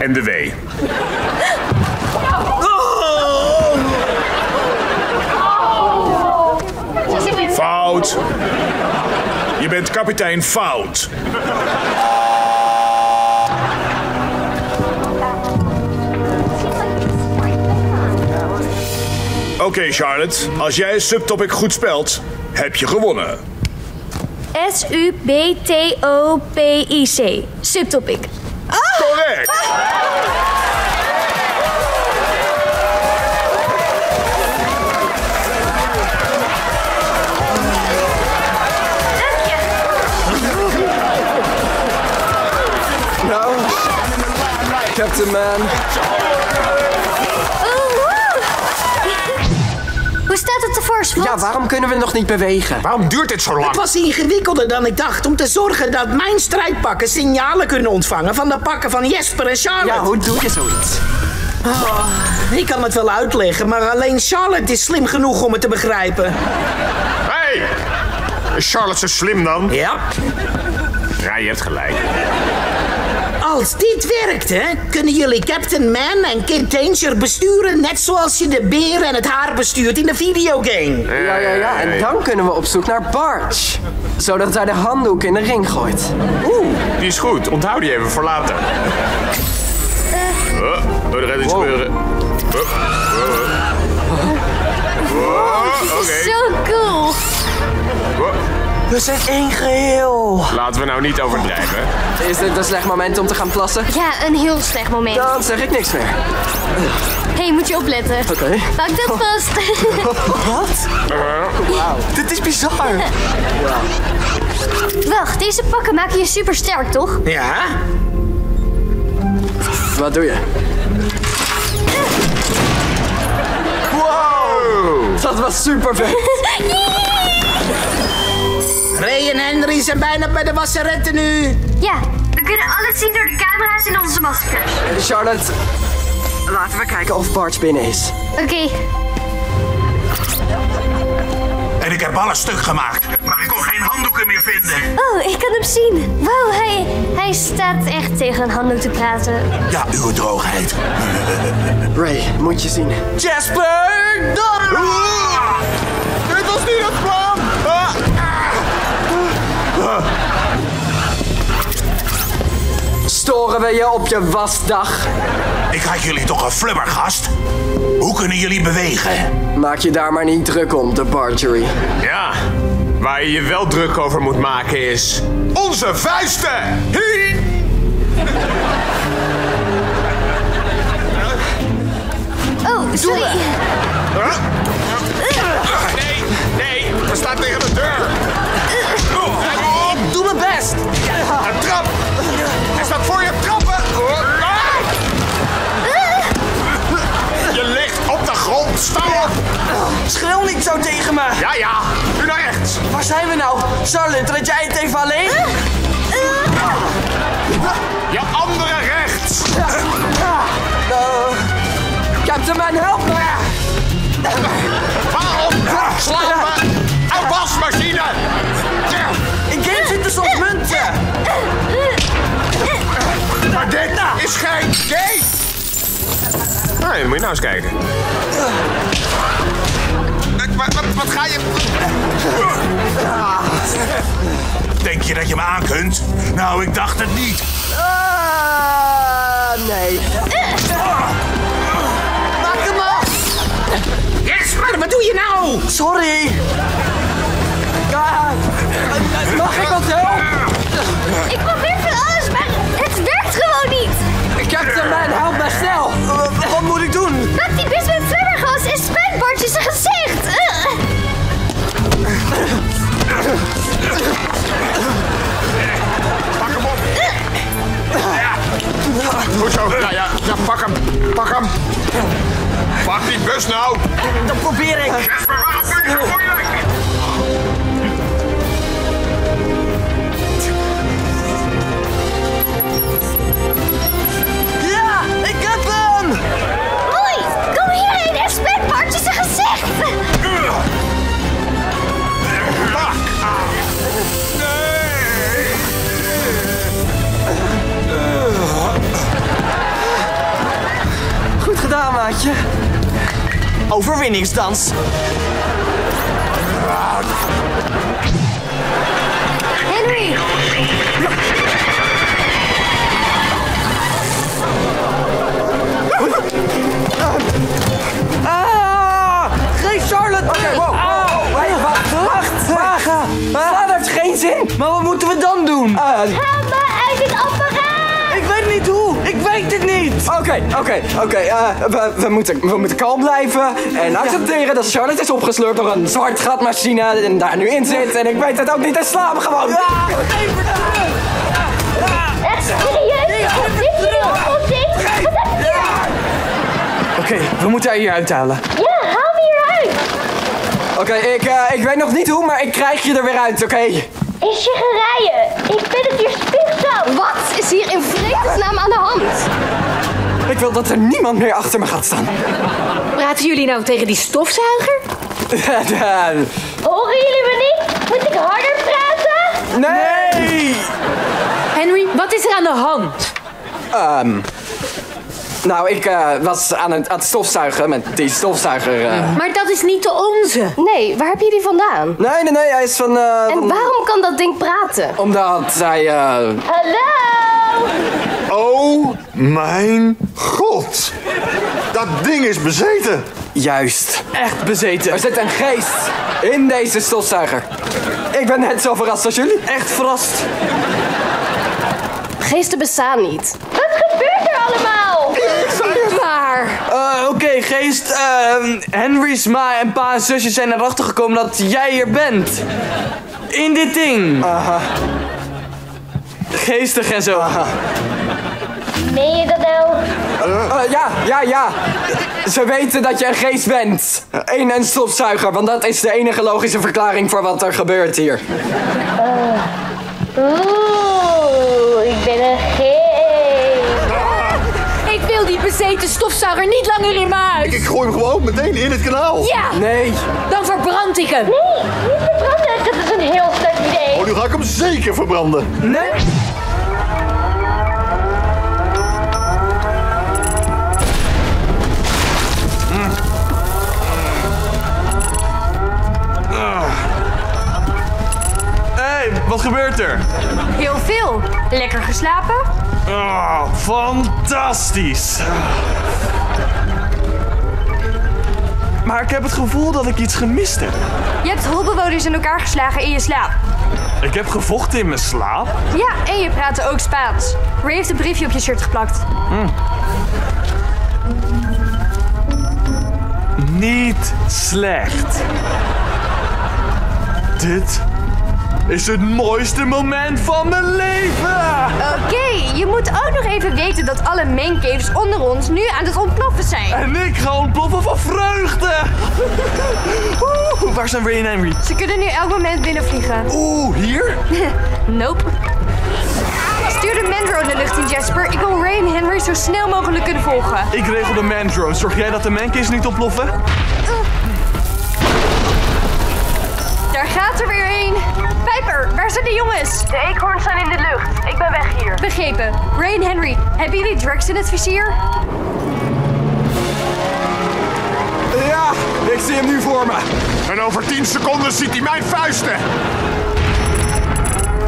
En de W. Oh. Oh. Fout. Je bent kapitein Fout. Oké, okay, Charlotte. Als jij subtopic goed spelt, heb je gewonnen. S U B T O P I C. Subtopic. Correct! Nou, Captain Man. Hoe staat het ervoor, Schwartz? Ja, waarom kunnen we nog niet bewegen? Waarom duurt dit zo lang? Het was ingewikkelder dan ik dacht om te zorgen dat mijn strijdpakken signalen kunnen ontvangen van de pakken van Jasper en Charlotte. Ja, hoe doe je zoiets? Oh, ik kan het wel uitleggen, maar alleen Charlotte is slim genoeg om het te begrijpen. Hé! Hey, is Charlotte zo slim dan? Ja. Ja, je hebt gelijk. als dit werkt, hè, kunnen jullie Captain Man en Kid Danger besturen net zoals je de beer en het haar bestuurt in de videogame. Ja, ja, ja. En dan kunnen we op zoek naar Bart. Zodat hij de handdoek in de ring gooit. Oeh. Die is goed. Onthoud die even voor later. Uh. Oh, er gaat iets gebeuren. Oh, oh, oh. Oh, dit is okay. Zo cool. Oh. We zijn één geheel. Laten we nou niet overdrijven. Is dit een slecht moment om te gaan plassen? Ja, een heel slecht moment. Dan zeg ik niks meer. Hé, hey, moet je opletten. Oké. Okay. Pak dat vast. Wat? Wauw. Dit is bizar. Wow. Wacht, deze pakken maken je super sterk, toch? Ja. Wat doe je? Wow. Dat was super vet. Ray en Henry zijn bijna bij de wasseretten nu. Ja, we kunnen alles zien door de camera's in onze maskers. Charlotte, laten we kijken of Bart binnen is. Oké. Okay. En ik heb alles stuk gemaakt, maar ik kon geen handdoeken meer vinden. Oh, ik kan hem zien. Wauw, hij, hij staat echt tegen een handdoek te praten. Ja, uw droogheid. Ray, moet je zien. Jasper! Door! Ah! Dit was niet het plan! Ah! Storen we je op je wasdag? Ik had jullie toch een flubbergast? Hoe kunnen jullie bewegen? Maak je daar maar niet druk om, de Bargery. Ja, waar je je wel druk over moet maken is... onze vuisten! Hi! Oh, sorry. Huh? Nee, nee, we staan tegen de deur. Doe mijn best! Een trap! Hij staat voor je trappen! Je ligt op de grond! Sta op! Schreeuw niet zo tegen me! Ja, ja! Nu naar rechts! Waar zijn we nou? Charlotte, red jij het even alleen? Je andere rechts! Captain Man, help me! Waarom? Sla me! Een wasmachine! Dit is op munten! Maar dit is geen gate! Nou, dan moet je nou eens kijken. Wat, wat, wat ga je... Denk je dat je me aan kunt? Nou, ik dacht het niet. Uh, nee. Maak hem af! Jasper, wat doe je nou? Sorry! Mag ik wat helpen? Ik probeer van alles, maar het werkt gewoon niet. Captain Man, help mij snel. Uh, wat moet ik doen? Maak die best met flubbergas en spuit Bart in zijn gezicht. Uh. Pak hem op. Uh. Ja. Goed zo. Ja, ja, ja, pak hem. Pak hem. Pak die bus nou. Dat probeer ik. Jasper, waarom ben je zo moeilijk? Ja, ik heb hem! Hoi, kom hierheen en spuit Bart in zijn gezicht! Nee! Goed gedaan, maatje. Overwinningsdans. Henry! Ah! Geef Charlotte! Oké, okay, wow. Oh, wacht, wacht, wacht. Dat heeft geen zin. Maar wat moeten we dan doen? Uh, Haal me uit dit apparaat! Ik weet niet hoe. Ik weet het niet. Oké, okay, oké, okay, oké. Okay. Uh, we, we, moeten, we moeten kalm blijven en accepteren ja. dat Charlotte is opgeslurpt door een zwart gatmachine en daar nu in zit. En ik weet het ook niet. En slaap gewoon. Ja, even Oké, okay, we moeten haar hier uithalen. Ja, haal me hieruit! Oké, okay, ik, uh, ik weet nog niet hoe, maar ik krijg je er weer uit, oké? Okay? Is je geraaien? Ik vind het hier spiegel. Wat is hier in vredesnaam aan de hand? Ik wil dat er niemand meer achter me gaat staan. Praten jullie nou tegen die stofzuiger? Horen jullie me niet? Moet ik harder praten? Nee! Henry, wat is er aan de hand? Um, nou, ik uh, was aan het, aan het stofzuigen met die stofzuiger. Uh... Maar dat is niet de onze. Nee, waar heb je die vandaan? Nee, nee, nee, hij is van... Uh, en van... waarom kan dat ding praten? Omdat hij... Uh... Hallo! Oh mijn god! Dat ding is bezeten! Juist. Echt bezeten. Er zit een geest in deze stofzuiger. Ik ben net zo verrast als jullie. Echt verrast. Geesten bestaan niet. Wat gebeurt er allemaal? Ik zei het. Waar? Uh, Oké, okay, geest. Uh, Henry's ma en pa en zusje zijn erachter gekomen dat jij hier bent. In dit ding. Aha. Geestig en zo. Aha. Meen je dat nou? Uh, uh, ja, ja, ja. Ze weten dat je een geest bent. Eén en stofzuiger, want dat is de enige logische verklaring voor wat er gebeurt hier. Uh. Oeh, ik ben een geest. Ah. Ik wil die bezeten stofzuiger niet langer in mijn huis. Ik, ik gooi hem gewoon meteen in het kanaal. Ja. Nee. Dan verbrand ik hem. Nee, niet verbranden. Dat is een heel slecht idee. Oh, nu ga ik hem zeker verbranden. Nee. Wat gebeurt er? Heel veel. Lekker geslapen? Oh, fantastisch. Maar ik heb het gevoel dat ik iets gemist heb. Je hebt holbewoners in elkaar geslagen in je slaap. Ik heb gevochten in mijn slaap? Ja, en je praatte ook Spaans. Ray heeft een briefje op je shirt geplakt. Mm. Niet slecht. Dit... is het mooiste moment van mijn leven! Oké, okay, je moet ook nog even weten dat alle mancaves onder ons nu aan het ontploffen zijn. En ik ga ontploffen van vreugde! Oeh, waar zijn Ray en Henry? Ze kunnen nu elk moment binnenvliegen. Oeh, hier? Nope. Stuur de mandrone de lucht in, Jasper. Ik wil Ray en Henry zo snel mogelijk kunnen volgen. Ik regel de mandrone. Zorg jij dat de mancaves niet ontploffen? Uh. Daar gaat er weer een. Piper, waar zijn de jongens? De eekhoorns zijn in de lucht. Ik ben weg hier. Begrepen. Ray en Henry, hebben jullie Drex in het vizier? Ja, ik zie hem nu voor me. En over tien seconden ziet hij mijn vuisten.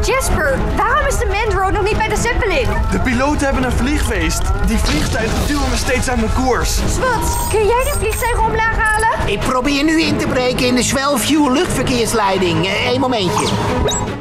Jasper, waarom is de Mandrone nog niet bij de Zeppelin? De piloten hebben een vliegfeest. Die vliegtuigen duwen me steeds aan mijn koers. Swat, kun jij die vliegtuigen omlaag halen? Ik probeer nu in te breken in de Swellview luchtverkeersleiding. Eén momentje.